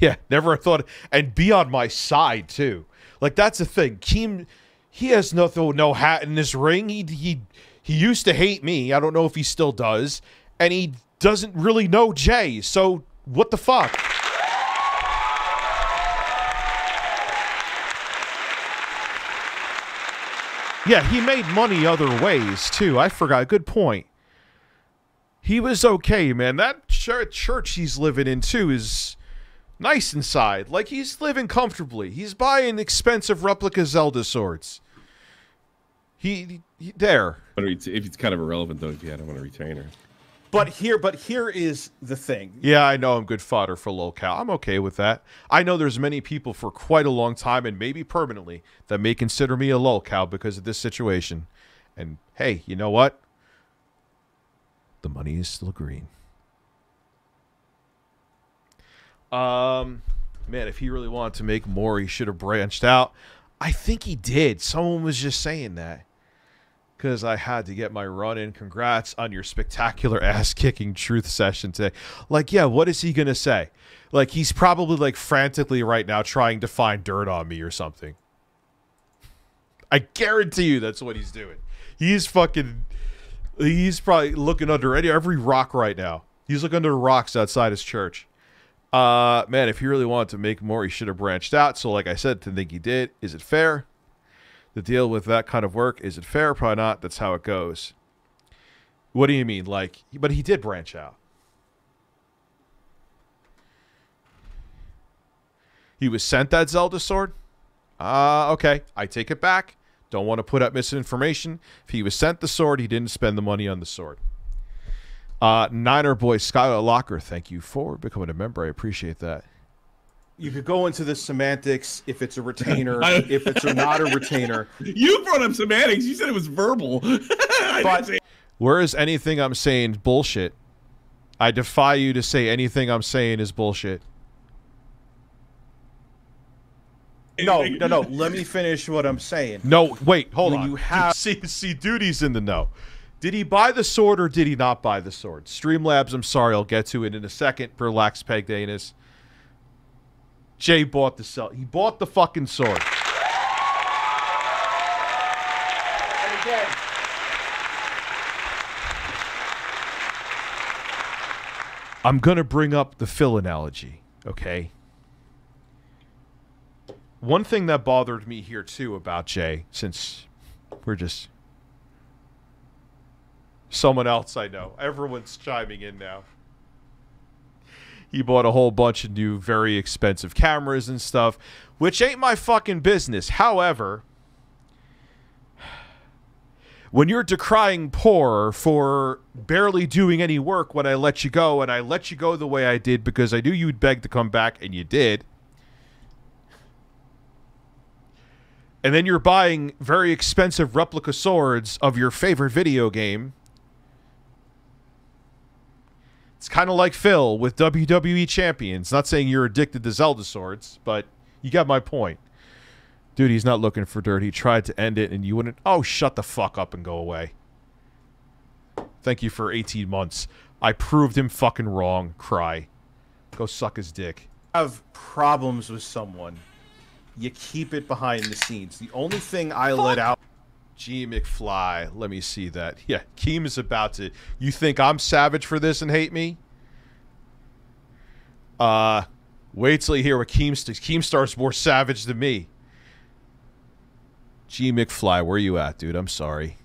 yeah, never thought, and be on my side, too. Like, that's the thing. Keem, he has no, no hat in this ring. He, he, he used to hate me. I don't know if he still does. And he doesn't really know Jay, so what the fuck? Yeah, he made money other ways, too. I forgot. Good point. He was okay, man. That ch church he's living in, too, is nice inside. Like, he's living comfortably. He's buying expensive replica Zelda swords. He... he there. But if it's kind of irrelevant, though, if you had him on a retainer. But here, but here is the thing. Yeah, I know I'm good fodder for Lolcow. I'm okay with that. I know there's many people for quite a long time and maybe permanently that may consider me a Lolcow because of this situation. And hey, you know what? The money is still green. Um, man, if he really wanted to make more, he should have branched out. I think he did. Someone was just saying that. Because I had to get my run in. Congrats on your spectacular ass-kicking truth session today. Like, yeah, what is he going to say? Like, he's probably, like, frantically right now trying to find dirt on me or something. I guarantee you that's what he's doing. He's fucking... He's probably looking under every rock right now. He's looking under rocks outside his church. Uh, man, if he really wanted to make more, he should have branched out. So, like I said, to think he did. Is it fair? The deal with that kind of work, is it fair? Probably not. That's how it goes. What do you mean? Like, but he did branch out. He was sent that Zelda sword? Ah, uh, okay. I take it back. Don't want to put up misinformation. If he was sent the sword, he didn't spend the money on the sword. Uh, Niner Boy Skylar Locker, thank you for becoming a member. I appreciate that. You could go into the semantics if it's a retainer, if it's not a retainer. You brought up semantics. You said it was verbal. But where is anything I'm saying bullshit? I defy you to say anything I'm saying is bullshit. No, no, no. Let me finish what I'm saying. No, wait, hold when on. You have see, see, Doody's in the know. Did he buy the sword or did he not buy the sword? Streamlabs, I'm sorry, I'll get to it in a second. Relax, Peg Danis. Jay bought the cell. He bought the fucking sword. And again, I'm gonna bring up the Phil analogy, okay? One thing that bothered me here too about Jay, since we're just someone else I know. Everyone's chiming in now. He bought a whole bunch of new, very expensive cameras and stuff, which ain't my fucking business. However, when you're decrying poor for barely doing any work when I let you go, and I let you go the way I did because I knew you'd beg to come back, and you did, and then you're buying very expensive replica swords of your favorite video game, it's kind of like Phil with W W E champions. Not saying you're addicted to Zelda swords, but you got my point. Dude, he's not looking for dirt. He tried to end it, and you wouldn't... Oh, shut the fuck up and go away. Thank you for eighteen months. I proved him fucking wrong. Cry. Go suck his dick. I have problems with someone. You keep it behind the scenes. The only thing I fuck. let out... G McFly, let me see that. Yeah, Keem is about to... You think I'm savage for this and hate me? Uh, wait till you hear what Keemstar... Keemstar's more savage than me. G McFly, where you at, dude? I'm sorry.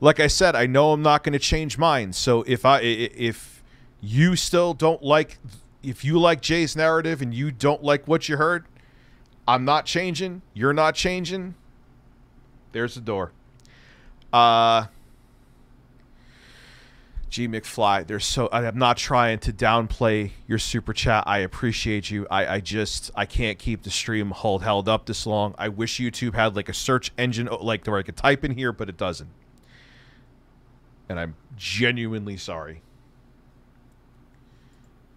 Like I said, I know I'm not going to change mine, so if I... If you still don't like... If you like Jay's narrative and you don't like what you heard... I'm not changing. You're not changing. There's the door. Uh, G McFly, there's so I'm not trying to downplay your super chat. I appreciate you. I, I just I can't keep the stream hold held up this long. I wish YouTube had like a search engine like where I could type in here, but it doesn't. And I'm genuinely sorry.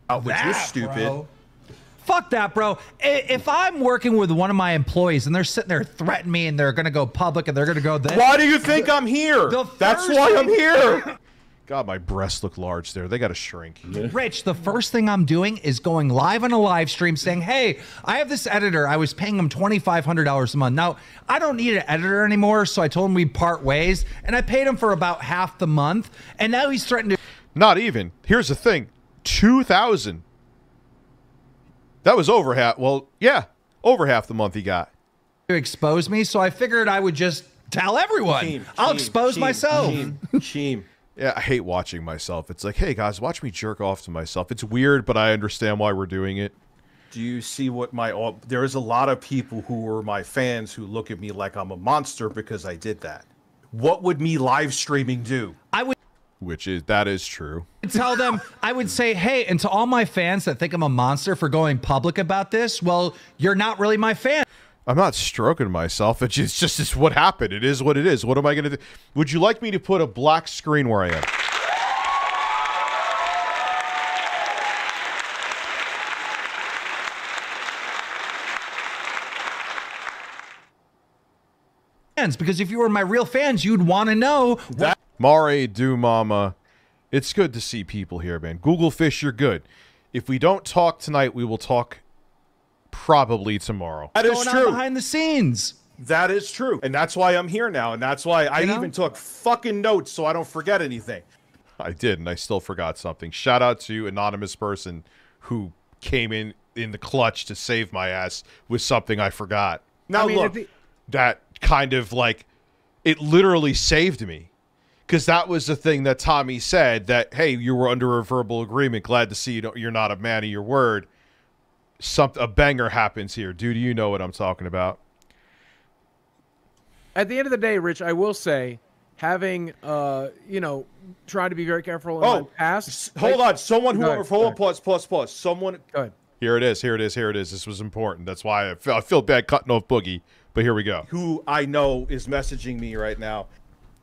Which that, was stupid. Bro. Fuck that, bro. If I'm working with one of my employees and they're sitting there threatening me and they're gonna go public and they're gonna go this. Why do you think I'm here? That's why I'm here. God, my breasts look large there. They got to shrink. Rich, the first thing I'm doing is going live on a live stream saying, hey, I have this editor. I was paying him twenty-five hundred dollars a month. Now, I don't need an editor anymore, so I told him we'd part ways, and I paid him for about half the month, and now he's threatened to... Not even. Here's the thing. two thousand dollars. That was over half. Well, yeah, over half the month he got. ...to expose me, so I figured I would just tell everyone. Cheem, I'll cheem, expose cheem, myself. Cheem. Yeah, I hate watching myself. It's like, hey guys, watch me jerk off to myself. It's weird, but I understand why we're doing it. Do you see what my... There is a lot of people who are my fans who look at me like I'm a monster because I did that. What would me live streaming do? I would... Which is... That is true. Tell them... I would say, hey, and to all my fans that think I'm a monster for going public about this, well, you're not really my fan. I'm not stroking myself. It's just, it's just it's what happened. It is what it is. What am I going to do? Would you like me to put a black screen where I am? Because if you were my real fans, you'd want to know. That Mare do mama. It's good to see people here, man. Google Fish, you're good. If we don't talk tonight, we will talk probably tomorrow. That is true. Behind the scenes. That is true. And that's why I'm here now. And that's why I even took fucking notes so I don't forget anything. I did, and I still forgot something. Shout out to anonymous person who came in in the clutch to save my ass with something I forgot. Now look, that kind of like, it literally saved me. Because that was the thing that Tommy said, that, hey, you were under a verbal agreement. Glad to see you don't, you're not a man of your word. Some, a banger happens here. Dude, you know what I'm talking about. At the end of the day, Rich, I will say, having, uh, you know, trying to be very careful in oh, the past. Hold like, on. Someone who... Ahead, hold on. Pause, pause, pause. Someone... Go ahead. Here it is. Here it is. Here it is. This was important. That's why I feel, I feel bad cutting off Boogie, but here we go. Who I know is messaging me right now.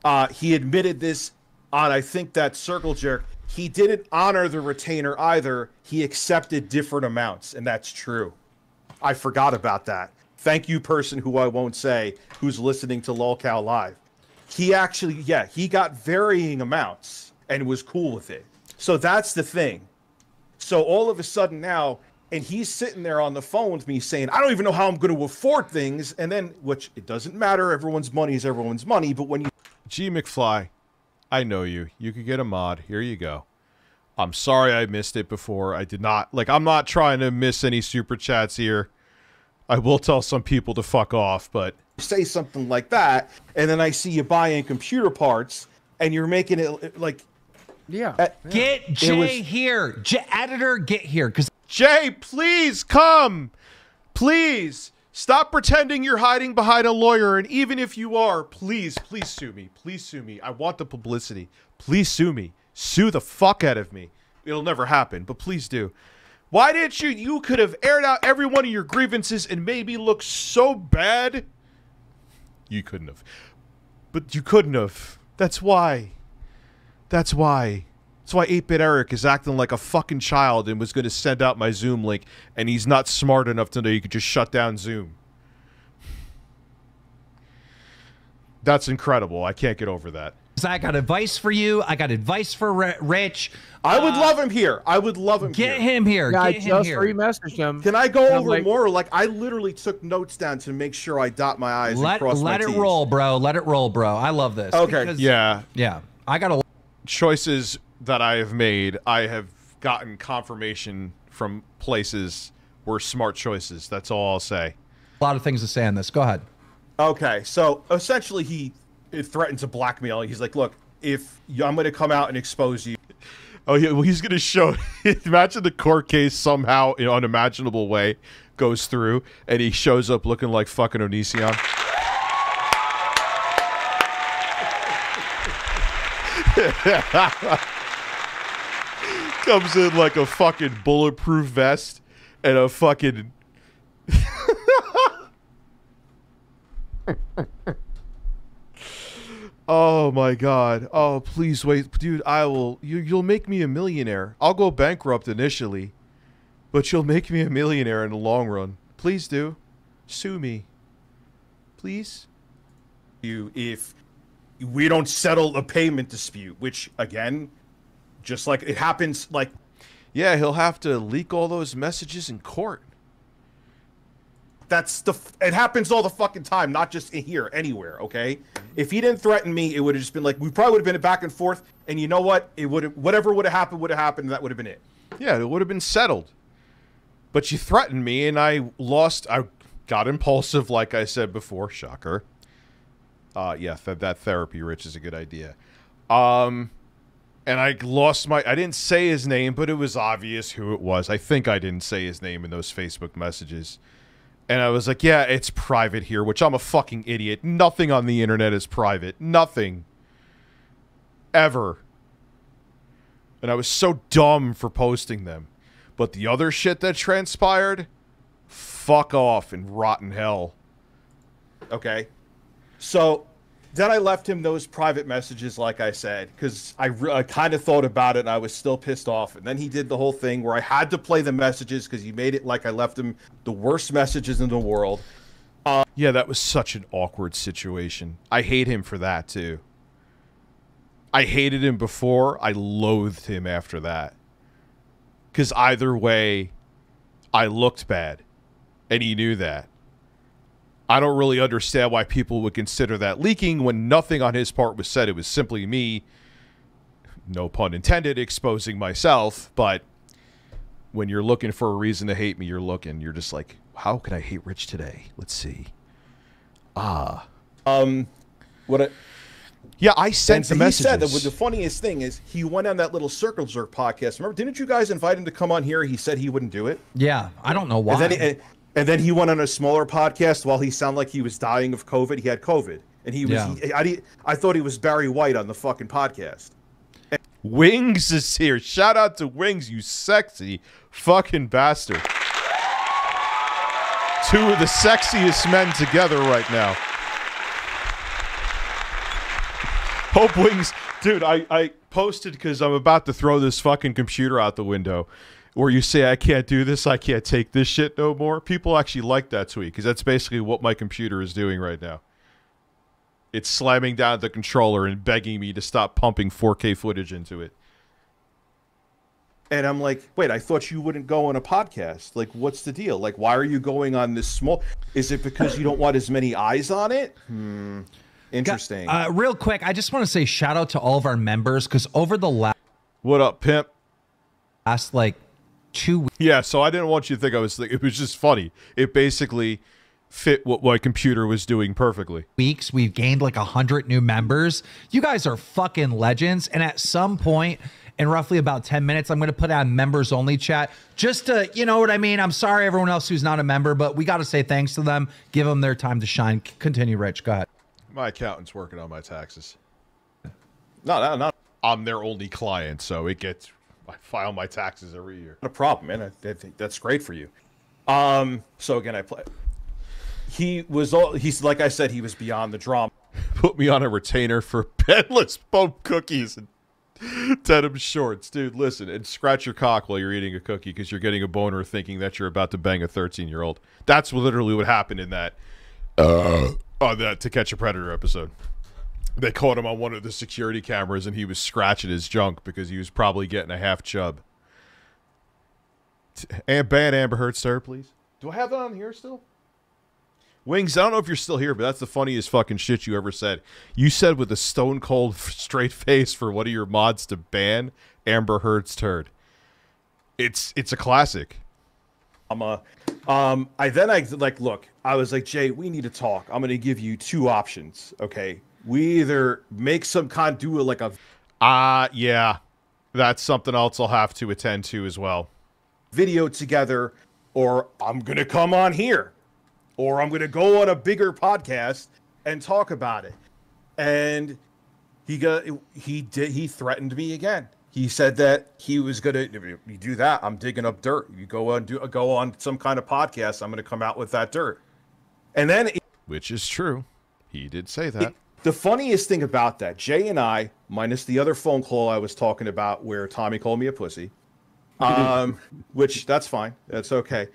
Uh, he admitted this on, I think, that circle jerk. He didn't honor the retainer either. He accepted different amounts, and that's true. I forgot about that. Thank you, person who I won't say, who's listening to Lolcow Live. He actually, yeah, he got varying amounts and was cool with it. So that's the thing. So all of a sudden now, and he's sitting there on the phone with me saying, I don't even know how I'm going to afford things. And then, which it doesn't matter. Everyone's money is everyone's money. But when you... G McFly. I know you. You could get a mod. Here you go. I'm sorry I missed it before. I did not... Like, I'm not trying to miss any super chats here. I will tell some people to fuck off, but... Say something like that, and then I see you buying computer parts, and you're making it, like... Yeah. At, yeah. Get Jay was... here. J Editor, get here. Cause Jay, please come. Please. Stop pretending you're hiding behind a lawyer, and even if you are, please, please sue me. Please sue me. I want the publicity. Please sue me. Sue the fuck out of me. It'll never happen, but please do. Why didn't you? You could have aired out every one of your grievances and made me look so bad. You couldn't have. But you couldn't have. That's why. That's why. That's why eight-Bit Eric is acting like a fucking child and was going to send out my Zoom link, and he's not smart enough to know you could just shut down Zoom. That's incredible. I can't get over that. I got advice for you. I got advice for Rich. I uh, would love him here. I would love him get here. Him here. Yeah, get I him just here. Re-messaged him. Can I go and over like, more? Like, I literally took notes down to make sure I dot my I's let, and cross let my T's. Let it roll, bro. Let it roll, bro. I love this. Okay. Because, yeah. Yeah. I got a... Choices... that I have made, I have gotten confirmation from places were smart choices. That's all I'll say. A lot of things to say on this. Go ahead. Okay, so essentially he threatened to blackmail. He's like, look, if you, I'm going to come out and expose you. Oh, yeah, well, he's going to show... Imagine the court case somehow, in an unimaginable way, goes through, and he shows up looking like fucking Onision. comes in like a fucking bulletproof vest and a fucking... Oh my god. Oh, please wait. Dude, I will... You, you'll make me a millionaire. I'll go bankrupt initially, but you'll make me a millionaire in the long run. Please do. Sue me. Please? You, if we don't settle a payment dispute, which, again, just like it happens, like... Yeah, he'll have to leak all those messages in court. That's the... It happens all the fucking time, not just in here, anywhere, okay? If he didn't threaten me, it would have just been like... We probably would have been back and forth, and you know what? It would have... Whatever would have happened would have happened, and that would have been it. Yeah, it would have been settled. But you threatened me, and I lost... I got impulsive, like I said before. Shocker. Uh, yeah, th that therapy, Rich, is a good idea. Um... And I lost my... I didn't say his name, but it was obvious who it was. I think I didn't say his name in those Facebook messages. And I was like, yeah, it's private here, which I'm a fucking idiot. Nothing on the internet is private. Nothing. Ever. And I was so dumb for posting them. But the other shit that transpired? Fuck off in rotten hell. Okay. So... Then I left him those private messages, like I said, because I, I kind of thought about it, and I was still pissed off. And then he did the whole thing where I had to play the messages because he made it like I left him the worst messages in the world. Uh, yeah, that was such an awkward situation. I hate him for that, too. I hated him before. I loathed him after that. Because either way, I looked bad, and he knew that. I don't really understand why people would consider that leaking when nothing on his part was said. It was simply me, no pun intended, exposing myself. But when you're looking for a reason to hate me, you're looking. You're just like, how can I hate Rich today? Let's see. Ah. Um, what a... Yeah, I sent the messages. He said that the funniest thing is he went on that little Circle Jerk podcast. Remember, didn't you guys invite him to come on here? He said he wouldn't do it. Yeah, I don't know why. And then he, and, And then he went on a smaller podcast while he sounded like he was dying of COVID. He had COVID. And he was, yeah. he, I, I thought he was Barry White on the fucking podcast. And Wings is here. Shout out to Wings, you sexy fucking bastard. Two of the sexiest men together right now. Hope Wings, dude, I, I posted because I'm about to throw this fucking computer out the window. Where you say, I can't do this, I can't take this shit no more. People actually like that tweet, because that's basically what my computer is doing right now. It's slamming down the controller and begging me to stop pumping four K footage into it. And I'm like, wait, I thought you wouldn't go on a podcast. Like, what's the deal? Like, why are you going on this small... Is it because you don't want as many eyes on it? Hmm. Interesting. Uh, real quick, I just want to say shout out to all of our members, because over the last... What up, pimp? Last, like... Two yeah, so I didn't want you to think I was thinking. It was just funny. It basically fit what my computer was doing perfectly. Weeks, we've gained like a hundred new members. You guys are fucking legends. And at some point in roughly about ten minutes, I'm going to put out members only chat just to, you know what I mean? I'm sorry, everyone else who's not a member, but we got to say thanks to them. Give them their time to shine. Continue, Rich. Go ahead. My accountant's working on my taxes. No, no, no. I'm their only client, so it gets... I file my taxes every year. Not a problem, man. I, I think that's great for you. Um, so again, I play. He was all. He's like I said. He was beyond the drama. Put me on a retainer for bedless bump cookies and denim shorts, dude. Listen, and scratch your cock while you're eating a cookie because you're getting a boner, thinking that you're about to bang a thirteen-year-old. That's literally what happened in that. Uh, on that To Catch a Predator episode. They caught him on one of the security cameras, and he was scratching his junk because he was probably getting a half chub. And bad Amber Heard, sir, please. Do I have that on here still? Wings, I don't know if you're still here, but that's the funniest fucking shit you ever said. You said with a stone-cold straight face for one of your mods to ban Amber Heard's turd. It's it's a classic. I'm a... Um, I then, I like, look, I was like, Jay, we need to talk. I'm going to give you two options, okay? We either make some kind of do like a... Ah, uh, yeah. That's something else I'll have to attend to as well. Video together, or I'm going to come on here. Or I'm going to go on a bigger podcast and talk about it. And he got, he did, he threatened me again. He said that he was going to, if you do that, I'm digging up dirt. You go on, do, go on some kind of podcast, I'm going to come out with that dirt. And then... It, Which is true. He did say that. It, the funniest thing about that, Jay and I, minus the other phone call I was talking about where Tommy called me a pussy, um, which that's fine. That's okay.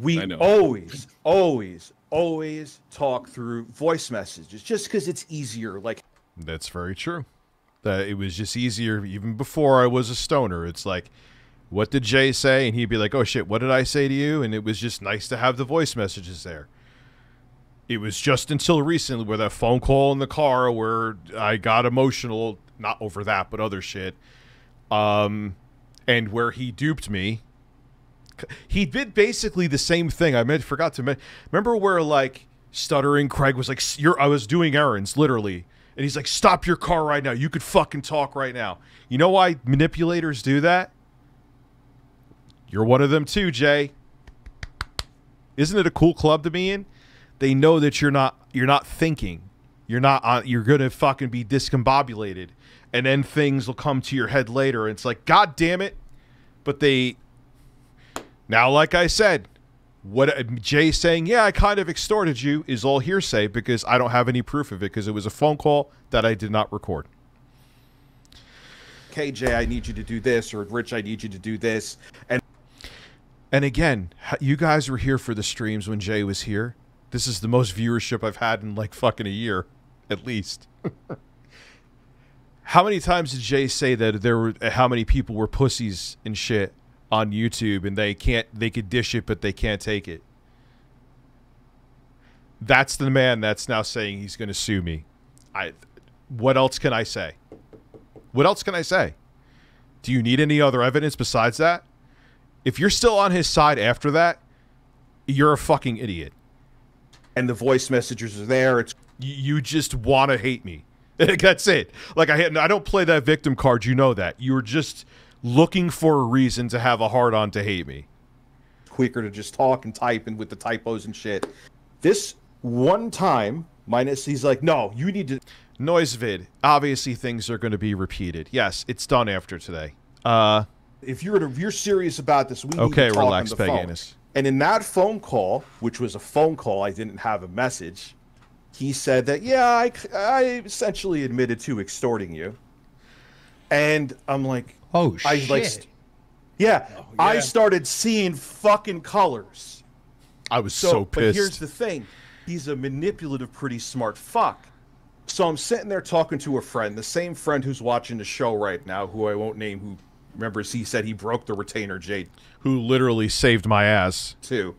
We always, always, always talk through voice messages just because it's easier. Like That's very true. That it was just easier even before I was a stoner. It's like, what did Jay say? And he'd be like, oh shit, what did I say to you? And it was just nice to have the voice messages there. It was just until recently where that phone call in the car where I got emotional, not over that, but other shit. Um, and where he duped me. He did basically the same thing. I meant, forgot to mention. Remember where, like, stuttering Craig was like, "You're." I was doing errands, literally. And he's like, stop your car right now. You could fucking talk right now. You know why manipulators do that? You're one of them too, Jay. Isn't it a cool club to be in? They know that you're not you're not thinking. You're not uh, you're going to fucking be discombobulated. And then things will come to your head later. It's like, God damn it. But they now, like I said, what Jay saying, yeah, I kind of extorted you, is all hearsay because I don't have any proof of it because it was a phone call that I did not record. Okay, Jay, I need you to do this, or Rich, I need you to do this. And, and again, you guys were here for the streams when Jay was here. This is the most viewership I've had in like fucking a year, at least. How many times did Jay say that there were, how many people were pussies and shit on YouTube, and they can't, they could dish it, but they can't take it? That's the man that's now saying he's going to sue me. I, what else can I say? What else can I say? Do you need any other evidence besides that? If you're still on his side after that, you're a fucking idiot. And the voice messages are there. It's you just want to hate me. That's it. Like I, I don't play that victim card. You know that. You're just looking for a reason to have a hard-on to hate me. Quicker to just talk and type and with the typos and shit. This one time, minus he's like, no, you need to noise vid. Obviously, things are going to be repeated. Yes, it's done after today. Uh, if you're if you're serious about this, we okay, need to talk relax, on the phone. Peganus. And in that phone call, which was a phone call, I didn't have a message, he said that, yeah, I, I essentially admitted to extorting you. And I'm like, oh, I, shit. Like, yeah, oh, yeah, I started seeing fucking colors. I was so, so pissed. But here's the thing. He's a manipulative, pretty smart fuck. So I'm sitting there talking to a friend, the same friend who's watching the show right now, who I won't name, who... Remembers he said he broke the retainer, Jade, who literally saved my ass too.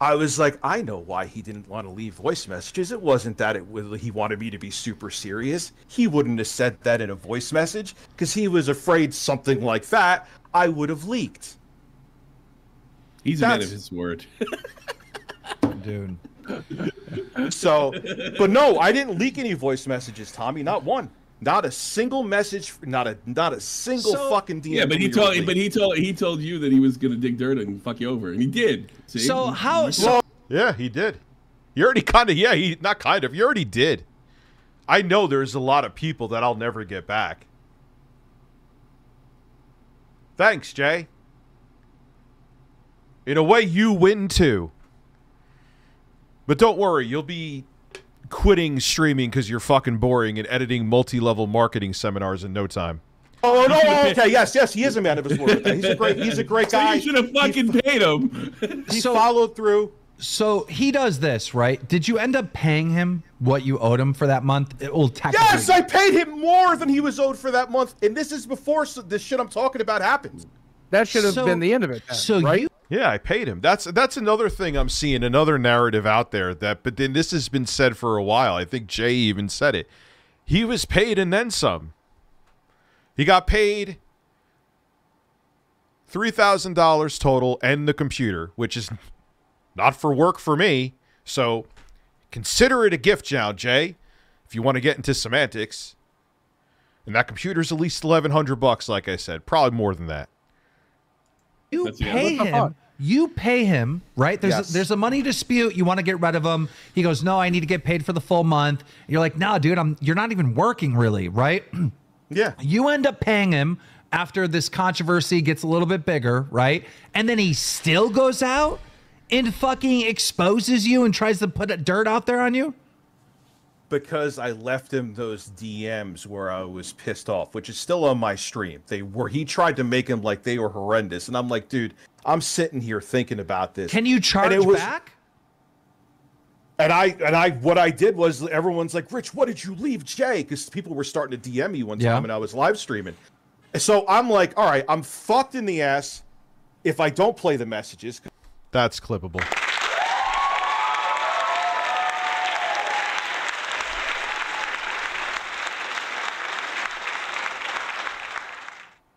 I was like, I know why he didn't want to leave voice messages. It wasn't that it was he wanted me to be super serious. He wouldn't have said that in a voice message because he was afraid something like that I would have leaked. He's That's... a man of his word, dude. So, but no, I didn't leak any voice messages, Tommy. Not one. Not a single message, not a not a single so, fucking D M. Yeah, but he told, league. but he told, he told you that he was gonna dig dirt and fuck you over, and he did. See? So how? So yeah, he did. You already kind of, yeah, he not kind of, you already did. I know there's a lot of people that I'll never get back. Thanks, Jay. In a way, you win too. But don't worry, you'll be quitting streaming because you're fucking boring and editing multi-level marketing seminars in no time. Oh no! Oh, okay, yes, yes, he is a man of his word. He's a great, he's a great guy. So you should have fucking he, paid him. He so, followed through. So he does this, right? Did you end up paying him what you owed him for that month? It will technically... Yes, I paid him more than he was owed for that month, and this is before this shit I'm talking about happened. That should have so, been the end of it. Then, so right? You Yeah, I paid him. That's that's another thing I'm seeing, another narrative out there that, but then this has been said for a while. I think Jay even said it. He was paid and then some. He got paid three thousand dollars total and the computer, which is not for work for me. So consider it a gift now, Jay, if you want to get into semantics. And that computer's at least eleven hundred bucks, like I said, probably more than that. You That's pay him. You pay him, right? There's yes. a, there's a money dispute. You want to get rid of him. He goes, no, I need to get paid for the full month. And you're like, no, dude, I'm. You're not even working, really, right? Yeah. You end up paying him after this controversy gets a little bit bigger, right? And then he still goes out and fucking exposes you and tries to put dirt out there on you? Because I left him those D Ms where I was pissed off, which is still on my stream. They were, he tried to make them like they were horrendous. And I'm like, dude, I'm sitting here thinking about this. Can you charge and was, back? And I, and I, what I did was everyone's like, Rich, what did you leave Jay? Because people were starting to D M me one time, yeah, and I was live streaming. So I'm like, all right, I'm fucked in the ass if I don't play the messages. That's clippable.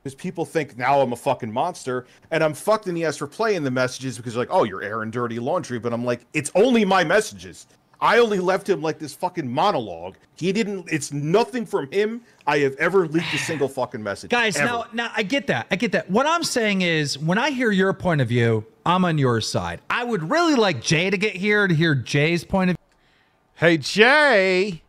Because people think now I'm a fucking monster, and I'm fucked in the ass for playing the messages because like, oh, you're airing dirty laundry, but I'm like, it's only my messages. I only left him like this fucking monologue. He didn't, it's nothing from him. I have ever leaked a single fucking message. Guys, ever. now now I get that. I get that. What I'm saying is when I hear your point of view, I'm on your side. I would really like Jay to get here to hear Jay's point of view. Hey, Jay.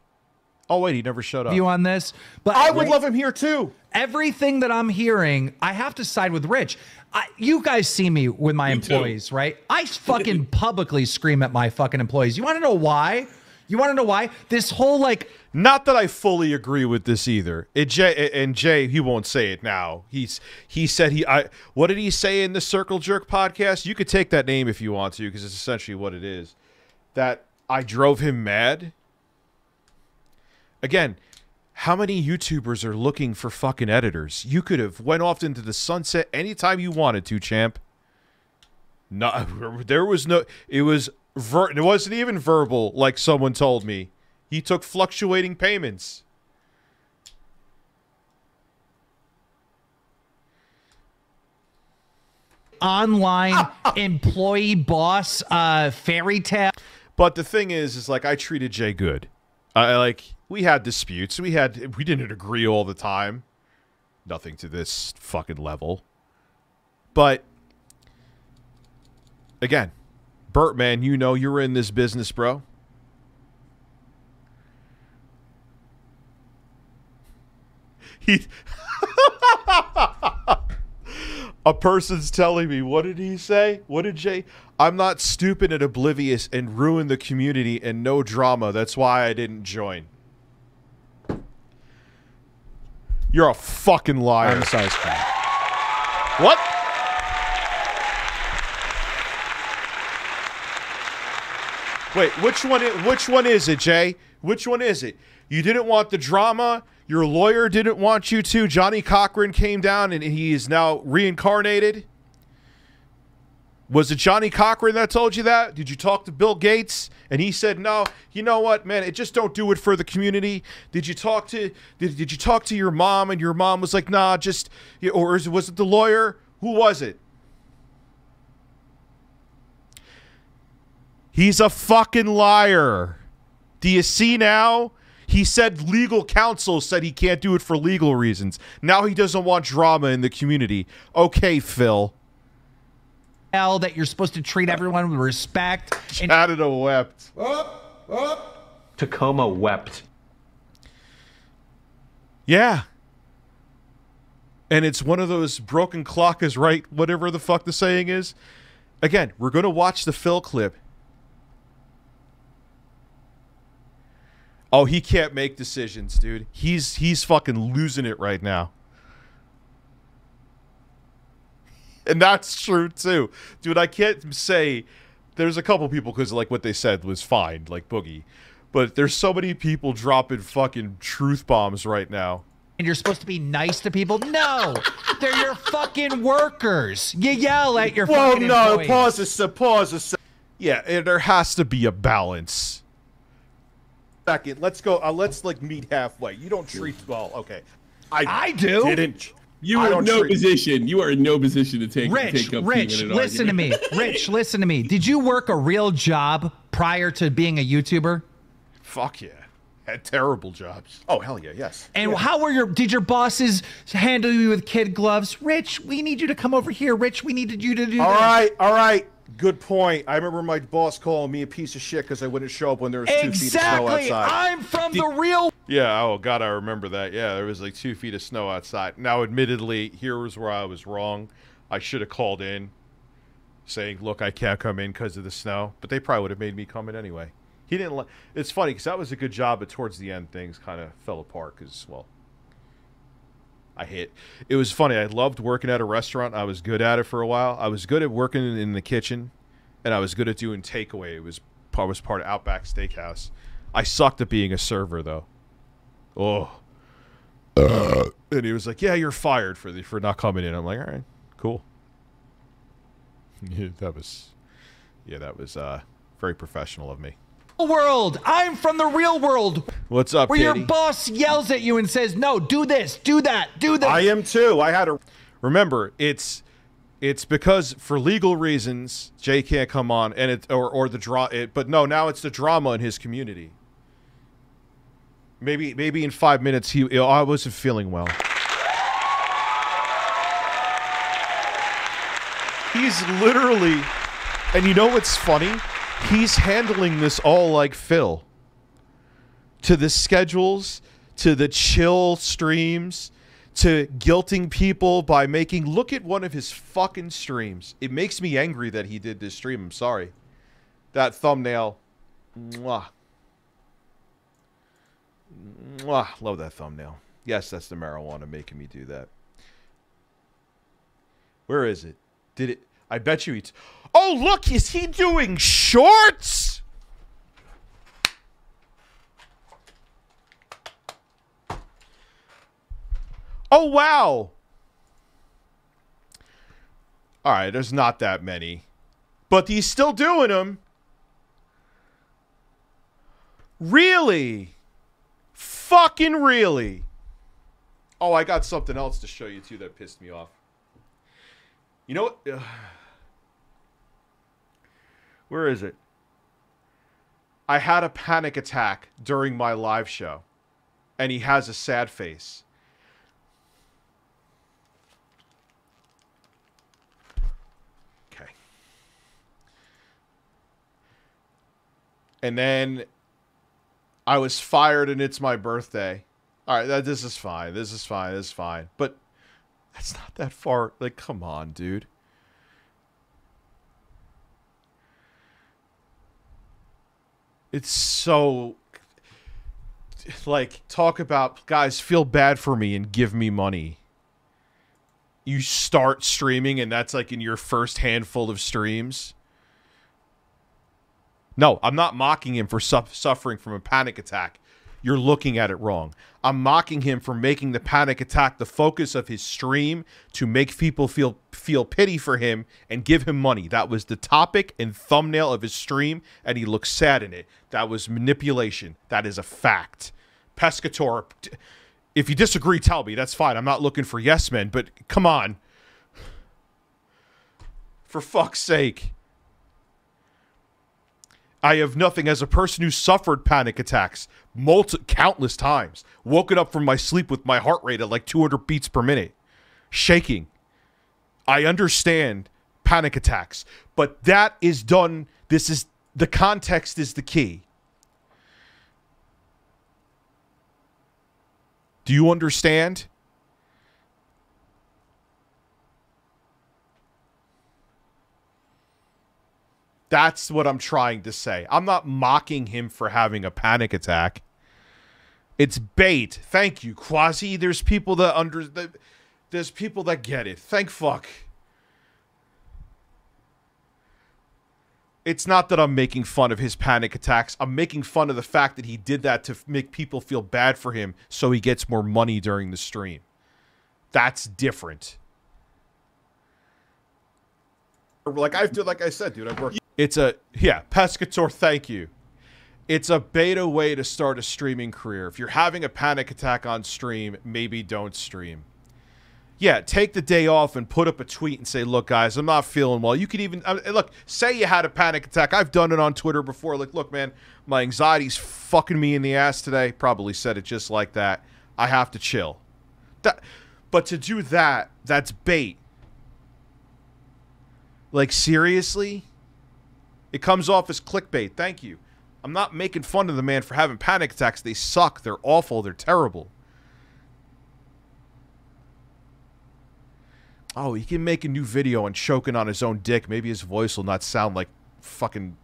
Oh, wait, he never showed up. View on this. But I would love him here, too. Everything that I'm hearing, I have to side with Rich. I, you guys see me with my me employees, too. right? I fucking publicly scream at my fucking employees. You want to know why? You want to know why? This whole, like... Not that I fully agree with this either. It, Jay, and Jay, he won't say it now. He's He said he... I. What did he say in the Circle Jerk podcast? You could take that name if you want to, because it's essentially what it is. That I drove him mad. Again, how many YouTubers are looking for fucking editors? You could have went off into the sunset anytime you wanted to, champ. No, there was no... It was... Ver, it wasn't even verbal, like someone told me. He took fluctuating payments. Online employee boss uh, fairy tale. But the thing is, is like I treated Jay good. I like... We had disputes. We had we didn't agree all the time. Nothing to this fucking level. But again, Bert, man, you know you're in this business, bro. He A person's telling me, what did he say? What did Jay? I'm not stupid and oblivious and ruin the community and no drama. That's why I didn't join. You're a fucking liar. I'm a size cat. What? Wait, which one? Which one is it, Jay? Which one is it? You didn't want the drama. Your lawyer didn't want you to. Johnny Cochran came down, and he is now reincarnated. Was it Johnny Cochran that told you that? Did you talk to Bill Gates? And he said, no, you know what, man, it just don't do it for the community. Did you talk to, did, did you talk to your mom? And your mom was like, nah, just, or was it the lawyer? Who was it? He's a fucking liar. Do you see now? He said legal counsel said he can't do it for legal reasons. Now he doesn't want drama in the community. Okay, Phil. That you're supposed to treat everyone with respect. Canada wept. Up, up. Tacoma wept. Yeah. And it's one of those broken clock is right, whatever the fuck the saying is. Again, we're going to watch the Phil clip. Oh, he can't make decisions, dude. He's, he's fucking losing it right now. And that's true, too. Dude, I can't say... There's a couple people, because, like, what they said was fine, like Boogie. But there's so many people dropping fucking truth bombs right now. And you're supposed to be nice to people? No! They're your fucking workers! You yell at your Whoa, fucking Whoa, no, employees. pause a pause a second. Yeah, there has to be a balance. Second, let's go, uh, let's, like, meet halfway. You don't treat... Well, okay. I, I do! didn't... You are in no position. You are in no position to take, Rich, take up Rich, listen to me. Rich, listen to me. Did you work a real job prior to being a YouTuber? Fuck yeah. Had terrible jobs. Oh, hell yeah, yes. And yeah. how were your, did your bosses handle you with kid gloves? Rich, we need you to come over here. Rich, we needed you to do all this. All right, all right. Good point. I remember my boss calling me a piece of shit because I wouldn't show up when there was two exactly. feet of snow outside. I'm from the, the real... Yeah, oh God, I remember that. Yeah, there was like two feet of snow outside. Now, admittedly, here was where I was wrong. I should have called in saying, look, I can't come in because of the snow. But they probably would have made me come in anyway. He didn't like... It's funny because that was a good job, but towards the end, things kind of fell apart because, well... I hit. It was funny. I loved working at a restaurant. I was good at it for a while. I was good at working in the kitchen, and I was good at doing takeaway. It was, I was part of Outback Steakhouse. I sucked at being a server, though. Oh. Uh. And he was like, yeah, you're fired for the for not coming in. I'm like, all right, cool. that was, yeah, that was uh, very professional of me. World. I'm from the real world. What's up, Where Katie? Your boss yells at you and says, no, do this, do that, do this. I am too. I had to... Remember, it's it's because for legal reasons, Jay can't come on, and it or, or the draw. It, but no, now it's the drama in his community. Maybe maybe in five minutes, he oh, I wasn't feeling well. He's literally... And you know what's funny? He's handling this all like Phil. To the schedules, to the chill streams, to guilting people by making... Look at one of his fucking streams. It makes me angry that he did this stream. I'm sorry. That thumbnail. Mwah. Mwah. Love that thumbnail. Yes, that's the marijuana making me do that. Where is it? Did it... I bet you it's... Oh, look, is he doing shorts? Oh, wow. All right, there's not that many. But he's still doing them. Really? Fucking really? Oh, I got something else to show you, too, that pissed me off. You know what? Ugh. Where is it? I had a panic attack during my live show, and he has a sad face. Okay. And then I was fired, and it's my birthday. All right, that, this is fine. This is fine. This is fine. But that's not that far. Like, come on, dude. It's so, like, talk about, guys, feel bad for me and give me money. You start streaming and that's, like, in your first handful of streams. No, I'm not mocking him for su suffering from a panic attack. You're looking at it wrong. I'm mocking him for making the panic attack the focus of his stream to make people feel feel pity for him and give him money. That was the topic and thumbnail of his stream, and he looks sad in it. That was manipulation. That is a fact. Pescatore, if you disagree, tell me. That's fine. I'm not looking for yes men, but come on. For fuck's sake. I have nothing as a person who suffered panic attacks multi countless times, woken up from my sleep with my heart rate at like two hundred beats per minute, shaking. I understand panic attacks, but that is done. This is the context is the key. Do you understand? That's what I'm trying to say. I'm not mocking him for having a panic attack. It's bait. Thank you, Quasi. There's people that under... That, there's people that get it. Thank fuck. It's not that I'm making fun of his panic attacks. I'm making fun of the fact that he did that to make people feel bad for him so he gets more money during the stream. That's different. Like, I've, like I said, dude, I've worked... It's a, yeah, Pescatore, thank you. It's a beta way to start a streaming career. If you're having a panic attack on stream, maybe don't stream. Yeah, take the day off and put up a tweet and say, look, guys, I'm not feeling well. You could even, I mean, look, say you had a panic attack. I've done it on Twitter before. Like, look, man, my anxiety's fucking me in the ass today. Probably said it just like that. I have to chill. That, but to do that, that's bait. Like, seriously? It comes off as clickbait. Thank you. I'm not making fun of the man for having panic attacks. They suck. They're awful. They're terrible. Oh, he can make a new video and choking on his own dick. Maybe his voice will not sound like fucking...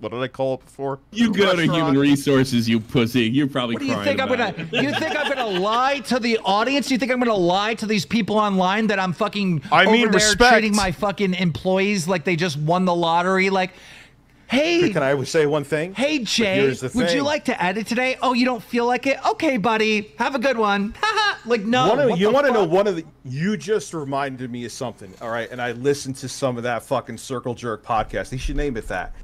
What did I call it before? You go to human resources, you pussy. You're probably crying. What do you think I'm gonna? You think I'm gonna lie to the audience? You think I'm gonna lie to these people online that I'm fucking I mean, over there treating my fucking employees like they just won the lottery? Like, hey, can I say one thing? Hey Jay, would you like to edit today? Oh, you don't feel like it? Okay, buddy. Have a good one. Like, no. One of, you want to know one of the? You just reminded me of something. All right, and I listened to some of that fucking Circle Jerk podcast. They should name it that.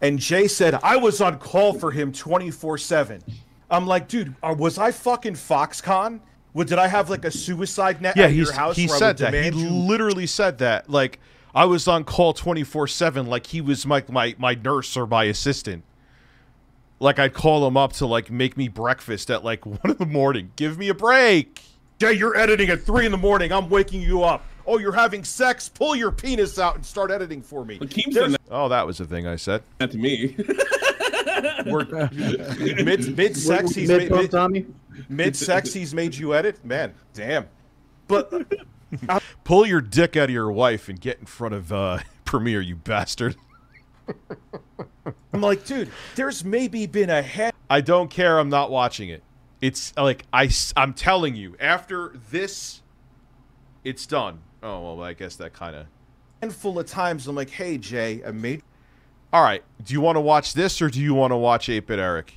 And Jay said, I was on call for him twenty-four seven. I'm like, dude, was I fucking Foxconn? Did I have like a suicide net yeah, at your house? He said that. He you? literally said that. Like, I was on call twenty-four seven like he was my, my, my nurse or my assistant. Like, I'd call him up to like make me breakfast at like one in the morning. Give me a break. Jay, you're editing at three in the morning. I'm waking you up. Oh, you're having sex? Pull your penis out and start editing for me. That. Oh, that was the thing I said. Not to me. Mid-sex, mid he's, mid mid, mid he's made you edit? Man, damn. But I pull your dick out of your wife and get in front of uh, Premiere, you bastard. I'm like, dude, there's maybe been a head. I don't care. I'm not watching it. It's like, I, I'm telling you, after this, it's done. Oh, well, I guess that kind of... handful of times, I'm like, hey, Jay, I made... All right, do you want to watch this, or do you want to watch eight-Bit Eric?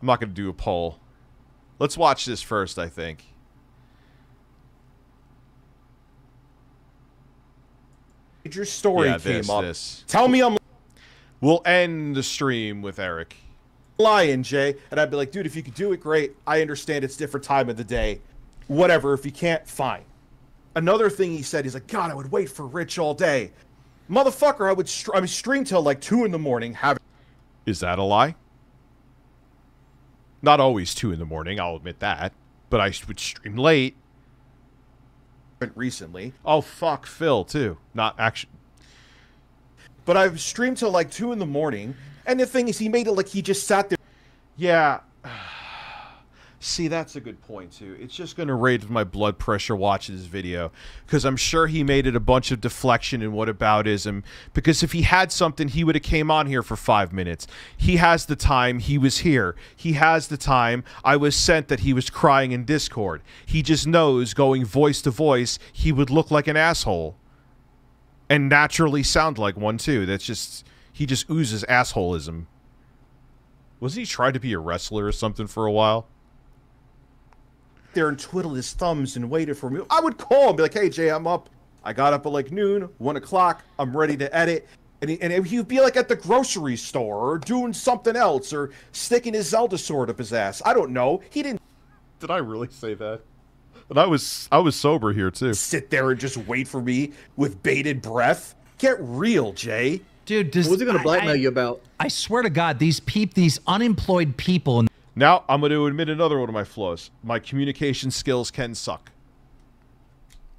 I'm not going to do a poll. Let's watch this first, I think. Your story yeah, this, came up. This. Tell me I'm... We'll end the stream with Eric. Lying, Jay, and I'd be like, dude, if you could do it, great. I understand it's different time of the day, whatever. If you can't, fine. Another thing he said, he's like, God, I would wait for Rich all day, motherfucker. I would st I mean, stream till like two in the morning. Have is that a lie? Not always two in the morning, I'll admit that, but I would stream late. Recently, oh fuck, Phil too. Not actually, but I've streamed till like two in the morning. And the thing is, he made it like he just sat there. Yeah. See, that's a good point, too. It's just going to raise my blood pressure watching this video. Because I'm sure he made it a bunch of deflection and whataboutism. Because if he had something, he would have came on here for five minutes. He has the time. He was here. He has the time. I was sent that he was crying in Discord. He just knows going voice to voice, he would look like an asshole. And naturally sound like one, too. That's just... He just oozes assholism. Wasn't he trying to be a wrestler or something for a while? There and twiddled his thumbs and waited for me. I would call and be like, hey, Jay, I'm up. I got up at like noon, one o'clock. I'm ready to edit. And, he, and he'd be like at the grocery store or doing something else or sticking his Zelda sword up his ass. I don't know. He didn't. Did I really say that? And I was, I was sober here, too. Sit there and just wait for me with bated breath. Get real, Jay. Dude, does, what was he going to blackmail I, you about? I swear to God, these peep, these unemployed people. Now, I'm going to admit another one of my flaws. My communication skills can suck.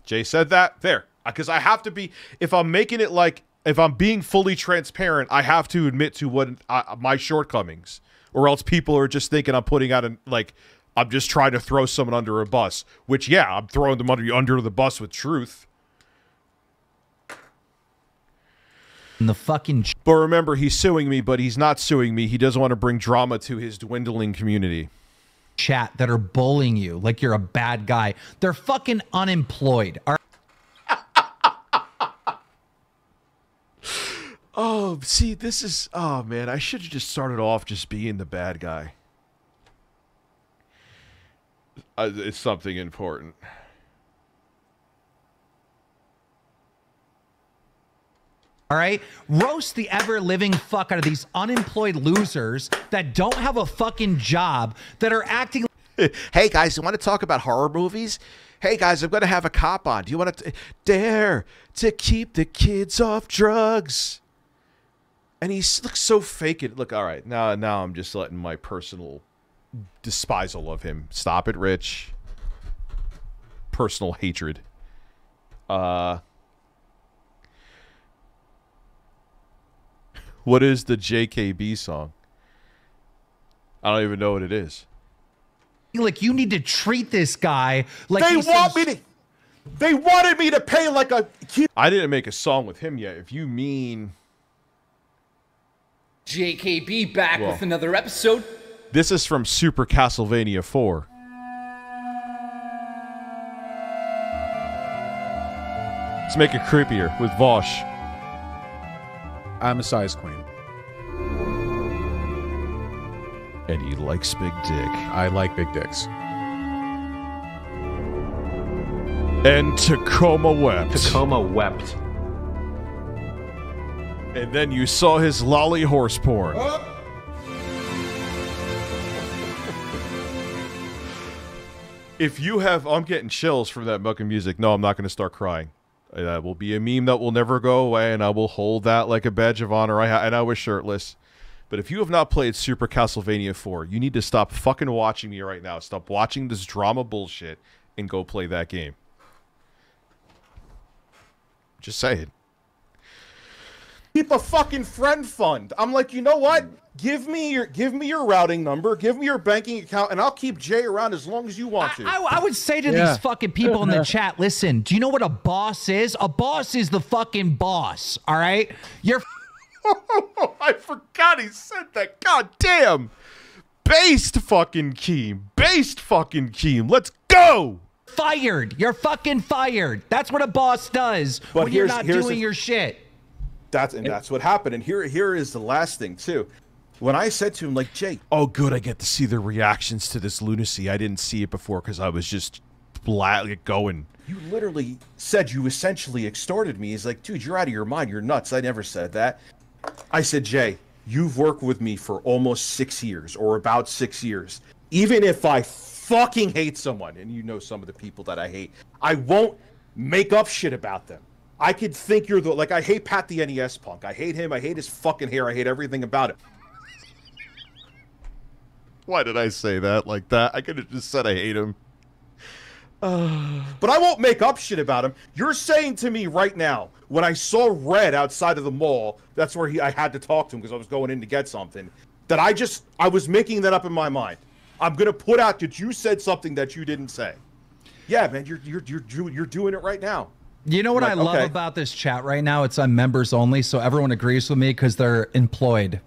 Jay said that. There. Because I have to be, if I'm making it like, if I'm being fully transparent, I have to admit to what I, my shortcomings. Or else people are just thinking I'm putting out, a, like, I'm just trying to throw someone under a bus. Which, yeah, I'm throwing them under, under the bus with truth. The fucking but remember, he's suing me, but he's not suing me. He doesn't want to bring drama to his dwindling community chat that are bullying you like you're a bad guy. They're fucking unemployed. Are oh, see, this is oh man, I should have just started off just being the bad guy. Uh, it's something important. All right, roast the ever-living fuck out of these unemployed losers that don't have a fucking job, that are acting. Hey guys, you want to talk about horror movies? Hey guys, I'm going to have a cop on. Do you want to dare to keep the kids off drugs? And he looks so fake. It look all right now. Now I'm just letting my personal despisal of him. Stop it, Rich. Personal hatred. Uh. What is the J K B song? I don't even know what it is. Like, you need to treat this guy like they want me to. They wanted me to pay like a kid. I didn't make a song with him yet. If you mean J K B back well, with another episode. This is from Super Castlevania four. Let's make it creepier with Vosh. I'm a size queen. And he likes big dick. I like big dicks. And Tacoma wept. Tacoma wept. And then you saw his lolly horse porn. Oh. If you have... I'm getting chills from that fucking music. No, I'm not going to start crying. That will be a meme that will never go away, and I will hold that like a badge of honor. I ha and I was shirtless. But if you have not played Super Castlevania four, you need to stop fucking watching me right now. Stop watching this drama bullshit and go play that game. Just saying. Keep a fucking friend fund. I'm like, you know what? Give me your give me your routing number, give me your banking account, and I'll keep Jay around as long as you want to. I, I, I would say to yeah. these fucking people in the chat, listen, do you know what a boss is? A boss is the fucking boss, all right? You're... I forgot he said that. God damn. Based fucking Keem. Based fucking Keem. Let's go. Fired. You're fucking fired. That's what a boss does but when you're not doing your shit. That's and that's what happened. And here here is the last thing too. When I said to him, like, Jake, oh good, I get to see the reactions to this lunacy. I didn't see it before because I was just blatty going. You literally said you essentially extorted me. He's like, dude, you're out of your mind. You're nuts. I never said that. I said, Jay, you've worked with me for almost six years or about six years. Even if I fucking hate someone, and you know some of the people that I hate, I won't make up shit about them. I could think you're the, like, I hate Pat the N E S Punk. I hate him. I hate his fucking hair. I hate everything about it. Why did I say that like that? I could have just said I hate him. Uh... But I won't make up shit about him. You're saying to me right now, when I saw Red outside of the mall, that's where he, I had to talk to him because I was going in to get something, that I just, I was making that up in my mind. I'm going to put out that you said something that you didn't say. Yeah, man, you're, you're, you're, you're doing it right now. You know what like, I love okay. about this chat right now? It's on members only, so everyone agrees with me because they're employed.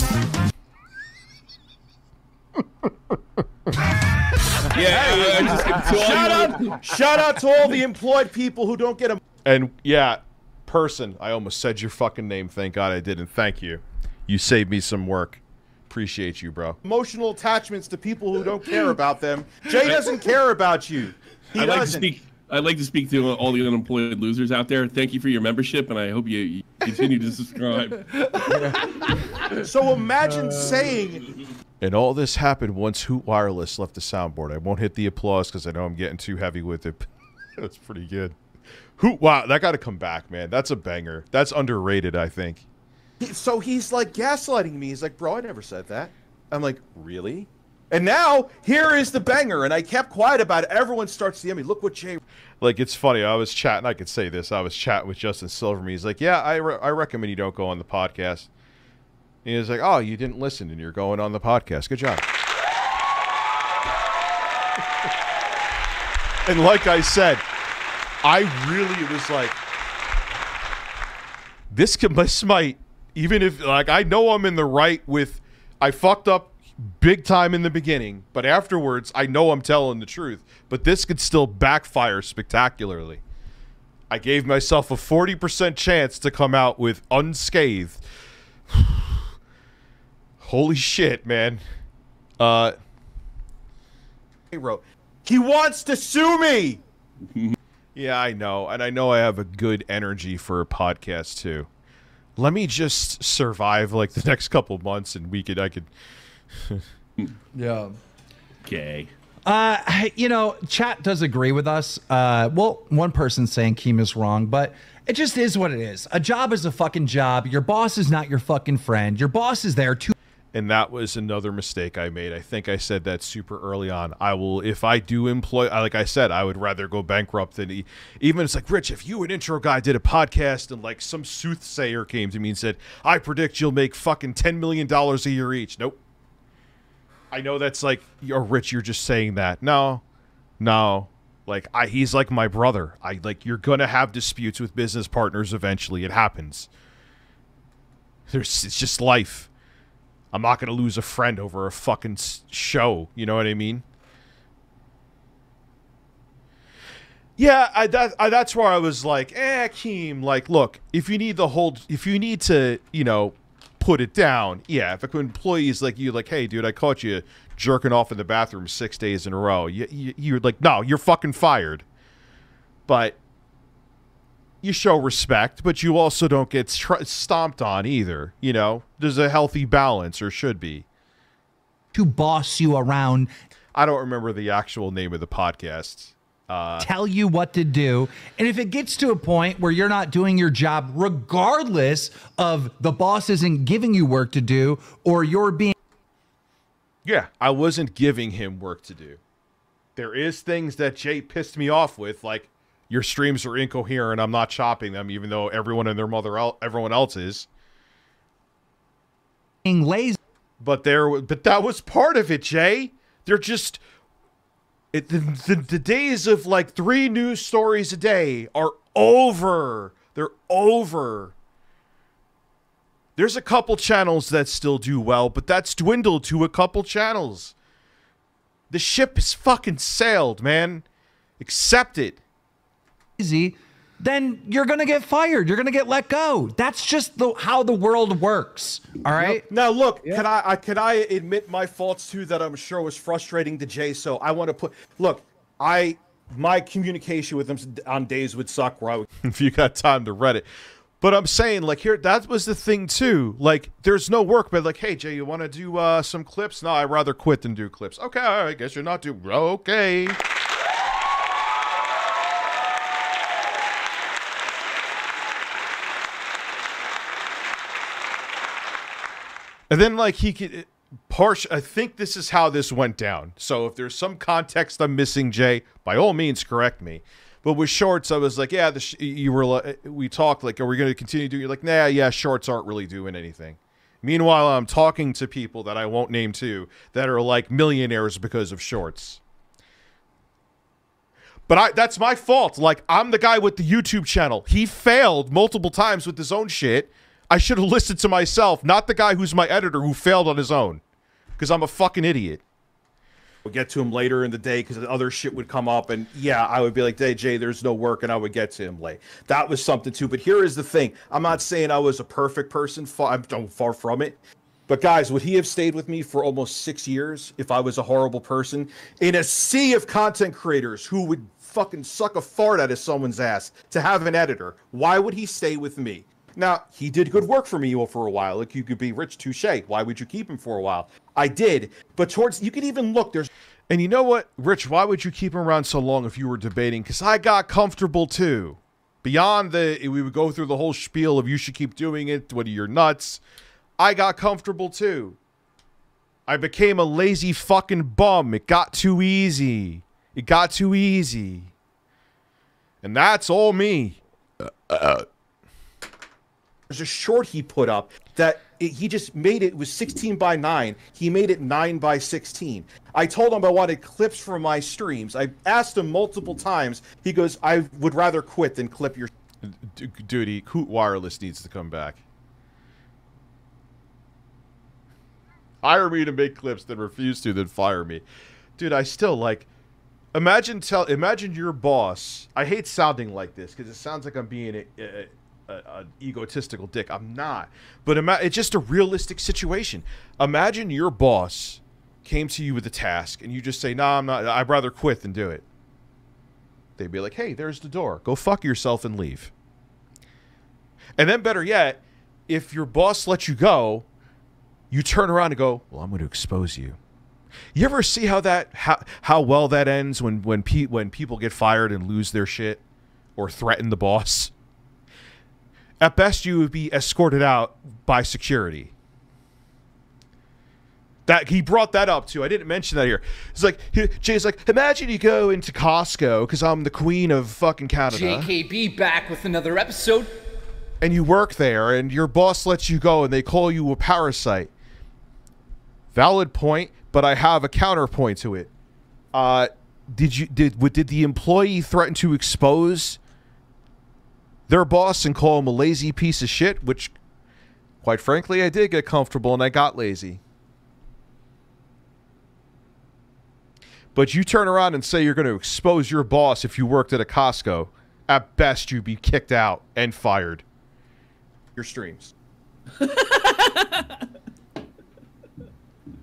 yeah, just shout out, shout out to all the employed people who don't get a. And yeah, person, I almost said your fucking name. Thank God I didn't. Thank you. You saved me some work. Appreciate you, bro. Emotional attachments to people who don't care about them. Jay doesn't care about you. He I doesn't. Like to speak. I'd like to speak to all the unemployed losers out there. Thank you for your membership, and I hope you, you continue to subscribe. So imagine saying... And all this happened once Hoot Wireless left the soundboard. I won't hit the applause because I know I'm getting too heavy with it. That's pretty good. Hoot, wow, that got to come back, man. That's a banger. That's underrated, I think. So he's, like, gaslighting me. He's like, bro, I never said that. I'm like, really? And now, here is the banger, and I kept quiet about it. Everyone starts to D M me. Look what Jay... Like, it's funny. I was chatting. I could say this. I was chatting with Justin Silverman. He's like, yeah, I, re I recommend you don't go on the podcast. And he was like, oh, you didn't listen, and you're going on the podcast. Good job. And like I said, I really was like, this, can, this might, even if, like, I know I'm in the right with, I fucked up big time in the beginning, but afterwards I know I'm telling the truth, but this could still backfire spectacularly. I gave myself a forty percent chance to come out with unscathed. Holy shit, man. Uh he wrote, he wants to sue me. Yeah, I know, and I know I have a good energy for a podcast too. Let me just survive like the next couple months and we could I could yeah. Okay. Uh, you know, chat does agree with us. Uh, well, one person's saying Keem is wrong, but it just is what it is. A job is a fucking job. Your boss is not your fucking friend. Your boss is there to. And that was another mistake I made. I think I said that super early on. I will, if I do employ, like I said, I would rather go bankrupt than e even it's like, Rich, if you, an intro guy, did a podcast and like some soothsayer came to me and said, I predict you'll make fucking ten million dollars a year each. Nope. I know that's like, you're Rich, you're just saying that. No, no. Like, I, he's like my brother. I like, you're going to have disputes with business partners eventually. It happens. There's, it's just life. I'm not going to lose a friend over a fucking show. You know what I mean? Yeah, I, that, I, that's where I was like, eh, Keem, like, look, if you need the whole, if you need to, you know, put it down. Yeah, if an employee is like, you like, hey, dude, I caught you jerking off in the bathroom six days in a row. You, you, you're like, no, you're fucking fired. But you show respect, but you also don't get tr stomped on either. You know, there's a healthy balance, or should be. To boss you around. I don't remember the actual name of the podcast. Uh, Tell you what to do. And if it gets to a point where you're not doing your job, regardless of the boss isn't giving you work to do, or you're being. Yeah, I wasn't giving him work to do. There is things that Jay pissed me off with, like, your streams are incoherent. I'm not chopping them, even though everyone and their mother, el everyone else is. Being lazy. But there, but that was part of it, Jay. They're just, it, the, the, the days of like three news stories a day are over. They're over. There's a couple channels that still do well, but that's dwindled to a couple channels. The ship is fucking sailed, man. Accept it. Easy, then you're gonna get fired. You're gonna get let go. That's just the how the world works. All right. Yep. Now look, yep. can I, I can I admit my faults too? That I'm sure was frustrating to Jay. So I want to put look, I my communication with him on days would suck. Where I would if you got time to Reddit, but I'm saying like here that was the thing too. Like there's no work, but like hey Jay, you want to do uh, some clips? No, I'd rather quit than do clips. Okay, I guess you're not doing okay. And then, like, he could... Partial, I think this is how this went down. So if there's some context I'm missing, Jay, by all means, correct me. But with shorts, I was like, yeah, the sh you were like, we talked, like, are we going to continue doing... You're like, nah, yeah, shorts aren't really doing anything. Meanwhile, I'm talking to people that I won't name too that are, like, millionaires because of shorts. But I, that's my fault. Like, I'm the guy with the YouTube channel. He failed multiple times with his own shit. I should have listened to myself, not the guy who's my editor who failed on his own, because I'm a fucking idiot. We'll get to him later in the day because the other shit would come up, and yeah, I would be like, hey, Jay, there's no work, and I would get to him late. That was something too, but here is the thing. I'm not saying I was a perfect person. I'm far from it. But guys, would he have stayed with me for almost six years if I was a horrible person? In a sea of content creators who would fucking suck a fart out of someone's ass to have an editor, why would he stay with me? Now, he did good work for me for a while. Like, you could be Rich Touche. Why would you keep him for a while? I did. But towards... You could even look. There's... And you know what, Rich? Why would you keep him around so long if you were debating? Because I got comfortable, too. Beyond the... We would go through the whole spiel of you should keep doing it. What are your nuts? I got comfortable, too. I became a lazy fucking bum. It got too easy. It got too easy. And that's all me. Uh... uh. There's a short he put up that it, he just made it, it was sixteen by nine. He made it nine by sixteen. I told him I wanted clips from my streams. I asked him multiple times. He goes, I would rather quit than clip your... Duty, Coot Wireless needs to come back. Hire me to make clips, then refuse to, then fire me. Dude, I still like... Imagine tell. Imagine your boss... I hate sounding like this because it sounds like I'm being... A, a, an egotistical dick. I'm not. But it's just a realistic situation. Imagine your boss came to you with a task and you just say, nah, I'm not. I'd rather quit than do it. They'd be like, hey, there's the door. Go fuck yourself and leave. And then better yet, if your boss lets you go, you turn around and go, well, I'm going to expose you. You ever see how that, how, how well that ends when, when, pe when people get fired and lose their shit or threaten the boss? At best, you would be escorted out by security. That he brought that up too. I didn't mention that here. It's like he, Jay's like, imagine you go into Costco because I'm the queen of fucking Canada. J K B back with another episode. And you work there, and your boss lets you go, and they call you a parasite. Valid point, but I have a counterpoint to it. Uh, did you did what? Did the employee threaten to expose their boss and call him a lazy piece of shit? Which, quite frankly, I did get comfortable and I got lazy. But you turn around and say you're going to expose your boss if you worked at a Costco. At best, you'd be kicked out and fired. Your streams.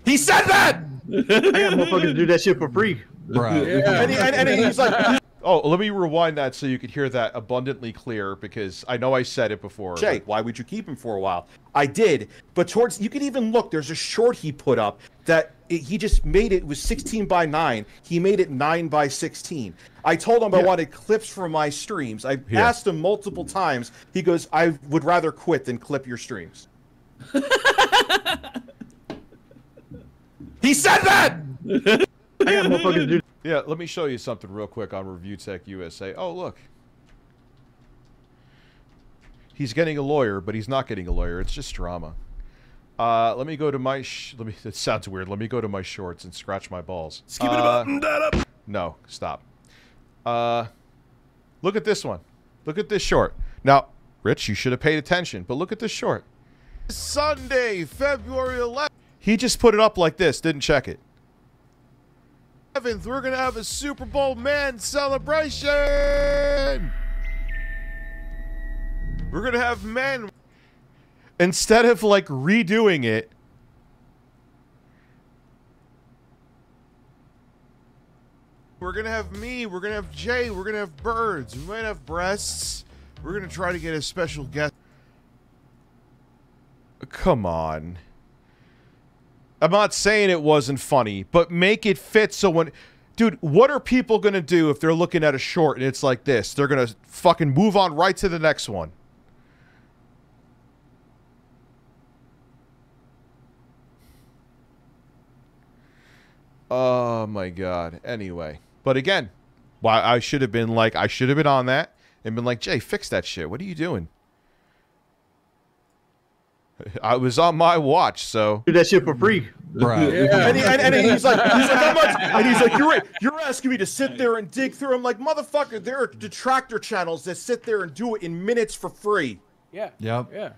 He said that! I got motherfuckers to do that shit for free. Right. Yeah. And, he, and, and he's like... Oh, let me rewind that so you could hear that abundantly clear, because I know I said it before. Jay, like, why would you keep him for a while? I did, but towards, you can even look, there's a short he put up that it, he just made it, it was sixteen by nine. He made it nine by sixteen. I told him yeah. I wanted clips from my streams. I yeah. asked him multiple times. He goes, I would rather quit than clip your streams. He said that! I got motherfuckers to do. Yeah, let me show you something real quick on ReviewTech U S A. Oh, look. He's getting a lawyer, but he's not getting a lawyer. It's just drama. Uh, let me go to my... Sh let me. It sounds weird. Let me go to my shorts and scratch my balls. Skip it uh, about that up. No, stop. Uh, look at this one. Look at this short. Now, Rich, you should have paid attention, but look at this short. Sunday, February eleventh. He just put it up like this. Didn't check it. eleventh, we're gonna have a Super Bowl man celebration. We're gonna have men. Instead of like redoing it, we're gonna have me. We're gonna have Jay. We're gonna have birds. We might have breasts. We're gonna try to get a special guest. Come on. I'm not saying it wasn't funny, but make it fit so when... Dude, what are people going to do if they're looking at a short and it's like this? They're going to fucking move on right to the next one. Oh, my God. Anyway. But again, why I should have been like... I should have been on that and been like, Jay, fix that shit. What are you doing? I was on my watch, so do that shit for free, right? Yeah. And, he, and, and he's like, he's like, how much? And he's like, you're right. You're asking me to sit there and dig through. I'm like, motherfucker, there are detractor channels that sit there and do it in minutes for free. Yeah. Yep. Yeah.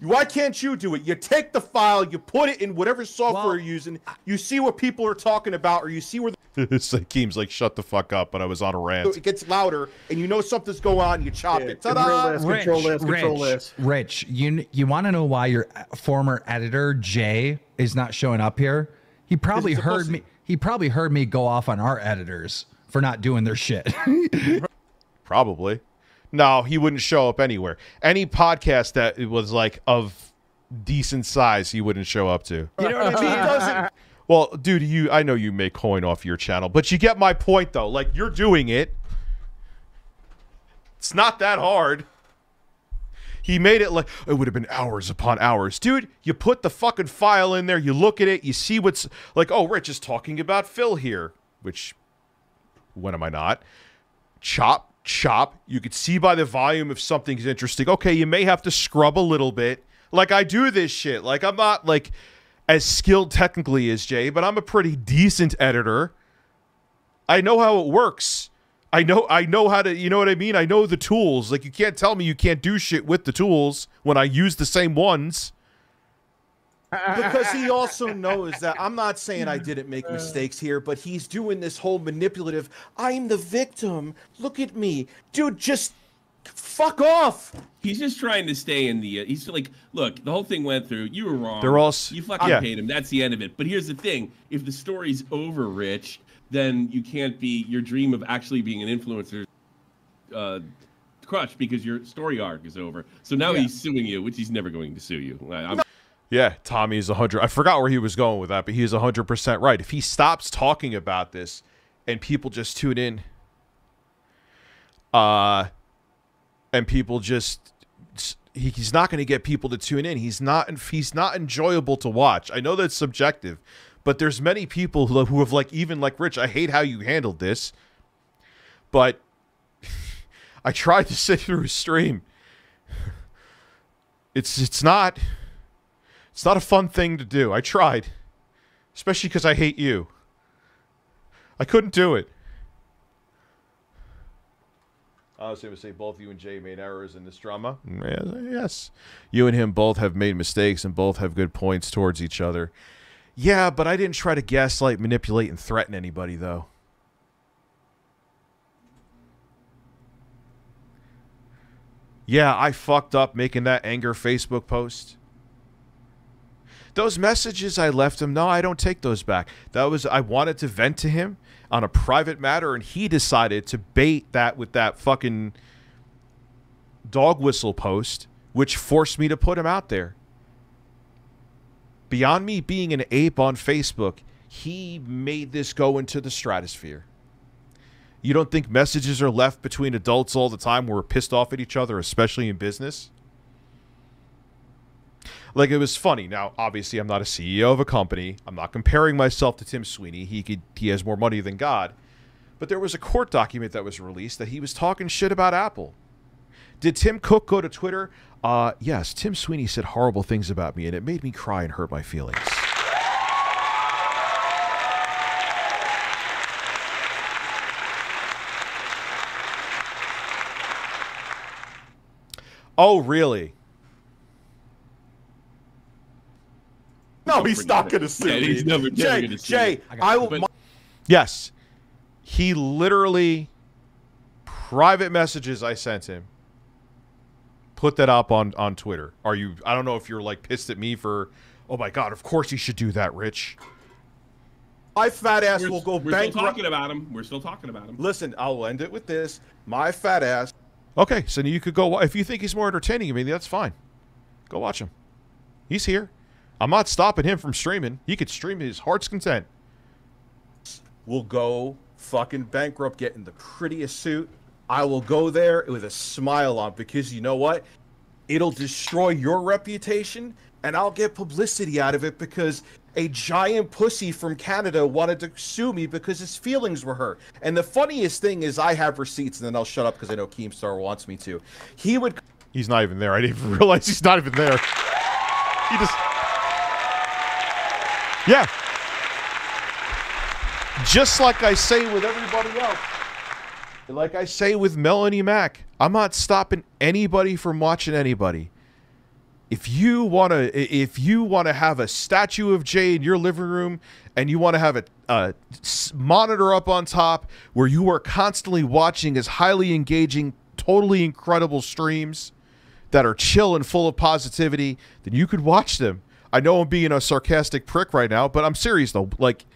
Why can't you do it? You take the file, you put it in whatever software wow. you're using. You see what people are talking about, or you see where. It's like Keem's like, shut the fuck up, but I was on a rant. So it gets louder, and you know something's going on, and you chop yeah. it. Ta-da! Rich, control S, control S. Rich, you, you want to know why your former editor, Jay, is not showing up here? He probably heard me. He probably heard me go off on our editors for not doing their shit. Probably. No, he wouldn't show up anywhere. Any podcast that was like of decent size, he wouldn't show up to. You know what I mean? He doesn't... Well, dude, you I know you make coin off your channel, but you get my point though. Like you're doing it. It's not that hard. He made it like it would have been hours upon hours. Dude, you put the fucking file in there, you look at it, you see what's like, oh, Rich is talking about Phil here, which when am I not? Chop, chop. You could see by the volume if something's interesting. Okay, you may have to scrub a little bit. Like I do this shit. Like I'm not like as skilled technically as Jay, but I'm a pretty decent editor. I know how it works. I know I know how to, you know what I mean? I know the tools. Like, you can't tell me you can't do shit with the tools when I use the same ones. Because he also knows that, I'm not saying I didn't make mistakes here, but he's doing this whole manipulative, I'm the victim, look at me. Dude, just... fuck off. He's just trying to stay in the uh, he's like, look, the whole thing went through, you were wrong, they're all you fucking yeah. paid him, that's the end of it. But here's the thing, if the story's over, Rich, then you can't be your dream of actually being an influencer uh crushed because your story arc is over. So now yeah. he's suing you, which he's never going to sue you. I'm yeah Tommy's one hundred I forgot where he was going with that, but he's one hundred percent right. If he stops talking about this and people just tune in uh and people just, he, he's not going to get people to tune in. He's not, he's not enjoyable to watch. I know that's subjective, But there's many people who, who have, like, even like, Rich, I hate how you handled this, but I tried to sit through a stream. It's, it's not, it's not a fun thing to do. I tried, especially because I hate you. I couldn't do it. Honestly, I would say both you and Jay made errors in this drama. Yes. You and him both have made mistakes and both have good points towards each other. Yeah, but I didn't try to gaslight, manipulate, and threaten anybody, though. Yeah, I fucked up making that anger Facebook post. Those messages I left him, no, I don't take those back. That was, I wanted to vent to him on a private matter, and he decided to bait that with that fucking dog whistle post, which forced me to put him out there. Beyond me being an ape on Facebook, he made this go into the stratosphere. You don't think messages are left between adults all the time where we're pissed off at each other, especially in business? Like, it was funny. Now, obviously, I'm not a C E O of a company. I'm not comparing myself to Tim Sweeney. He could, he has more money than God. But there was a court document that was released that he was talking shit about Apple. Did Tim Cook go to Twitter? Uh, yes, Tim Sweeney said horrible things about me, and it made me cry and hurt my feelings. Oh, really? No, he's not going to sue yeah, he's never, Jay, never Jay, I, I will... My, yes. He literally... Private messages I sent him. Put that up on, on Twitter. Are you... I don't know if you're, like, pissed at me for... Oh, my God. Of course you should do that, Rich. My fat ass we're, will go bankrupt. We're bank still talking about him. We're still talking about him. Listen, I'll end it with this. My fat ass... Okay, so you could go... If you think he's more entertaining than me, that's fine. Go watch him. He's here. I'm not stopping him from streaming. He could stream his heart's content. We'll go fucking bankrupt, get in the prettiest suit. I will go there with a smile on, because you know what? It'll destroy your reputation, and I'll get publicity out of it because a giant pussy from Canada wanted to sue me because his feelings were hurt. And the funniest thing is I have receipts, and then I'll shut up because I know Keemstar wants me to. He would... He's not even there. I didn't even realize he's not even there. He just... Yeah. Just like I say with everybody else, like I say with Melanie Mack, I'm not stopping anybody from watching anybody. If you want to, if you want to have a statue of Jay in your living room and you want to have a, a monitor up on top where you are constantly watching his highly engaging, totally incredible streams that are chill and full of positivity, then you could watch them. I know I'm being a sarcastic prick right now, but I'm serious, though. Like,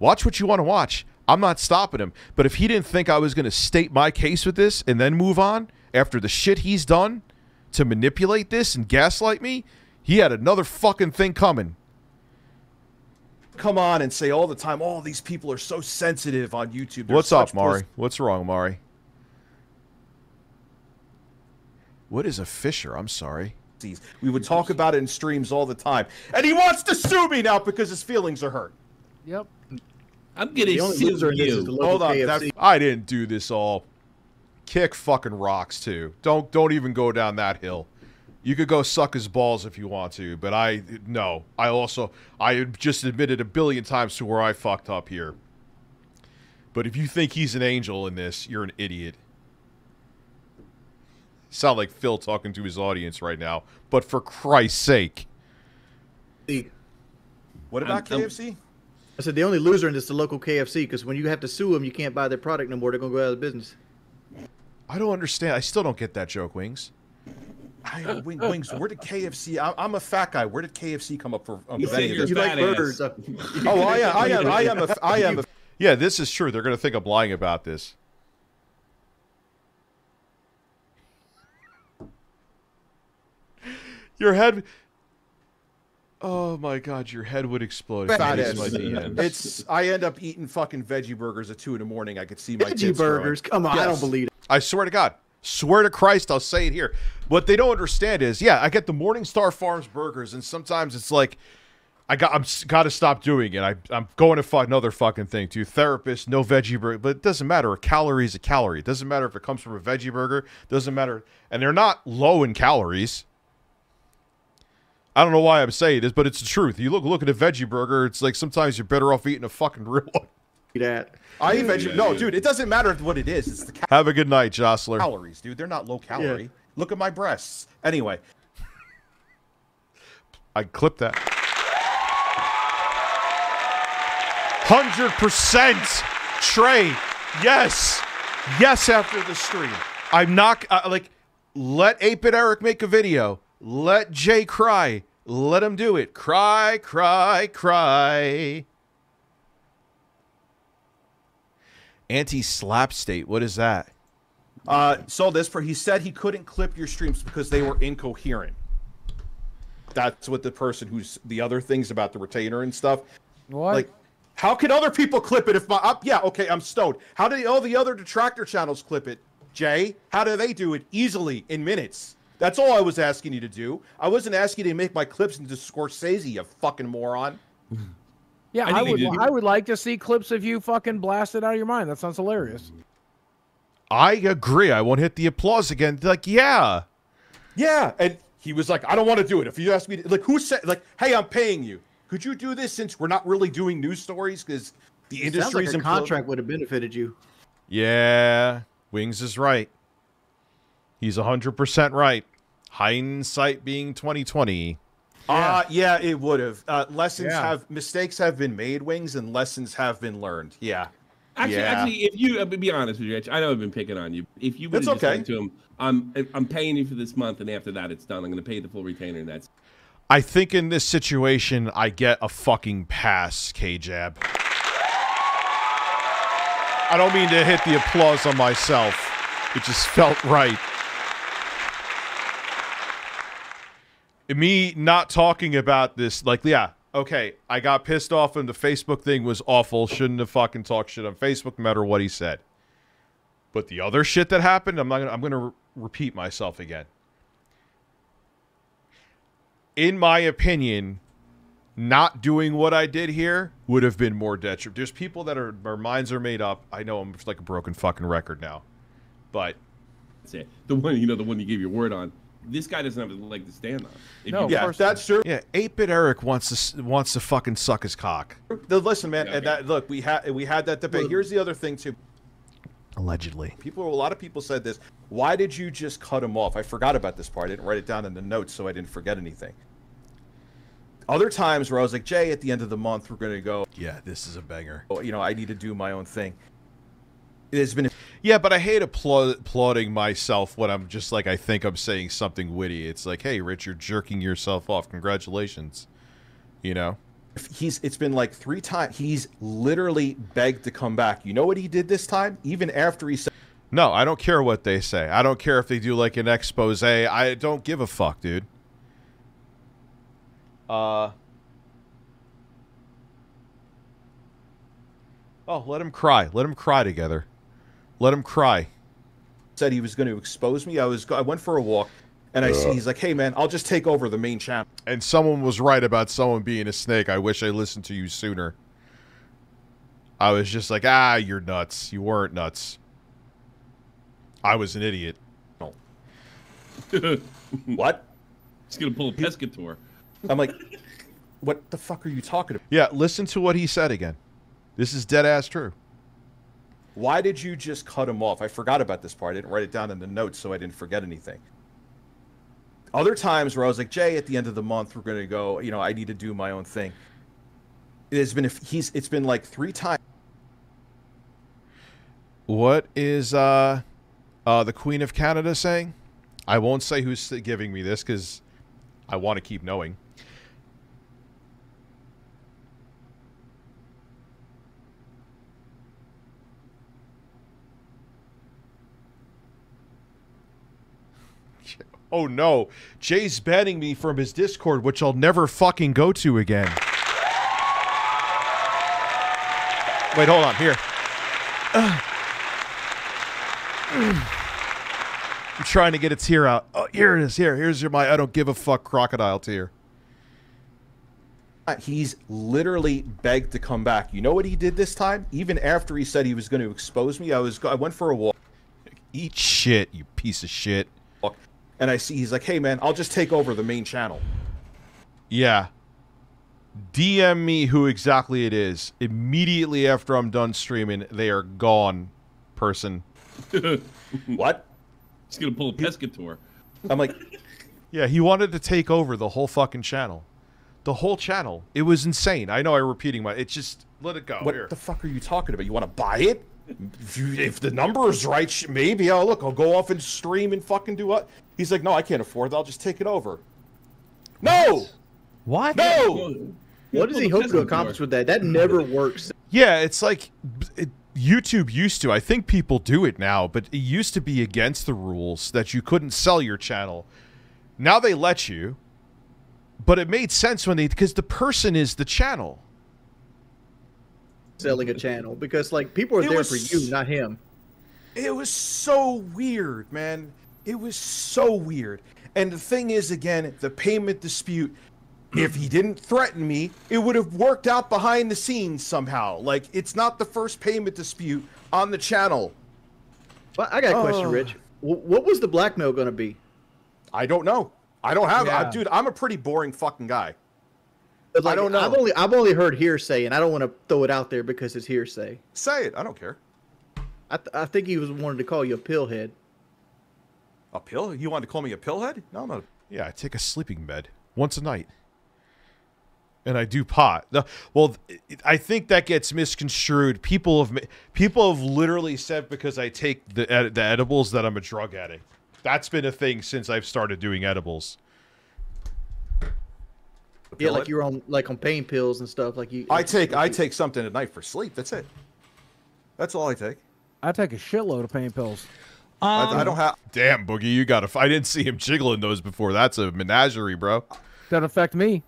watch what you want to watch. I'm not stopping him. But if he didn't think I was going to state my case with this and then move on after the shit he's done to manipulate this and gaslight me, he had another fucking thing coming. Come on and say all the time, oh, these people are so sensitive on YouTube. What's up, Mari? What's wrong, Mari? What is a fisher? I'm sorry. We would talk about it in streams all the time, and he wants to sue me now because his feelings are hurt. Yep, I'm getting sued. You. Hold on, that, I didn't do this all. Kick fucking rocks too. Don't don't even go down that hill. You could go suck his balls if you want to, but I no. I also I just admitted a billion times to where I fucked up here. But if you think he's an angel in this, you're an idiot. Sound like Phil talking to his audience right now, but for Christ's sake. What about I'm, K F C? I'm, I said the only loser in this is the local K F C, because when you have to sue them, you can't buy their product no more. They're going to go out of business. I don't understand. I still don't get that joke, Wings. I, wing, wings, where did K F C... I, I'm a fat guy. Where did K F C come up for... Um, you you, you like burgers. oh, I am, I am, I am a... I am a yeah, this is true. They're going to think I'm lying about this. Your head... Oh, my God. Your head would explode. If that is. It's, I end up eating fucking veggie burgers at two in the morning. I could see my veggie burgers. Growing. Come on. Yes. I don't believe it. I swear to God. Swear to Christ, I'll say it here. What they don't understand is, yeah, I get the Morningstar Farms burgers, and sometimes it's like, I got, I'm got to stop doing it. I, I'm going to fuck another fucking thing too. Therapist, no veggie burger, but it doesn't matter. A calorie is a calorie. It doesn't matter if it comes from a veggie burger. It doesn't matter, and they're not low in calories. I don't know why I'm saying this, but it's the truth. You look look at a veggie burger. It's like sometimes you're better off eating a fucking real one. That I eat veggie. Yeah, no, yeah. Dude, it doesn't matter what it is. It's the cal have a good night, Jostler. Calories, dude. They're not low calorie. Yeah. Look at my breasts. Anyway, I clipped that. one hundred percent Trey. Yes. Yes, after the stream. I'm not, uh, like, let Ape and Eric make a video. Let Jay cry. Let him do it. Cry, cry, cry. Anti-slap state. What is that? Uh, so this for he said he couldn't clip your streams because they were incoherent. That's what the person who's the other things about the retainer and stuff. What? Like, how could other people clip it if my up? Yeah, okay, I'm stoned. How do all the other detractor channels clip it, Jay? How do they do it easily in minutes? That's all I was asking you to do. I wasn't asking you to make my clips into Scorsese, you fucking moron. Yeah, I, I would. I would like to see clips of you fucking blasted out of your mind. That sounds hilarious. I agree. I won't hit the applause again. Like, yeah, yeah. And he was like, I don't want to do it. If you ask me, to, like, who said, like, hey, I'm paying you. Could you do this since we're not really doing news stories because the industry's like contract would have benefited you? Yeah, Wings is right. He's a hundred percent right. Hindsight being twenty twenty. Yeah. Uh, yeah, it would have. Uh, lessons yeah. have mistakes have been made, Wings, and lessons have been learned. Yeah. Actually, yeah. actually, if you uh, be honest with you, I know I've been picking on you. If you would have okay. just said to him, I'm I'm paying you for this month, and after that, it's done. I'm going to pay the full retainer, and that's. I think in this situation, I get a fucking pass, K-Jab. I don't mean to hit the applause on myself. It just felt right. Me not talking about this, like, yeah, okay, I got pissed off and the Facebook thing was awful. Shouldn't have fucking talked shit on Facebook, no matter what he said. But the other shit that happened, I'm not gonna, I'm gonna re repeat myself again. In my opinion, not doing what I did here would have been more detrimental. There's people that are, their minds are made up. I know I'm just like a broken fucking record now, but that's it. The one, you know, the one you gave your word on. This guy doesn't have a leg to stand on. If no, you, yeah, that's true. Yeah, eight-bit Eric wants to wants to fucking suck his cock. Listen, man, yeah, okay. and that look, we had we had that debate. Well, here's the other thing too. Allegedly, people, a lot of people said this. Why did you just cut him off? I forgot about this part. I didn't write it down in the notes, so I didn't forget anything. Other times where I was like, Jay, at the end of the month, we're gonna go. Yeah, this is a banger. Oh, you know, I need to do my own thing. It's been. Yeah, but I hate applaud applauding myself when I'm just like, I think I'm saying something witty. It's like, hey, Rich, you're jerking yourself off. Congratulations. You know? He's. It's been like three times. He's literally begged to come back. You know what he did this time? Even after he said... No, I don't care what they say. I don't care if they do like an expose. I don't give a fuck, dude. Uh... Oh, let him cry. Let him cry together. Let him cry. Said he was going to expose me. I was. I went for a walk, and I Ugh. see he's like, "Hey, man, I'll just take over the main channel." And someone was right about someone being a snake. I wish I listened to you sooner. I was just like, "Ah, you're nuts. You weren't nuts. I was an idiot." Oh. What? He's gonna pull a Pescatore. I'm like, "What the fuck are you talking about?" Yeah, listen to what he said again. This is dead ass true. Why did you just cut him off? I forgot about this part. I didn't write it down in the notes, so I didn't forget anything. Other times where I was like, Jay, at the end of the month, we're going to go, you know, I need to do my own thing. It has been, he's, it's been like three times. What is uh, uh, the Queen of Canada saying? I won't say who's giving me this because I want to keep knowing. Oh no, Jay's banning me from his Discord, which I'll never fucking go to again. Wait, hold on, here. Uh. I'm trying to get a tear out. Oh, here it is, here. Here's your my I don't give a fuck crocodile tear. He's literally begged to come back. You know what he did this time? Even after he said he was going to expose me, I was I went for a walk. Eat shit, you piece of shit. And I see he's like, hey, man, I'll just take over the main channel. Yeah. D M me who exactly it is. Immediately after I'm done streaming, they are gone, person. What? He's going to pull a Pescatore. I'm like... Yeah, he wanted to take over the whole fucking channel. The whole channel. It was insane. I know I'm repeating my... It's just... Let it go. What Here. the fuck are you talking about? You want to buy it? If, you, if the number is right, maybe. Oh, look, I'll go off and stream and fucking do what? He's like, no, I can't afford it. I'll just take it over. No! What? No! What does he hope to accomplish with that? That never works. Yeah, it's like... It, YouTube used to. I think people do it now, but it used to be against the rules that you couldn't sell your channel. Now they let you, but it made sense when they, because the person is the channel. Selling a channel, because like people are it there was, for you, not him. It was so weird, man. It was so weird. And the thing is, again, the payment dispute, if he didn't threaten me, it would have worked out behind the scenes somehow. Like, it's not the first payment dispute on the channel. Well, I got a question, uh, Rich. What was the blackmail going to be? I don't know. I don't have yeah. I, dude, I'm a pretty boring fucking guy. But like, I don't know. I've only I've only heard hearsay, and I don't want to throw it out there because it's hearsay. Say it. I don't care. I th I think he was wanted to call you a pillhead. A pill? You wanted to call me a pillhead? No, I'm not. Yeah, I take a sleeping bed once a night. And I do pot. Well, I think that gets misconstrued. People have people have literally said because I take the ed the edibles that I'm a drug addict. That's been a thing since I've started doing edibles. Yeah, like you're on like on pain pills and stuff. Like you, I take I take something at night for sleep. That's it. That's all I take. I take a shitload of pain pills. Um, I, I don't have. Damn, Boogie, you got to. I didn't see him jiggling those before. That's a menagerie, bro. That affect me.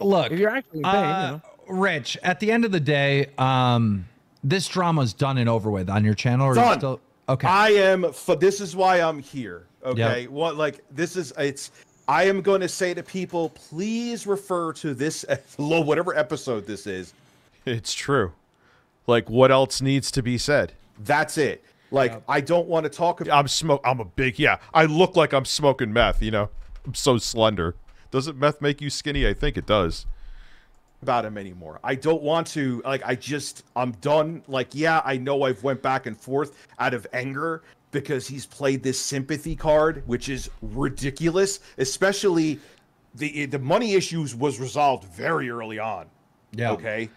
Look, if you're actually pain, uh, you know. Rich. At the end of the day, um, this drama's done and over with on your channel. Or it's done. Still Okay. I am. For, this is why I'm here. Okay. Yep. What? Like this is. It's. I am going to say to people, please refer to this whatever episode this is. It's true. Like, what else needs to be said? That's it. Like, yep. I don't want to talk about. I'm smoke. I'm a big. Yeah. I look like I'm smoking meth. You know. I'm so slender. Doesn't meth make you skinny? I think it does. About him anymore. I don't want to, like, I just, I'm done. Like, yeah, I know I've went back and forth out of anger because he's played this sympathy card, which is ridiculous, especially the, the money issues was resolved very early on. Yeah. Okay.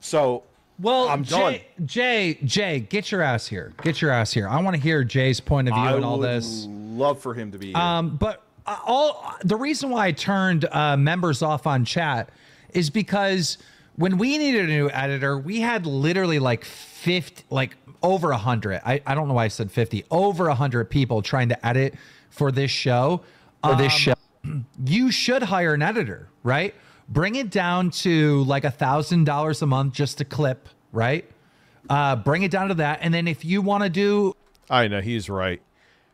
So, well, I'm done. Jay, Jay, Jay, get your ass here. Get your ass here. I want to hear Jay's point of view and all this. I would love for him to be here. Um, but uh, all, the reason why I turned uh, members off on chat is because when we needed a new editor, we had literally like fifty, like over a hundred. I, I don't know why I said fifty. Over a hundred people trying to edit for this show. For um, this show. You should hire an editor, right? Bring it down to like a thousand dollars a month just to clip, right? Uh, bring it down to that. And then if you want to do... I know, he's right.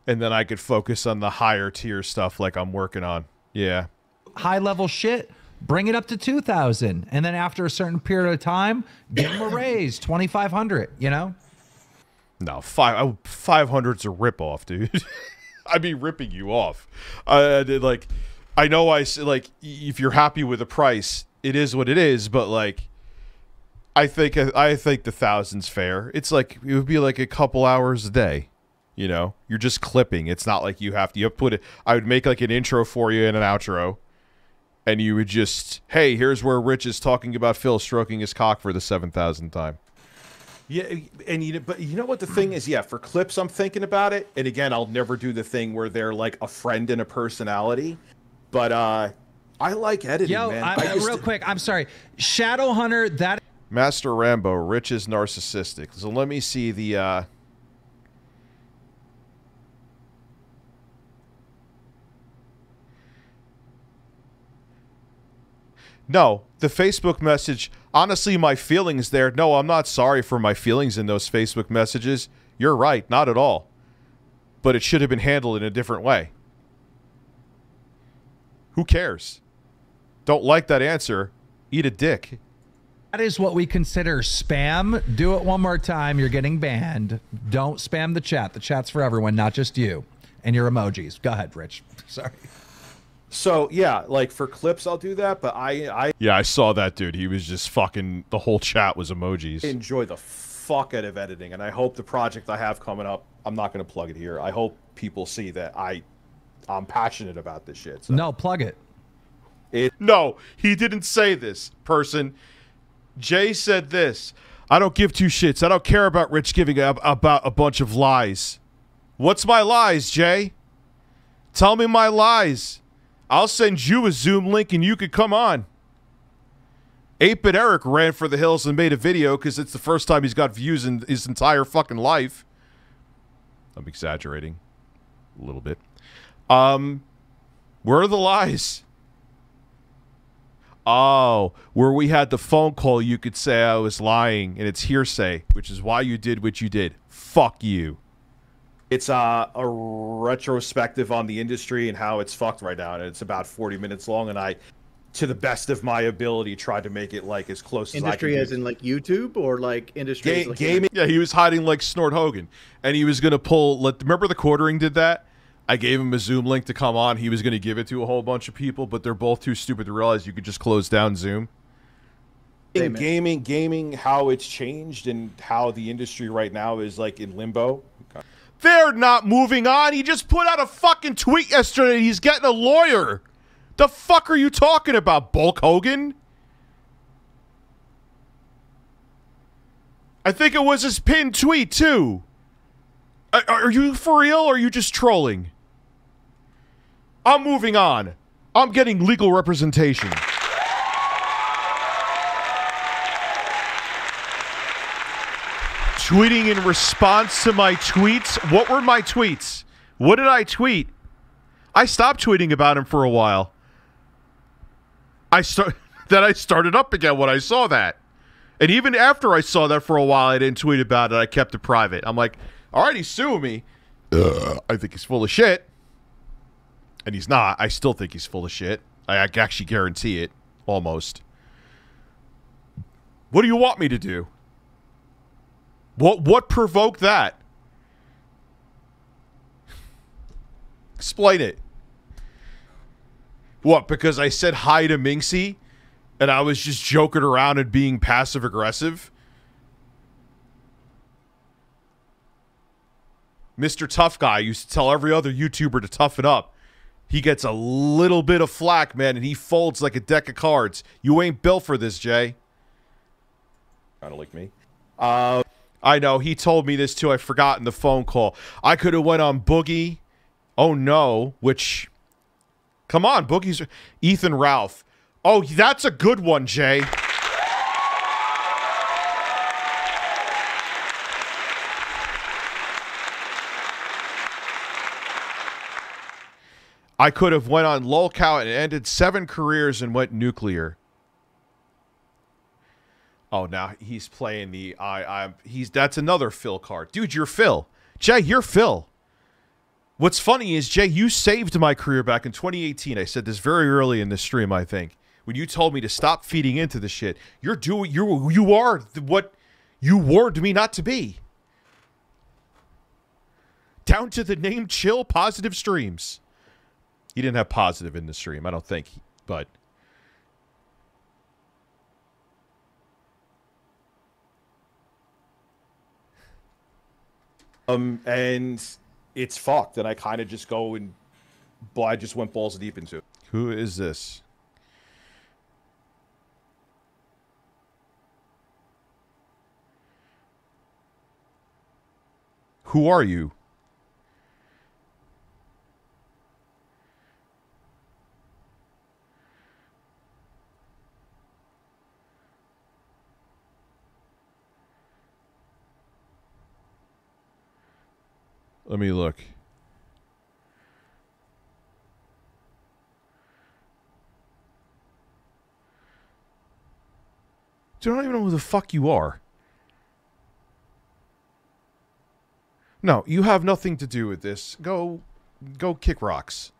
And then I could focus on the higher tier stuff like I'm working on. Yeah. High level shit. Bring it up to two thousand, and then after a certain period of time, give them a raise, twenty-five hundred, you know? No, five, five hundred's a ripoff, dude. I'd be ripping you off. I, I did, like, I know I, like, if you're happy with the price, it is what it is, but, like, I think, I think the thousand's fair. It's like, it would be like a couple hours a day, you know? You're just clipping. It's not like you have to, you have to put it, I would make, like, an intro for you and an outro. And you would just, hey, here's where Rich is talking about Phil stroking his cock for the seven thousandth time. Yeah, and you know, but you know what the thing is? Yeah, for clips, I'm thinking about it. And again, I'll never do the thing where they're like a friend and a personality. But uh, I like editing, Yo, man. I, I just, real quick, I'm sorry. Shadowhunter, that... Master Rambo, Rich is narcissistic. So let me see the... Uh... No, the Facebook message, honestly, my feelings there. No, I'm not sorry for my feelings in those Facebook messages. You're right, not at all. But it should have been handled in a different way. Who cares? Don't like that answer? Eat a dick. That is what we consider spam. Do it one more time. You're getting banned. Don't spam the chat. The chat's for everyone, not just you and your emojis. Go ahead, Rich. Sorry. So, yeah, like for clips, I'll do that, but I, I... Yeah, I saw that, dude. He was just fucking... The whole chat was emojis. Enjoy the fuck out of editing, and I hope the project I have coming up... I'm not going to plug it here. I hope people see that I, I'm passionate about this shit. So. No, plug it. it. No, he didn't say this, person. Jay said this. I don't give two shits. I don't care about Rich giving up about a bunch of lies. What's my lies, Jay? Tell me my lies. I'll send you a Zoom link and you could come on. eight-Bit Eric ran for the hills and made a video because it's the first time he's got views in his entire fucking life. I'm exaggerating a little bit. Um, where are the lies? Oh, where we had the phone call, you could say I was lying, and it's hearsay, which is why you did what you did. Fuck you. It's uh, a retrospective on the industry and how it's fucked right now, and it's about forty minutes long, and I, to the best of my ability, tried to make it, like, as close industry as I could. Industry as in, like, YouTube, or, like, industry Ga as, like, gaming? Yeah, he was hiding, like, Snort Hogan, and he was going to pull, like, remember The Quartering did that? I gave him a Zoom link to come on. He was going to give it to a whole bunch of people, but they're both too stupid to realize you could just close down Zoom. In gaming, gaming, how it's changed and how the industry right now is, like, in limbo. Okay. They're not moving on. He just put out a fucking tweet yesterday. He's getting a lawyer. The fuck are you talking about, Bulk Hogan? I think it was his pinned tweet, too. Are, are you for real or are you just trolling? I'm moving on. I'm getting legal representation. Tweeting in response to my tweets. What were my tweets? What did I tweet? I stopped tweeting about him for a while. I start then I started up again when I saw that. And even after I saw that for a while, I didn't tweet about it. I kept it private. I'm like, all right, he's suing me. Ugh, I think he's full of shit. And he's not. I still think he's full of shit. I, I actually guarantee it. Almost. What do you want me to do? What, what provoked that? Explain it. What, because I said hi to Minxie and I was just joking around and being passive-aggressive? Mister Tough Guy used to tell every other YouTuber to tough it up. He gets a little bit of flack, man, and he folds like a deck of cards. You ain't built for this, Jay. Kind of like me. Uh, I know. He told me this, too. I've forgotten the phone call. I could have went on Boogie. Oh, no. Which, come on, Boogie's... Ethan Ralph. Oh, that's a good one, Jay. I could have went on Lolcow and ended seven careers and went nuclear. Oh, now he's playing the I. I. He's that's another Phil card, dude. You're Phil, Jay. You're Phil. What's funny is Jay, you saved my career back in twenty eighteen. I said this very early in this stream, I think, when you told me to stop feeding into the shit. You're doing. You you are what you warned me not to be. Down to the name, chill, positive streams. He didn't have positive in the stream, I don't think, but um, and it's fucked, and I kind of just go and, well, I just went balls deep into it. Who is this? Who are you? Let me look. Dude, I don't even know who the fuck you are. No, you have nothing to do with this. Go, go kick rocks.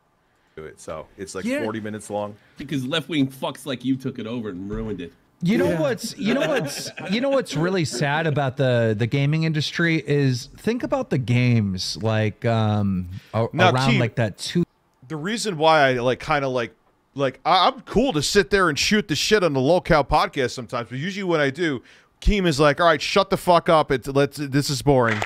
do it. So it's like yeah. forty minutes long. Because left wing fucks like you took it over and ruined it. You know yeah. what's you know what's you know what's really sad about the the gaming industry is think about the games like um now, around Keith, like that two. The reason why I like kind of like like I, I'm cool to sit there and shoot the shit on the Lolcow podcast sometimes, but usually when I do, Keem is like, all right, shut the fuck up. It's let's this is boring.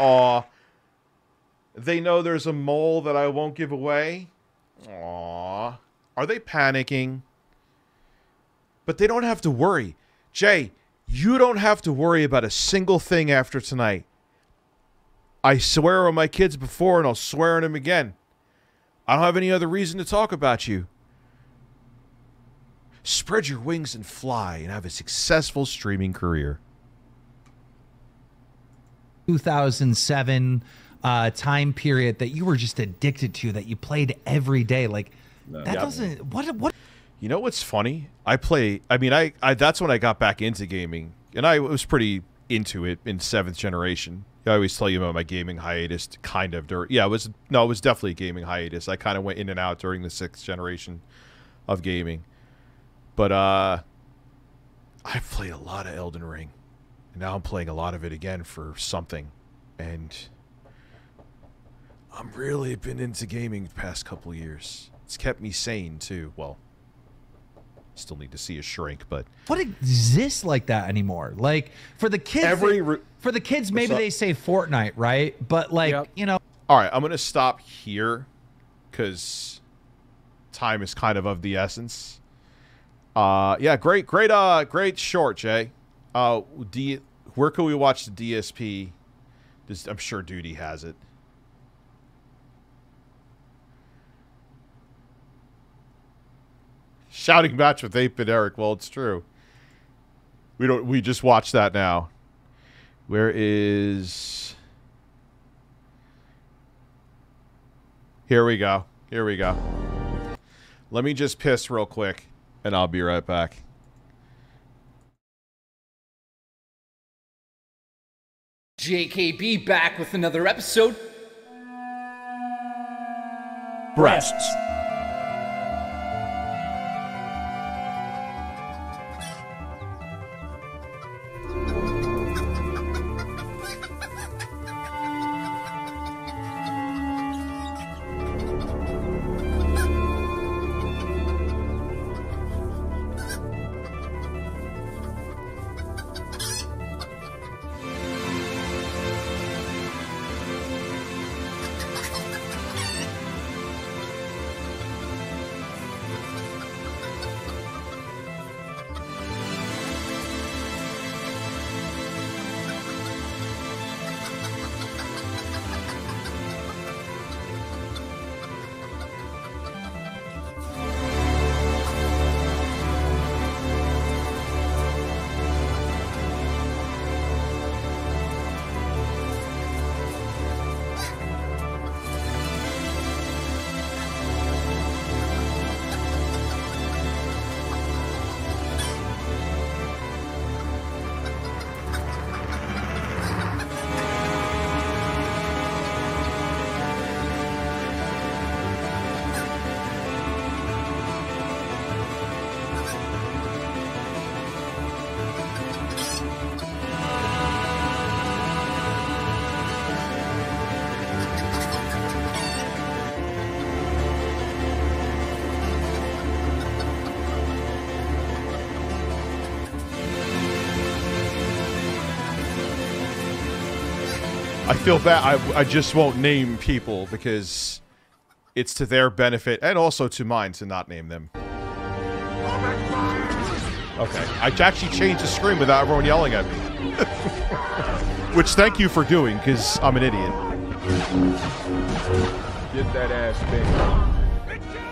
Aw. They know there's a mole that I won't give away. Aw. Are they panicking? But they don't have to worry. Jay, you don't have to worry about a single thing after tonight. I swear on my kids before and I'll swear on them again. I don't have any other reason to talk about you. Spread your wings and fly and have a successful streaming career. two thousand seven... Uh, time period that you were just addicted to, that you played every day, like no, that yeah. doesn't. What? What? You know what's funny? I play. I mean, I, I. That's when I got back into gaming, and I was pretty into it in seventh generation. I always tell you about my gaming hiatus, kind of. During, yeah, it was no, it was definitely a gaming hiatus. I kind of went in and out during the sixth generation of gaming, but uh, I played a lot of Elden Ring, and now I'm playing a lot of it again for something, and. I'm really been into gaming the past couple years. It's kept me sane too. Well, still need to see a shrink, but what exists like that anymore? Like for the kids, every they, for the kids, maybe up? They say Fortnite, right? But like yep. you know. All right, I'm gonna stop here because time is kind of of the essence. Uh, yeah, great, great, uh, great short, Jay. Uh, D where can we watch the D S P? This, I'm sure Doody has it. Shouting match with eight-Bit Eric. Well, it's true. We don't. We just watched that now. Where is? Here we go. Here we go. Let me just piss real quick, and I'll be right back. J K B back with another episode. Breasts. I feel bad. I, I just won't name people because it's to their benefit and also to mine to not name them. Okay. I actually changed the screen without everyone yelling at me. Which thank you for doing because I'm an idiot. Get that ass big. Take this!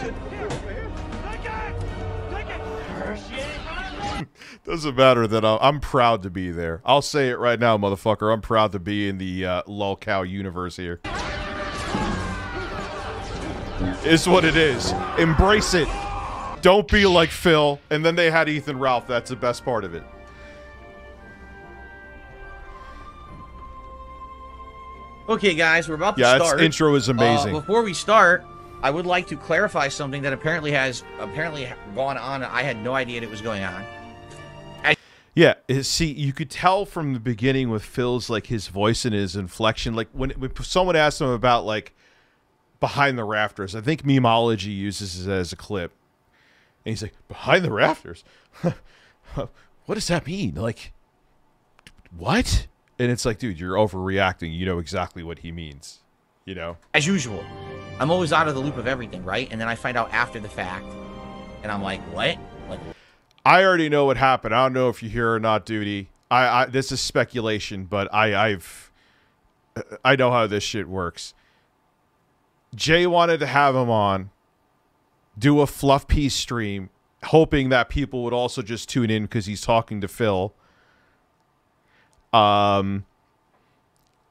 Take it! Take it! Doesn't matter that I'll, I'm proud to be there. I'll say it right now, motherfucker. I'm proud to be in the uh, Lolcow universe here. It's what it is. Embrace it. Don't be like Phil. And then they had Ethan Ralph. That's the best part of it. Okay, guys, we're about to yeah, start. Yeah, intro is amazing. Uh, before we start, I would like to clarify something that apparently has apparently gone on. I had no idea it was going on. I yeah, see, you could tell from the beginning with Phil's, like, his voice and his inflection. Like, when, when someone asked him about, like, Behind the Rafters, I think Memeology uses it as a clip. And he's like, Behind the Rafters? What does that mean? Like, what? And it's like, dude, you're overreacting. You know exactly what he means, you know? As usual, I'm always out of the loop of everything, right? And then I find out after the fact, and I'm like, what? Like, I already know what happened. I don't know if you hear or not, Doody. I, I this is speculation, but I, I've, I know how this shit works. Jay wanted to have him on, do a fluff piece stream, hoping that people would also just tune in because he's talking to Phil. Um,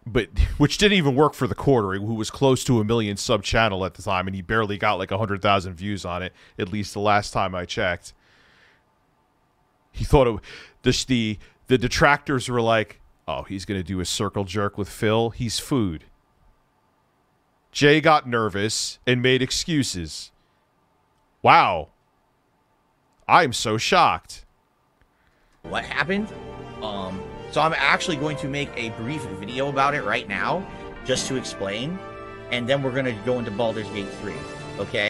but which didn't even work for The Quartering, who was close to a million sub channel at the time, and he barely got like a hundred thousand views on it. At least the last time I checked, he thought it. This, the the detractors were like, "Oh, he's gonna do a circle jerk with Phil. He's food." Jay got nervous and made excuses. Wow, I'm so shocked. What happened? Um. So I'm actually going to make a brief video about it right now, just to explain, and then we're going to go into Baldur's Gate three, okay?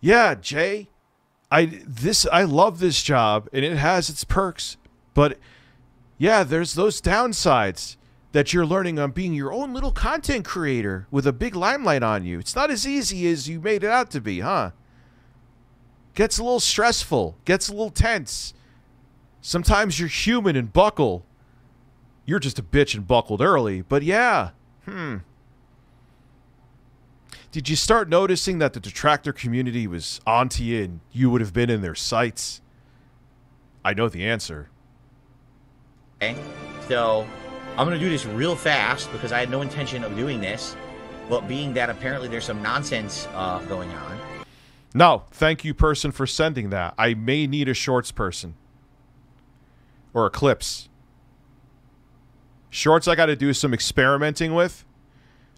Yeah, Jay, I this I love this job, and it has its perks, but yeah, there's those downsides that you're learning on being your own little content creator with a big limelight on you. It's not as easy as you made it out to be, huh? Gets a little stressful, gets a little tense. Sometimes you're human and buckle. You're just a bitch and buckled early, but yeah. Hmm. Did you start noticing that the detractor community was onto you and you would have been in their sights? I know the answer. Okay, so I'm going to do this real fast because I had no intention of doing this, but being that apparently there's some nonsense uh, going on. No, thank you, person, for sending that. I may need a shorts person. Or a clips. Shorts, I got to do some experimenting with.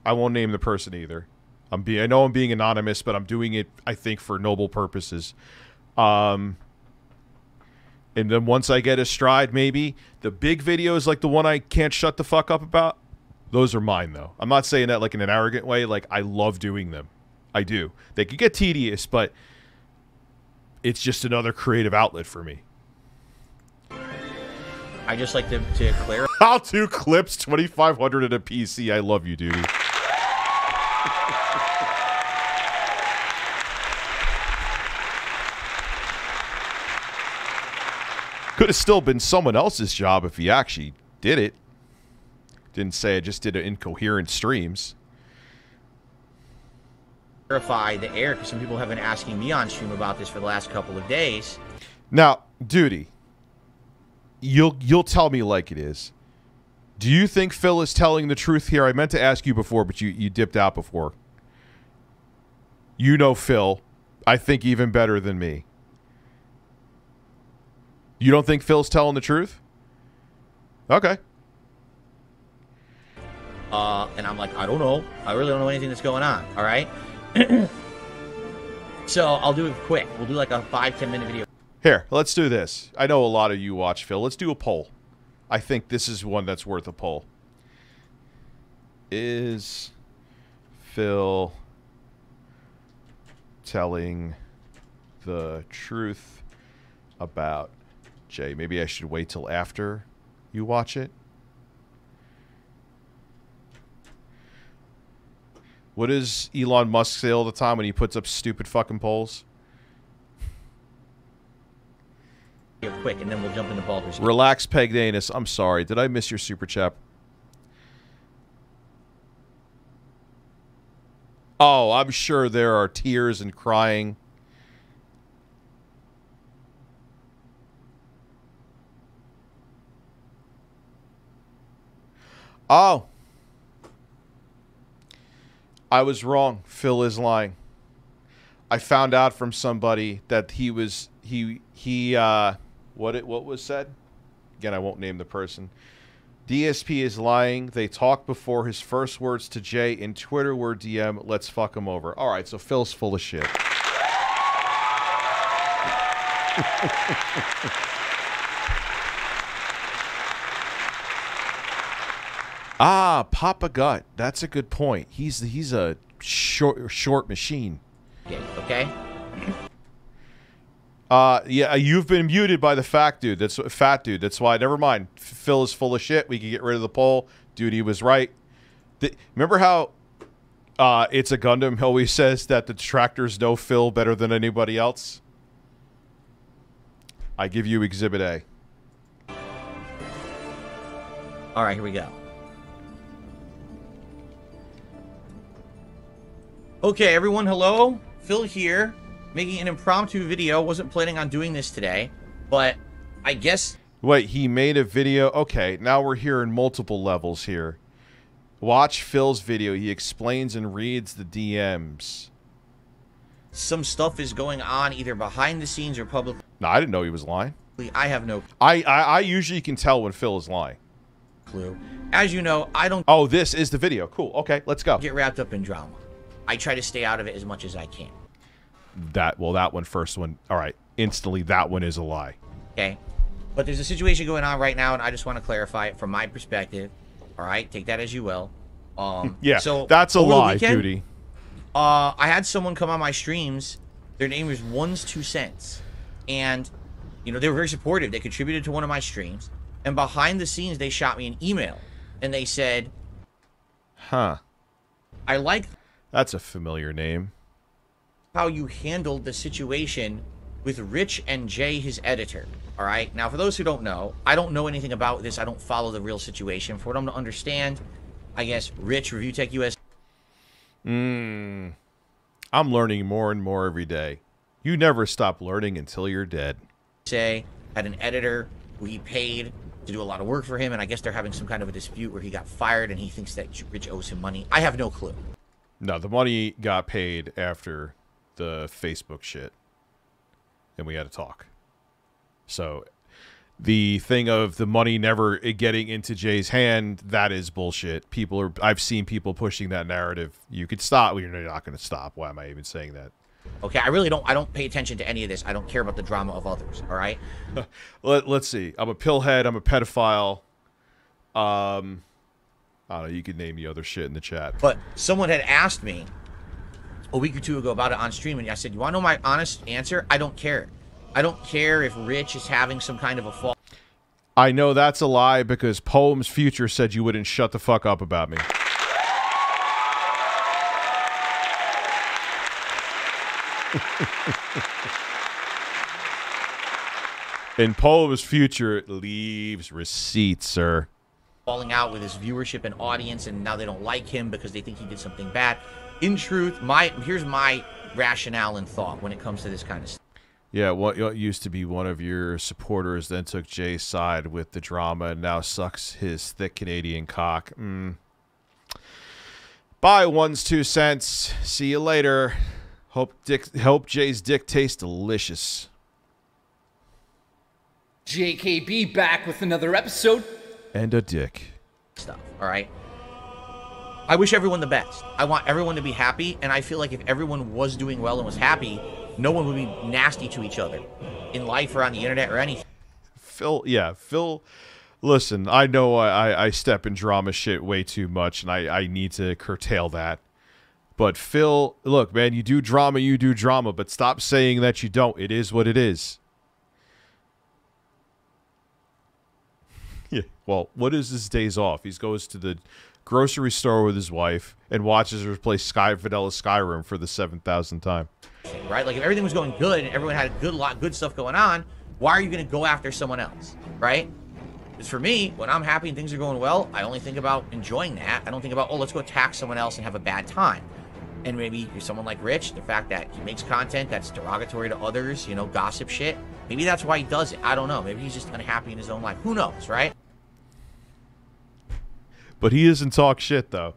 I won't name the person either. I'm being, I know I'm being anonymous, but I'm doing it, I think, for noble purposes. Um, and then once I get astride, maybe the big videos like the one I can't shut the fuck up about, those are mine, though. I'm not saying that like in an arrogant way. Like, I love doing them. I do. They could get tedious, but it's just another creative outlet for me. I just like to, to clarify. I'll do clips, twenty-five hundred at a P C. I love you, dude. Could have still been someone else's job if he actually did it. Didn't say I just did an incoherent streams. Clarify the air, because some people have been asking me on stream about this for the last couple of days. Now, Doody. You'll you'll tell me like it is. Do you think Phil is telling the truth here? I meant to ask you before, but you, you dipped out before. You know Phil, I think, even better than me. You don't think Phil's telling the truth? Okay. Uh, and I'm like, I don't know. I really don't know anything that's going on, all right? So I'll do it quick. We'll do like a five, ten minute video. Here, let's do this. I know a lot of you watch, Phil. Let's do a poll. I think this is one that's worth a poll. Is Phil telling the truth about Jay? Maybe I should wait till after you watch it. What does Elon Musk say all the time when he puts up stupid fucking polls? Quick, and then we'll jump into Baldur's Gate. Relax, Peg Danis. I'm sorry. Did I miss your super chat? Oh, I'm sure there are tears and crying. Oh. I was wrong. Phil is lying. I found out from somebody that he was he he uh what it what was said? Again, I won't name the person. D S P is lying. They talked before his first words to Jay in Twitter were D M, let's fuck him over. All right, so Phil's full of shit. Ah, Papa Gut. That's a good point. He's he's a short short machine. Okay. Uh, yeah, you've been muted by the fat dude. That's fat dude. That's why. Never mind. Phil is full of shit. We can get rid of the poll. Dude, he was right. The, remember how uh, It's a Gundam always says that the detractors know Phil better than anybody else? I give you Exhibit A. All right, here we go. Okay, everyone, hello. Phil here, making an impromptu video. Wasn't planning on doing this today, but I guess... Wait, he made a video? Okay, now we're hearing multiple levels here. Watch Phil's video. He explains and reads the D Ms. Some stuff is going on either behind the scenes or publicly. No, I didn't know he was lying. I have no... I, I, I usually can tell when Phil is lying. Clue. As you know, I don't... Oh, this is the video. Cool. Okay, let's go. Get wrapped up in drama. I try to stay out of it as much as I can. That, well, that one, first one. All right. Instantly, that one is a lie. Okay. But there's a situation going on right now, and I just want to clarify it from my perspective. All right. Take that as you will. Um, yeah. So that's a lie, Doody. Uh, I had someone come on my streams. Their name was Ones Two Cents. And, you know, they were very supportive. They contributed to one of my streams. And behind the scenes, they shot me an email. And they said, huh. I like... That's a familiar name. How you handled the situation with Rich and Jay, his editor. All right. Now, for those who don't know, I don't know anything about this. I don't follow the real situation. For what I'm to understand, I guess Rich, Review Tech U S. Mm. I'm learning more and more every day. You never stop learning until you're dead. Say, had an editor who he paid to do a lot of work for him, and I guess they're having some kind of a dispute where he got fired and he thinks that Rich owes him money. I have no clue. No, the money got paid after the Facebook shit, and we had a talk. So the thing of the money never getting into Jay's hand, that is bullshit. People are, I've seen people pushing that narrative. You could stop. You're not going to stop. Why am I even saying that? Okay, I really don't, I don't pay attention to any of this. I don't care about the drama of others, all right? Let, let's see. I'm a pillhead. I'm a pedophile. Um... I don't know, you could name the other shit in the chat. But someone had asked me a week or two ago about it on stream, and I said, you want to know my honest answer? I don't care. I don't care if Rich is having some kind of a fall. I know that's a lie because Poem's Future said you wouldn't shut the fuck up about me. And Poem's Future leaves receipts, sir. Falling out with his viewership and audience, and now they don't like him because they think he did something bad. In truth, my here's my rationale and thought when it comes to this kind of stuff. Yeah, what used to be one of your supporters then took Jay's side with the drama and now sucks his thick Canadian cock. Mm. Bye, Ones Two Cents. See you later. Hope Dick, hope Jay's dick tastes delicious. J K B back with another episode. And a dick. Stuff, all right? I wish everyone the best. I want everyone to be happy, and I feel like if everyone was doing well and was happy, no one would be nasty to each other in life or on the internet or anything. Phil, yeah, Phil, listen, I know I, I step in drama shit way too much, and I, I need to curtail that. But Phil, look, man, you do drama, you do drama, but stop saying that you don't. It is what it is. Yeah. Well, what is his days off? He goes to the grocery store with his wife and watches her play Sky Vanilla Skyrim for the seven thousandth time. Right? Like, if everything was going good and everyone had a good lot good stuff going on, why are you going to go after someone else? Right? Because for me, when I'm happy and things are going well, I only think about enjoying that. I don't think about, oh, let's go attack someone else and have a bad time. And maybe you're someone like Rich, the fact that he makes content that's derogatory to others, you know, gossip shit. Maybe that's why he does it. I don't know. Maybe he's just unhappy in his own life. Who knows, right? but he isn't talk shit, though.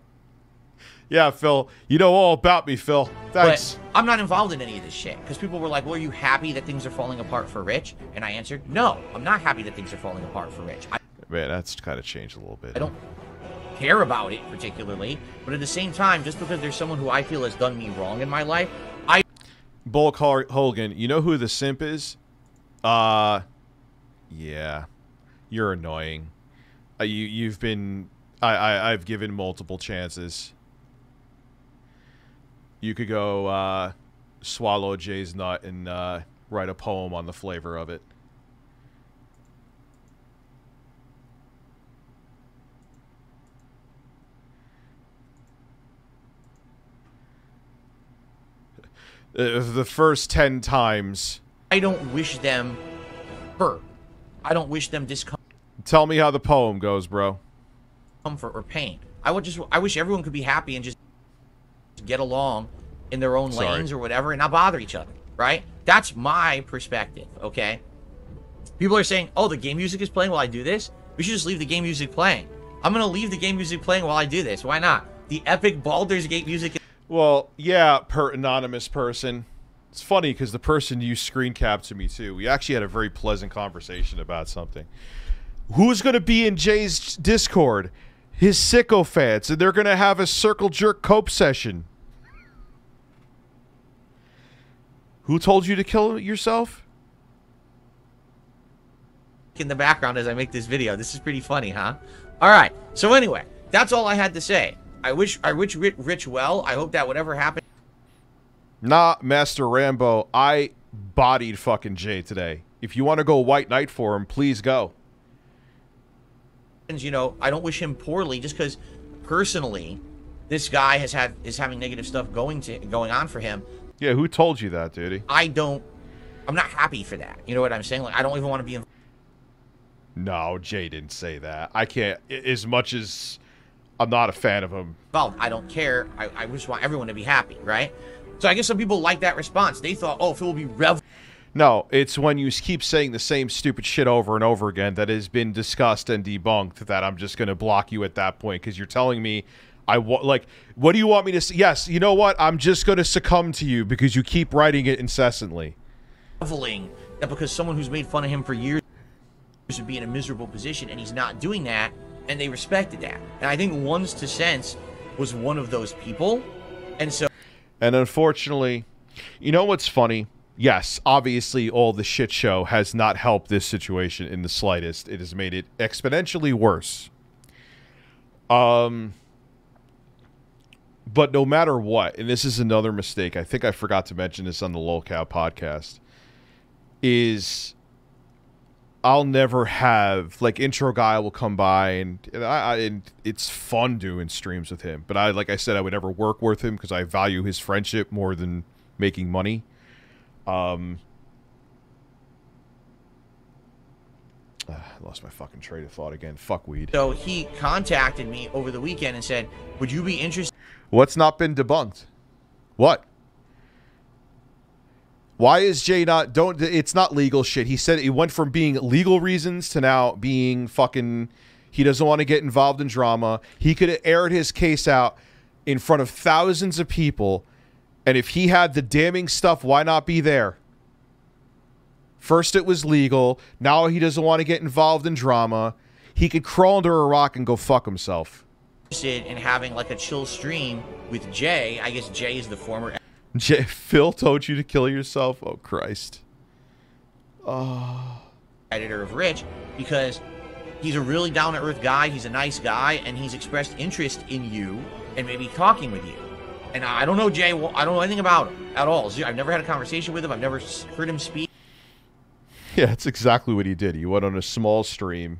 Yeah, Phil, you know all about me, Phil. Thanks. But I'm not involved in any of this shit, because people were like, well, are you happy that things are falling apart for Rich? And I answered, no, I'm not happy that things are falling apart for Rich. I Man, that's kind of changed a little bit. I don't care about it particularly, but at the same time, just because there's someone who I feel has done me wrong in my life, I... Bulk Hogan, you know who the simp is? Uh, yeah. You're annoying. Uh, you, you've been... I, I, I've given multiple chances. You could go uh, swallow Jay's nut and uh, write a poem on the flavor of it. Uh, the first ten times. I don't wish them hurt. I don't wish them discomfort. Tell me how the poem goes, bro. Comfort or pain. I would just. I wish everyone could be happy and just get along in their own Sorry. lanes or whatever and not bother each other, right? That's my perspective, okay? People are saying, oh, the game music is playing while I do this? We should just leave the game music playing. I'm going to leave the game music playing while I do this. Why not? The epic Baldur's Gate music is... Well, yeah, per anonymous person. It's funny because the person you screen capped to me, too, we actually had a very pleasant conversation about something. Who's going to be in Jay's Discord? His sycophants, and they're going to have a circle jerk cope session. Who told you to kill yourself? In the background as I make this video. This is pretty funny, huh? All right. So anyway, that's all I had to say. I wish I wish Rich well. I hope that whatever happened. Nah, Master Rambo, I bodied fucking Jay today. If you want to go White Knight for him, please go. You know, I don't wish him poorly just because personally this guy has had is having negative stuff going to going on for him. Yeah, who told you that, Doody? I don't I'm not happy for that. You know what I'm saying? Like, I don't even want to be in... No, Jay didn't say that. I can't, as much as I'm not a fan of him. Well, I don't care. I, I just want everyone to be happy, right? So I guess some people like that response. They thought, oh, Phil will be rev... No, it's when you keep saying the same stupid shit over and over again that has been discussed and debunked that I'm just going to block you at that point because you're telling me, I want, like, what do you want me to say? Yes, you know what? I'm just going to succumb to you because you keep writing it incessantly. Leveling that because someone who's made fun of him for years would be in a miserable position, and he's not doing that, and they respected that. And I think Ones Two Cents was one of those people, and so... And unfortunately, you know what's funny? Yes, obviously all the shit show has not helped this situation in the slightest. It has made it exponentially worse. Um, but no matter what, and this is another mistake, I think I forgot to mention this on the Lolcow podcast, is I'll never have, like, Intro Guy will come by, and, and, I, I, and it's fun doing streams with him. But I, like I said, I would never work with him because I value his friendship more than making money. Um, uh, I lost my fucking train of thought again. Fuckweed. So he contacted me over the weekend and said, would you be interested? What's not been debunked? What? Why is Jay not, don't, it's not legal shit. He said it went from being legal reasons to now being fucking, he doesn't want to get involved in drama. He could have aired his case out in front of thousands of people. And if he had the damning stuff, why not be there? First it was legal. Now he doesn't want to get involved in drama. He could crawl under a rock and go fuck himself. ...in having like a chill stream with Jay. I guess Jay is the former... Jay, Phil told you to kill yourself? Oh, Christ. Oh. ...editor of Rich, because he's a really down-to-earth guy. He's a nice guy, and he's expressed interest in you and maybe talking with you. And I don't know Jay, I don't know anything about him at all. I've never had a conversation with him. I've never heard him speak. Yeah, that's exactly what he did. He went on a small stream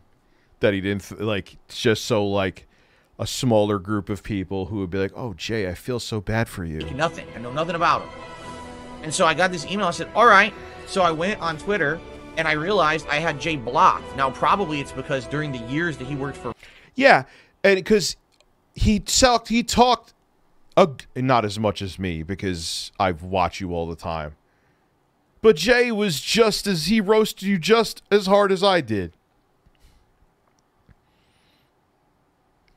that he didn't, th like, just so, like, a smaller group of people who would be like, oh, Jay, I feel so bad for you. Nothing. I know nothing about him. And so I got this email. I said, all right. So I went on Twitter, and I realized I had Jay blocked. Now, probably it's because during the years that he worked for... Yeah, and because he, he talked... Uh, not as much as me, because I've watched you all the time. But Jay was just as... He roasted you just as hard as I did.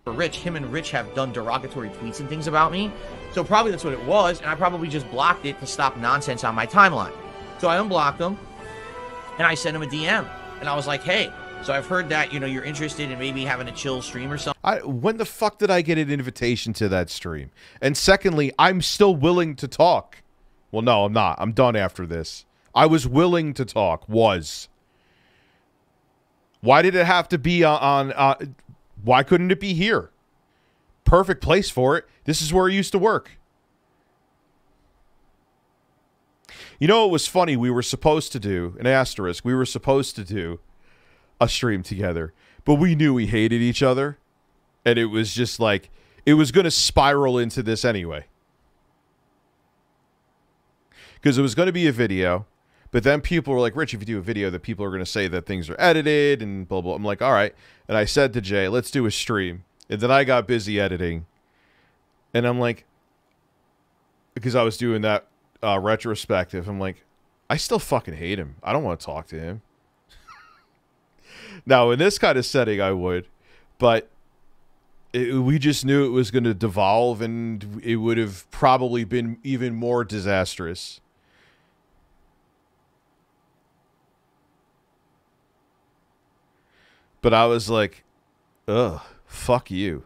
for Rich. Him and Rich have done derogatory tweets and things about me. So probably that's what it was, and I probably just blocked it to stop nonsense on my timeline. So I unblocked him, and I sent him a D M. And I was like, hey, so I've heard that, you know, you're interested in maybe having a chill stream or something. I, when the fuck did I get an invitation to that stream? And secondly, I'm still willing to talk. Well, no, I'm not. I'm done after this. I was willing to talk. Was. Why did it have to be on... Uh, why couldn't it be here? Perfect place for it. This is where I used to work. You know, it was funny. We were supposed to do, an asterisk, we were supposed to do a stream together. But we knew we hated each other. And it was just like, it was going to spiral into this anyway. Because it was going to be a video. But then people were like, Rich, if you do a video, that people are going to say that things are edited and blah, blah. I'm like, all right. And I said to Jay, let's do a stream. And then I got busy editing. And I'm like, because I was doing that uh, retrospective, I'm like, I still fucking hate him. I don't want to talk to him. Now, in this kind of setting, I would. But it, we just knew it was going to devolve, and it would have probably been even more disastrous. But I was like, ugh, fuck you.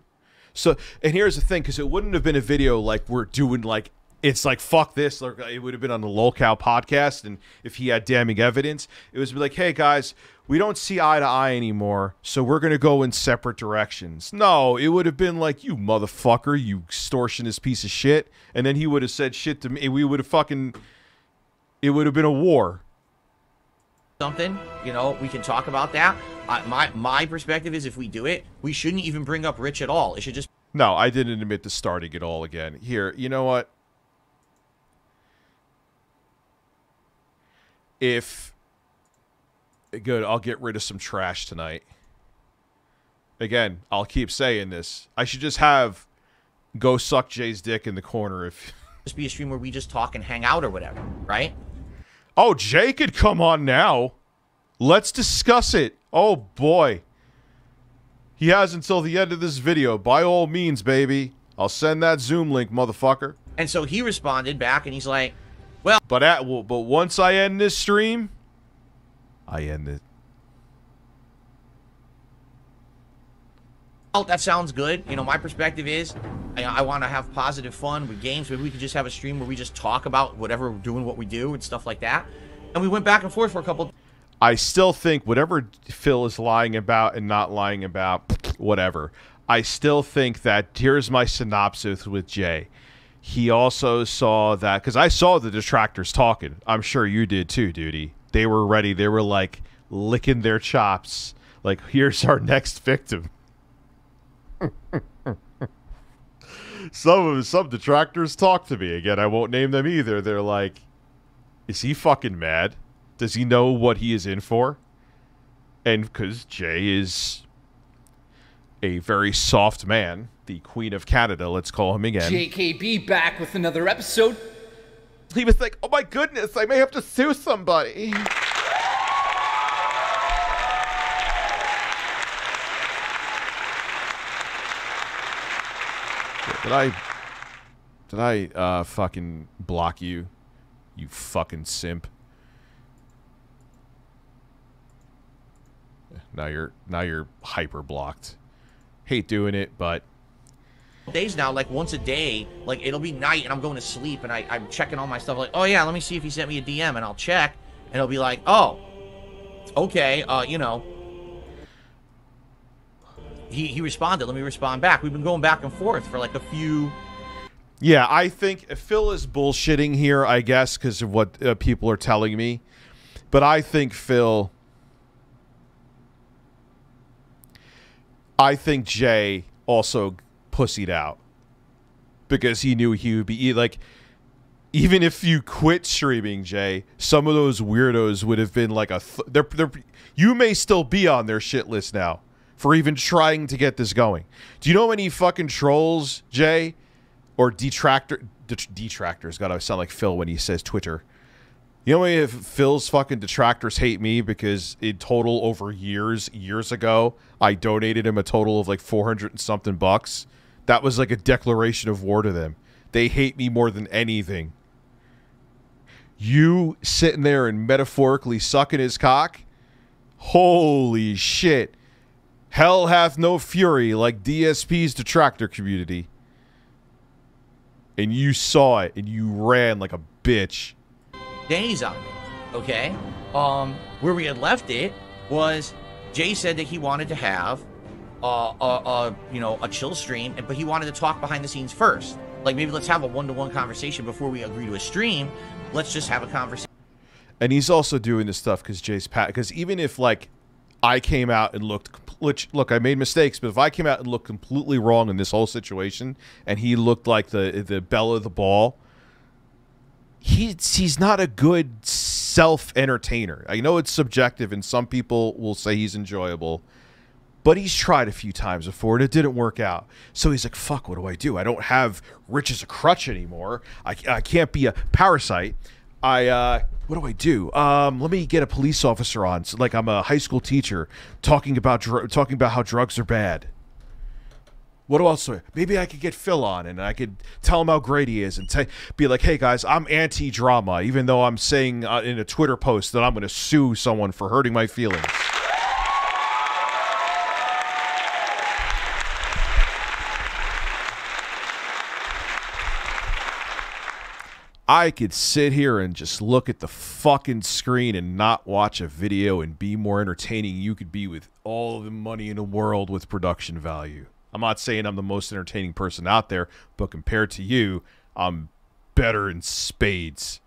So, and here's the thing, because it wouldn't have been a video like we're doing, like, it's like, fuck this. Like, it would have been on the Lolcow podcast, and if he had damning evidence, it was like, hey, guys, we don't see eye to eye anymore, so we're going to go in separate directions. No, it would have been like, you motherfucker, you extortionist piece of shit. And then he would have said shit to me. We would have fucking, it would have been a war. Something, you know, we can talk about that. Uh, my my perspective is, if we do it, we shouldn't even bring up Rich at all. It should just... No, I didn't admit to starting it all again. Here, you know what? If... Good, I'll get rid of some trash tonight. Again, I'll keep saying this. I should just have... Go suck Jay's dick in the corner if... Just be a stream where we just talk and hang out or whatever, right? Oh, Jay could come on now. Let's discuss it. Oh, boy. He has until the end of this video. By all means, baby. I'll send that Zoom link, motherfucker. And so he responded back, and he's like, well... But, at, well, but once I end this stream, I end it. Oh, that sounds good. You know, my perspective is... I, I want to have positive fun with games. Maybe we could just have a stream where we just talk about whatever we're doing, what we do, and stuff like that. And we went back and forth for a couple. I still think whatever Phil is lying about and not lying about, whatever. I still think that here's my synopsis with Jay. He also saw that, because I saw the detractors talking. I'm sure you did too, Doody. They were ready. They were like licking their chops. Like, here's our next victim. Some of some detractors talk to me. Again, I won't name them either. They're like, is he fucking mad? Does he know what he is in for? And because Jay is a very soft man, the Queen of Canada, let's call him again. J K B back with another episode. He was like, oh my goodness, I may have to sue somebody. Did I, did I, uh, fucking block you, you fucking simp? Now you're, now you're hyper blocked. Hate doing it, but... Days now, like once a day, like it'll be night and I'm going to sleep and I, I'm checking all my stuff like, oh yeah, let me see if he sent me a D M, and I'll check and it'll be like, oh, okay, uh, you know. He, he responded. Let me respond back. We've been going back and forth for like a few. Yeah, I think Phil is bullshitting here, I guess, because of what uh, people are telling me. But I think Phil. I think Jay also pussied out because he knew he would be like, even if you quit streaming, Jay, some of those weirdos would have been like a th they're, they're, you may still be on their shit list now. For even trying to get this going. Do you know how many fucking trolls, Jay, or detractor, det detractors, God, I sound like Phil when he says Twitter, You know what I mean? If Phil's fucking detractors hate me because in total over years, years ago, I donated him a total of like four hundred and something bucks. That was like a declaration of war to them. They hate me more than anything. You sitting there and metaphorically sucking his cock? Holy shit. Hell hath no fury like D S P's detractor community. And you saw it and you ran like a bitch. Days on it, okay? Um, where we had left it was Jay said that he wanted to have a, a, a you know, a chill stream, but he wanted to talk behind the scenes first. Like, maybe let's have a one-to-one conversation before we agree to a stream. Let's just have a conversation. And he's also doing this stuff because Jay's pat. Because even if, like, I came out and looked, which, look, I made mistakes, but if I came out and looked completely wrong in this whole situation, and he looked like the the belle of the ball, he's he's not a good self-entertainer. I know it's subjective, and some people will say he's enjoyable, but he's tried a few times before, and it didn't work out. So he's like, fuck, what do I do? I don't have rich as a crutch anymore. I, I can't be a parasite. I, uh, what do I do? Um, let me get a police officer on. So, like, I'm a high school teacher talking about, dr talking about how drugs are bad. What else? Maybe I could get Phil on, and I could tell him how great he is, and t be like, hey, guys, I'm anti-drama, even though I'm saying uh, in a Twitter post that I'm going to sue someone for hurting my feelings. I could sit here and just look at the fucking screen and not watch a video and be more entertaining. You could be with all the money in the world with production value. I'm not saying I'm the most entertaining person out there, but compared to you, I'm better in spades.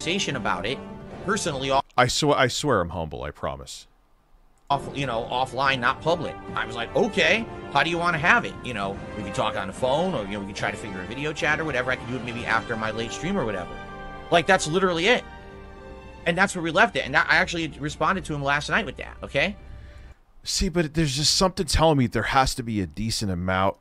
Conversation about it, personally. I swear, I swear, I'm humble. I promise. Off, you know, offline, not public. I was like, okay, how do you want to have it? You know, we can talk on the phone, or, you know, we can try to figure a video chat or whatever. I can do it maybe after my late stream or whatever. Like, that's literally it. And that's where we left it. And I actually responded to him last night with that, okay? See, but there's just something telling me there has to be a decent amount.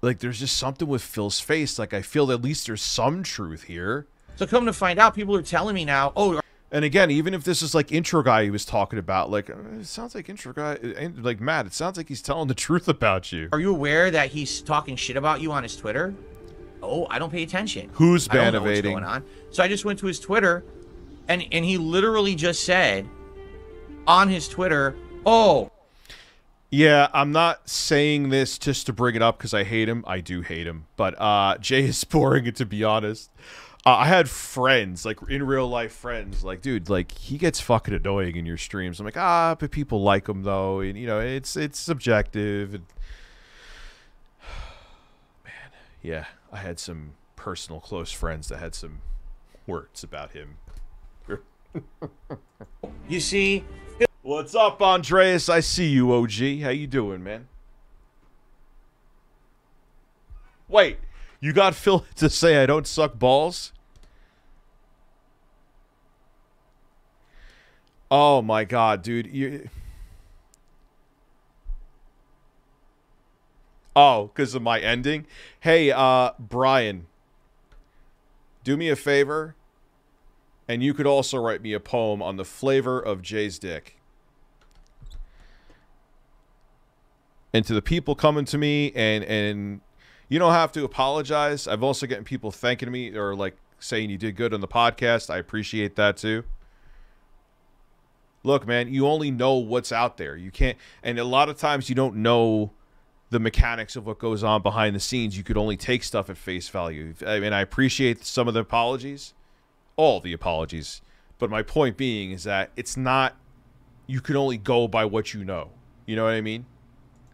Like, there's just something with Phil's face. Like, I feel at least there's some truth here. So come to find out, people are telling me now, oh... And again, even if this is like intro guy he was talking about, like, it sounds like intro guy, like Matt, it sounds like he's telling the truth about you. Are you aware that he's talking shit about you on his Twitter? Oh, I don't pay attention. Who's banivating? I don't know what's going on. So I just went to his Twitter, and, and he literally just said on his Twitter, oh. Yeah, I'm not saying this just to bring it up because I hate him. I do hate him. But uh, Jay is boring it, to be honest. Uh, I had friends, like, in real life friends, like, dude, like, he gets fucking annoying in your streams. I'm like, ah, but people like him, though, and, you know, it's it's subjective. And... Man, yeah, I had some personal close friends that had some words about him. You see? What's up, Andreas? I see you, O G. How you doing, man? Wait. You got Phil to say I don't suck balls? Oh my god, dude. You... Oh, because of my ending? Hey, uh, Brian, do me a favor, and you could also write me a poem on the flavor of Jay's dick. And to the people coming to me and... and you don't have to apologize. I've also gotten people thanking me or like saying you did good on the podcast. I appreciate that too. Look, man, you only know what's out there. You can't, and a lot of times you don't know the mechanics of what goes on behind the scenes. You could only take stuff at face value. I mean, I appreciate some of the apologies, all the apologies. But my point being is that it's not, you can only go by what you know. You know what I mean?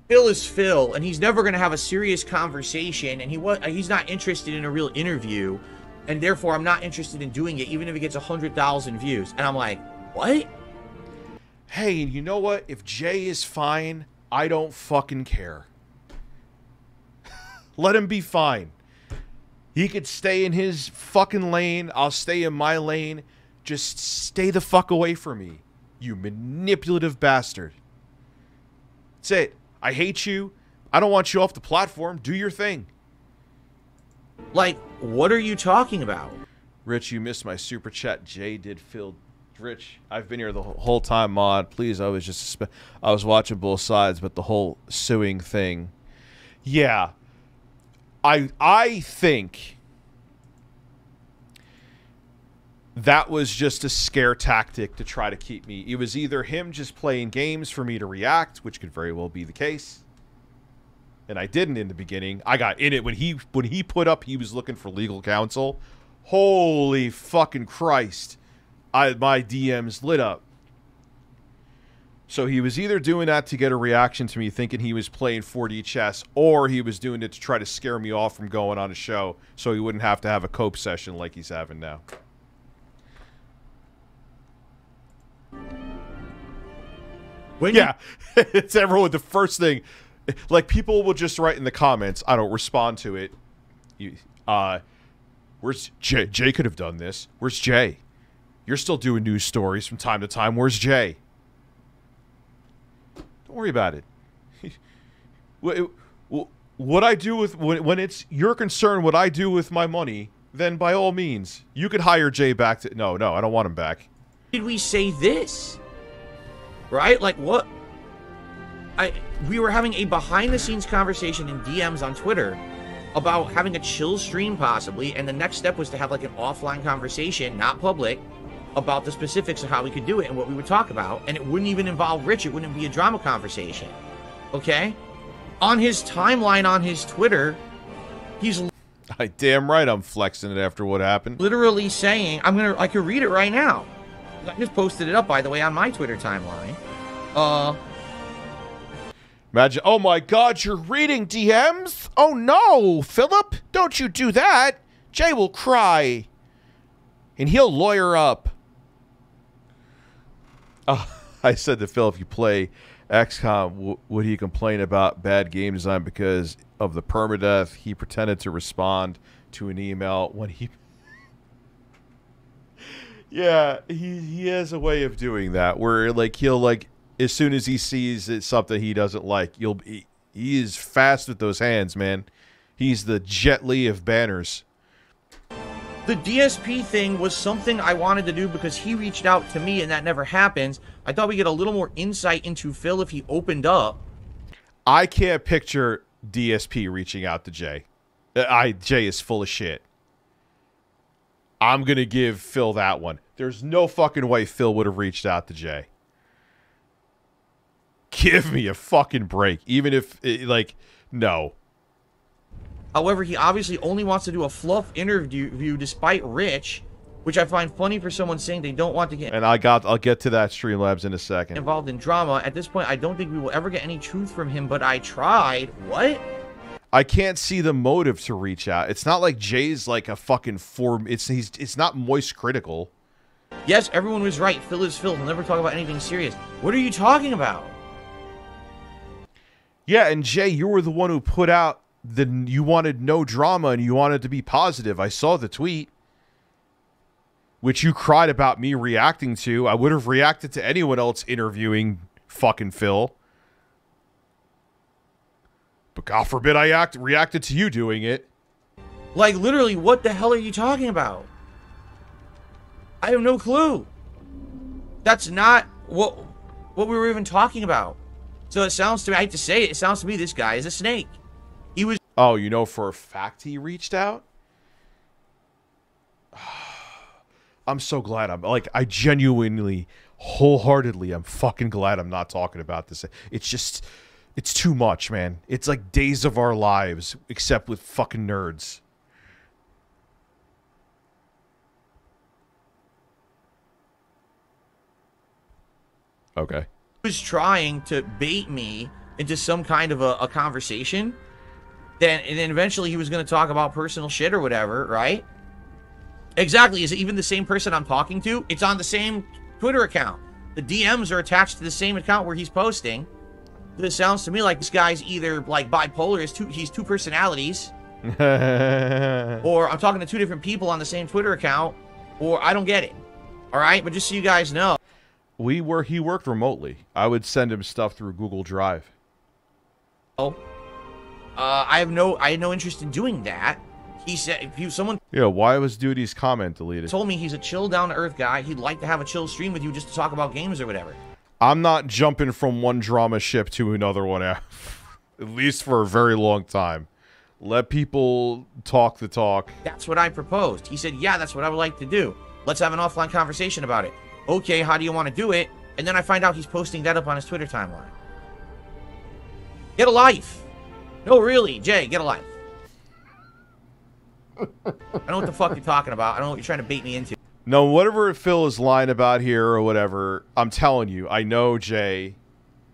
Phil is Phil, and he's never going to have a serious conversation, and he was, he's not interested in a real interview, and therefore I'm not interested in doing it, even if it gets one hundred thousand views. And I'm like, what? Hey, you know what? If Jay is fine, I don't fucking care. Let him be fine. He could stay in his fucking lane. I'll stay in my lane. Just stay the fuck away from me, you manipulative bastard. That's it. I hate you. I don't want you off the platform. Do your thing. Like, what are you talking about? Rich, you missed my super chat. Jay did fill. Rich, I've been here the whole time, mod. Please, I was just... I was watching both sides, but the whole suing thing... Yeah. I, I think... that was just a scare tactic to try to keep me. It was either him just playing games for me to react, which could very well be the case. And I didn't in the beginning. I got in it when he when he put up he was looking for legal counsel. Holy fucking Christ. I my D Ms lit up. So he was either doing that to get a reaction to me thinking he was playing four D chess, or he was doing it to try to scare me off from going on a show so he wouldn't have to have a cope session like he's having now. When yeah, you... it's everyone. The first thing, like, people will just write in the comments. I don't respond to it. You, uh, where's Jay? Jay could have done this. Where's Jay? You're still doing news stories from time to time. Where's Jay? Don't worry about it. What I do with when it's your concern, what I do with my money, then by all means, you could hire Jay back. To no, no, I don't want him back. Did we say this? Right? Like, what? I we were having a behind-the-scenes conversation in D Ms on Twitter about having a chill stream, possibly, and the next step was to have, like, an offline conversation, not public, about the specifics of how we could do it and what we would talk about, and it wouldn't even involve Rich. It wouldn't be a drama conversation. Okay? On his timeline, on his Twitter, he's... I damn right I'm flexing it after what happened. Literally saying, I'm gonna... I could read it right now. I just posted it up, by the way, on my Twitter timeline. Uh, Imagine, oh my God, you're reading D Ms? Oh no, Philip, don't you do that. Jay will cry. And he'll lawyer up. Oh, I said to Phil, if you play X COM, w would he complain about bad game design because of the permadeath? He pretended to respond to an email when he... Yeah, he he has a way of doing that where, like, he'll, like, as soon as he sees it's something he doesn't like, you'll he, he is fast with those hands, man. He's the Jet Li of banners. The D S P thing was something I wanted to do because he reached out to me and that never happens. I thought we'd get a little more insight into Phil if he opened up. I can't picture D S P reaching out to Jay. I Jay is full of shit. I'm going to give Phil that one. There's no fucking way Phil would have reached out to Jay. Give me a fucking break. Even if, it, like, no. However, he obviously only wants to do a fluff interview despite Rich, which I find funny for someone saying they don't want to get... And I got, I'll get to that Streamlabs in a second. ...involved in drama. At this point, I don't think we will ever get any truth from him, but I tried. What? I can't see the motive to reach out. It's not like Jay's like a fucking form. It's he's it's not moist critical. Yes, everyone was right. Phil is Phil. He'll never talk about anything serious. What are you talking about? Yeah, and Jay, you were the one who put out the you wanted no drama and you wanted to be positive. I saw the tweet, which you cried about me reacting to. I would have reacted to anyone else interviewing fucking Phil. But God forbid I act reacted to you doing it. Like, literally, what the hell are you talking about? I have no clue. That's not what what we were even talking about. So it sounds to me, I hate to say it, it sounds to me this guy is a snake. He was... Oh, you know for a fact he reached out? I'm so glad I'm... Like, I genuinely, wholeheartedly, I'm fucking glad I'm not talking about this. It's just... It's too much, man. It's like Days of Our Lives, except with fucking nerds. Okay. He was trying to bait me into some kind of a, a conversation. Then, and then eventually he was going to talk about personal shit or whatever, right? Exactly. Is it even the same person I'm talking to? It's on the same Twitter account. The D Ms are attached to the same account where he's posting. This sounds to me like this guy's either, like, bipolar, is two, he's two personalities, or I'm talking to two different people on the same Twitter account, or I don't get it. All right? But just so you guys know. We were, he worked remotely. I would send him stuff through Google Drive. Oh, Uh, I have no, I had no interest in doing that. He said, if you, someone... Yeah, why was Doody's comment deleted? Told me he's a chill, down-to-earth guy. He'd like to have a chill stream with you just to talk about games or whatever. I'm not jumping from one drama ship to another one, at least for a very long time. Let people talk the talk. That's what I proposed. He said, yeah, that's what I would like to do. Let's have an offline conversation about it. Okay, how do you want to do it? And then I find out he's posting that up on his Twitter timeline. Get a life. No, really, Jay, get a life. I don't know what the fuck you're talking about. I don't know what you're trying to bait me into. No, whatever Phil is lying about here or whatever, I'm telling you, I know Jay,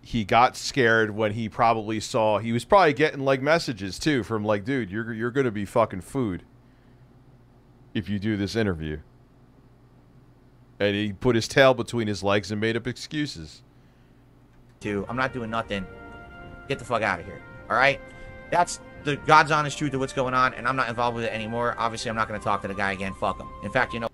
he got scared when he probably saw, he was probably getting like messages too from like, dude, you're, you're going to be fucking food if you do this interview. And he put his tail between his legs and made up excuses. Dude, I'm not doing nothing. Get the fuck out of here. All right? That's the God's honest truth of what's going on, and I'm not involved with it anymore. Obviously, I'm not going to talk to the guy again. Fuck him. In fact, you know...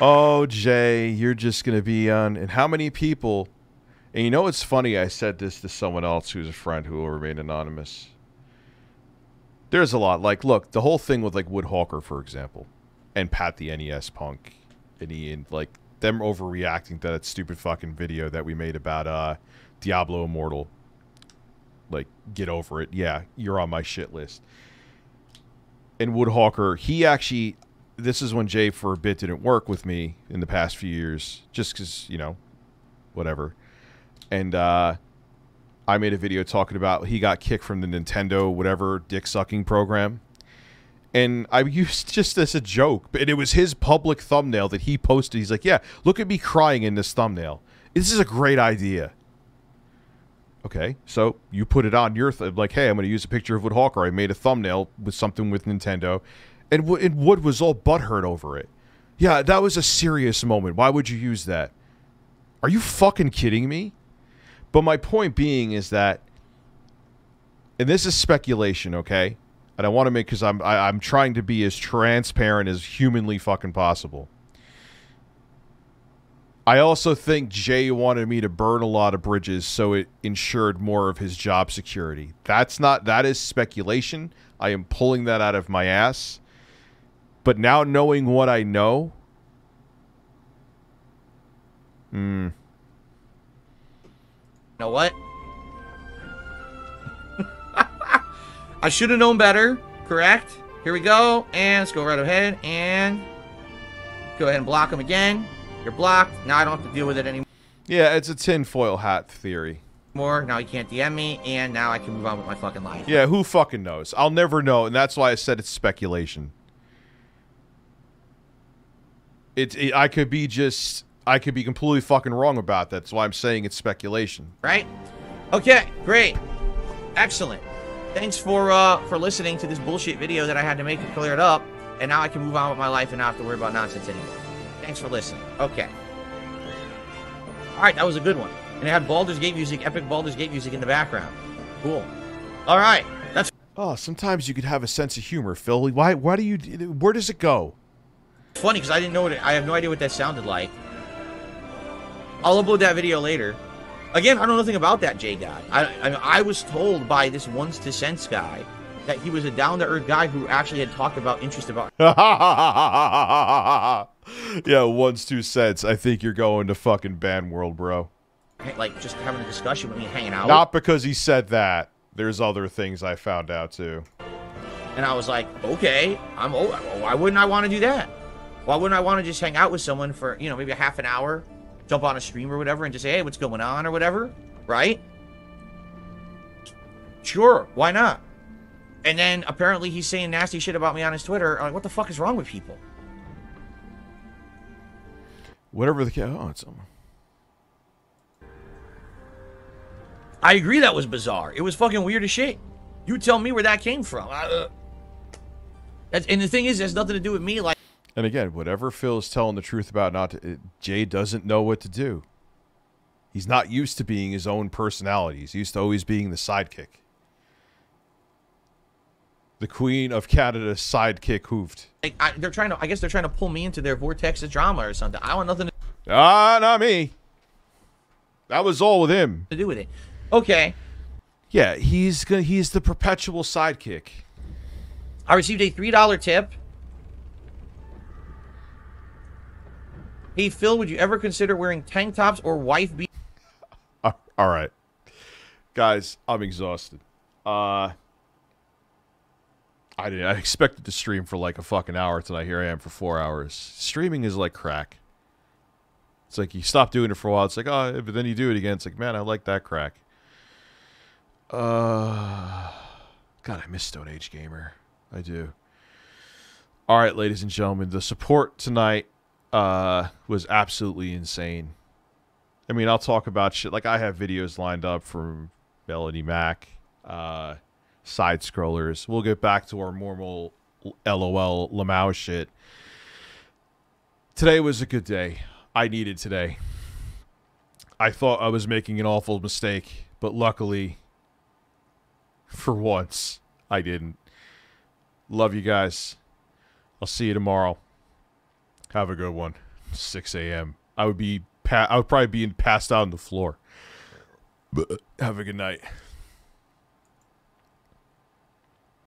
Oh, Jay, you're just going to be on... And how many people... And you know, it's funny, I said this to someone else who's a friend who will remain anonymous. There's a lot. Like, look, the whole thing with, like, Wood Hawker, for example, and Pat the N E S Punk, and Ian, like, them overreacting to that stupid fucking video that we made about uh, Diablo Immortal. Like, get over it. Yeah, you're on my shit list. And Wood Hawker, he actually... This is when Jay, for a bit, didn't work with me in the past few years, just because, you know, whatever. And uh, I made a video talking about he got kicked from the Nintendo whatever dick-sucking program. And I used just as a joke, but it was his public thumbnail that he posted. He's like, yeah, look at me crying in this thumbnail. This is a great idea. Okay, so you put it on your, th like, hey, I'm going to use a picture of Wood Hawker. I made a thumbnail with something with Nintendo. And, w and Wood was all butthurt over it. Yeah, that was a serious moment. Why would you use that? Are you fucking kidding me? But my point being is that, and this is speculation, okay? And I want to make, because I'm I, I'm trying to be as transparent as humanly fucking possible. I also think Jay wanted me to burn a lot of bridges, so it ensured more of his job security. That's not, that is speculation. I am pulling that out of my ass. But now knowing what I know, hmm. You know what? I should have known better, correct? Here we go, and let's go right ahead, and go ahead and block him again. You're blocked. Now I don't have to deal with it anymore. Yeah, it's a tinfoil hat theory. More. Now he can't D M me, and now I can move on with my fucking life. Yeah, who fucking knows? I'll never know, and that's why I said it's speculation. It's, it, I could be just... I could be completely fucking wrong about that. That's why I'm saying it's speculation. Right? Okay, great. Excellent. Thanks for uh, for listening to this bullshit video that I had to make to clear it up. And now I can move on with my life and not have to worry about nonsense anymore. Thanks for listening. Okay. Alright, that was a good one. And it had Baldur's Gate music, epic Baldur's Gate music in the background. Cool. Alright. That's... Oh, sometimes you could have a sense of humor, Phil. Why, why do you... Where does it go? It's funny, because I didn't know what it... I have no idea what that sounded like. I'll upload that video later. Again, I don't know nothing about that Jay guy. I, I, mean, I was told by this Ones Two Cents guy that he was a down-to-earth guy who actually had talked about interest about... Yeah, Ones Two Cents. I think you're going to fucking ban world, bro. Like, just having a discussion with me, hanging out. Not because he said that. There's other things I found out, too. And I was like, okay, I'm. Oh, why wouldn't I want to do that? Why wouldn't I want to just hang out with someone for, you know, maybe a half an hour? Jump on a stream or whatever and just say, hey, what's going on or whatever, right? Sure, why not? And then apparently he's saying nasty shit about me on his Twitter. I'm like, what the fuck is wrong with people? Whatever the... Oh, it's... I agree that was bizarre. It was fucking weird as shit. You tell me where that came from. I, uh... That's, and the thing is, it has nothing to do with me, like... And again, whatever Phil is telling the truth about, not to, it, Jay doesn't know what to do. He's not used to being his own personality. He's used to always being the sidekick. The Queen of Canada's sidekick hoofed. Like, I, they're trying to, I guess they're trying to pull me into their vortex of drama or something. I want nothing to do. Ah, not me. That was all with him. To do with it. Okay. Yeah, he's gonna, he's the perpetual sidekick. I received a three dollar tip. Hey, Phil, would you ever consider wearing tank tops or wife beat? Uh, all right. Guys, I'm exhausted. Uh... I didn't. I expected to stream for like a fucking hour tonight. Here I am for four hours. Streaming is like crack. It's like you stop doing it for a while. It's like, oh, but then you do it again. It's like, man, I like that crack. Uh, God, I miss Stone Age Gamer. I do. All right, ladies and gentlemen, the support tonight uh, was absolutely insane. I mean, I'll talk about shit. Like, I have videos lined up from Melanie Mack. Uh... Side scrollers. We'll get back to our normal LOL Lamau shit. Today was a good day. I needed today. I thought I was making an awful mistake, but luckily, for once, I didn't. Love you guys. I'll see you tomorrow. Have a good one. six A M I would be. Pa I would probably be passed out on the floor. But have a good night.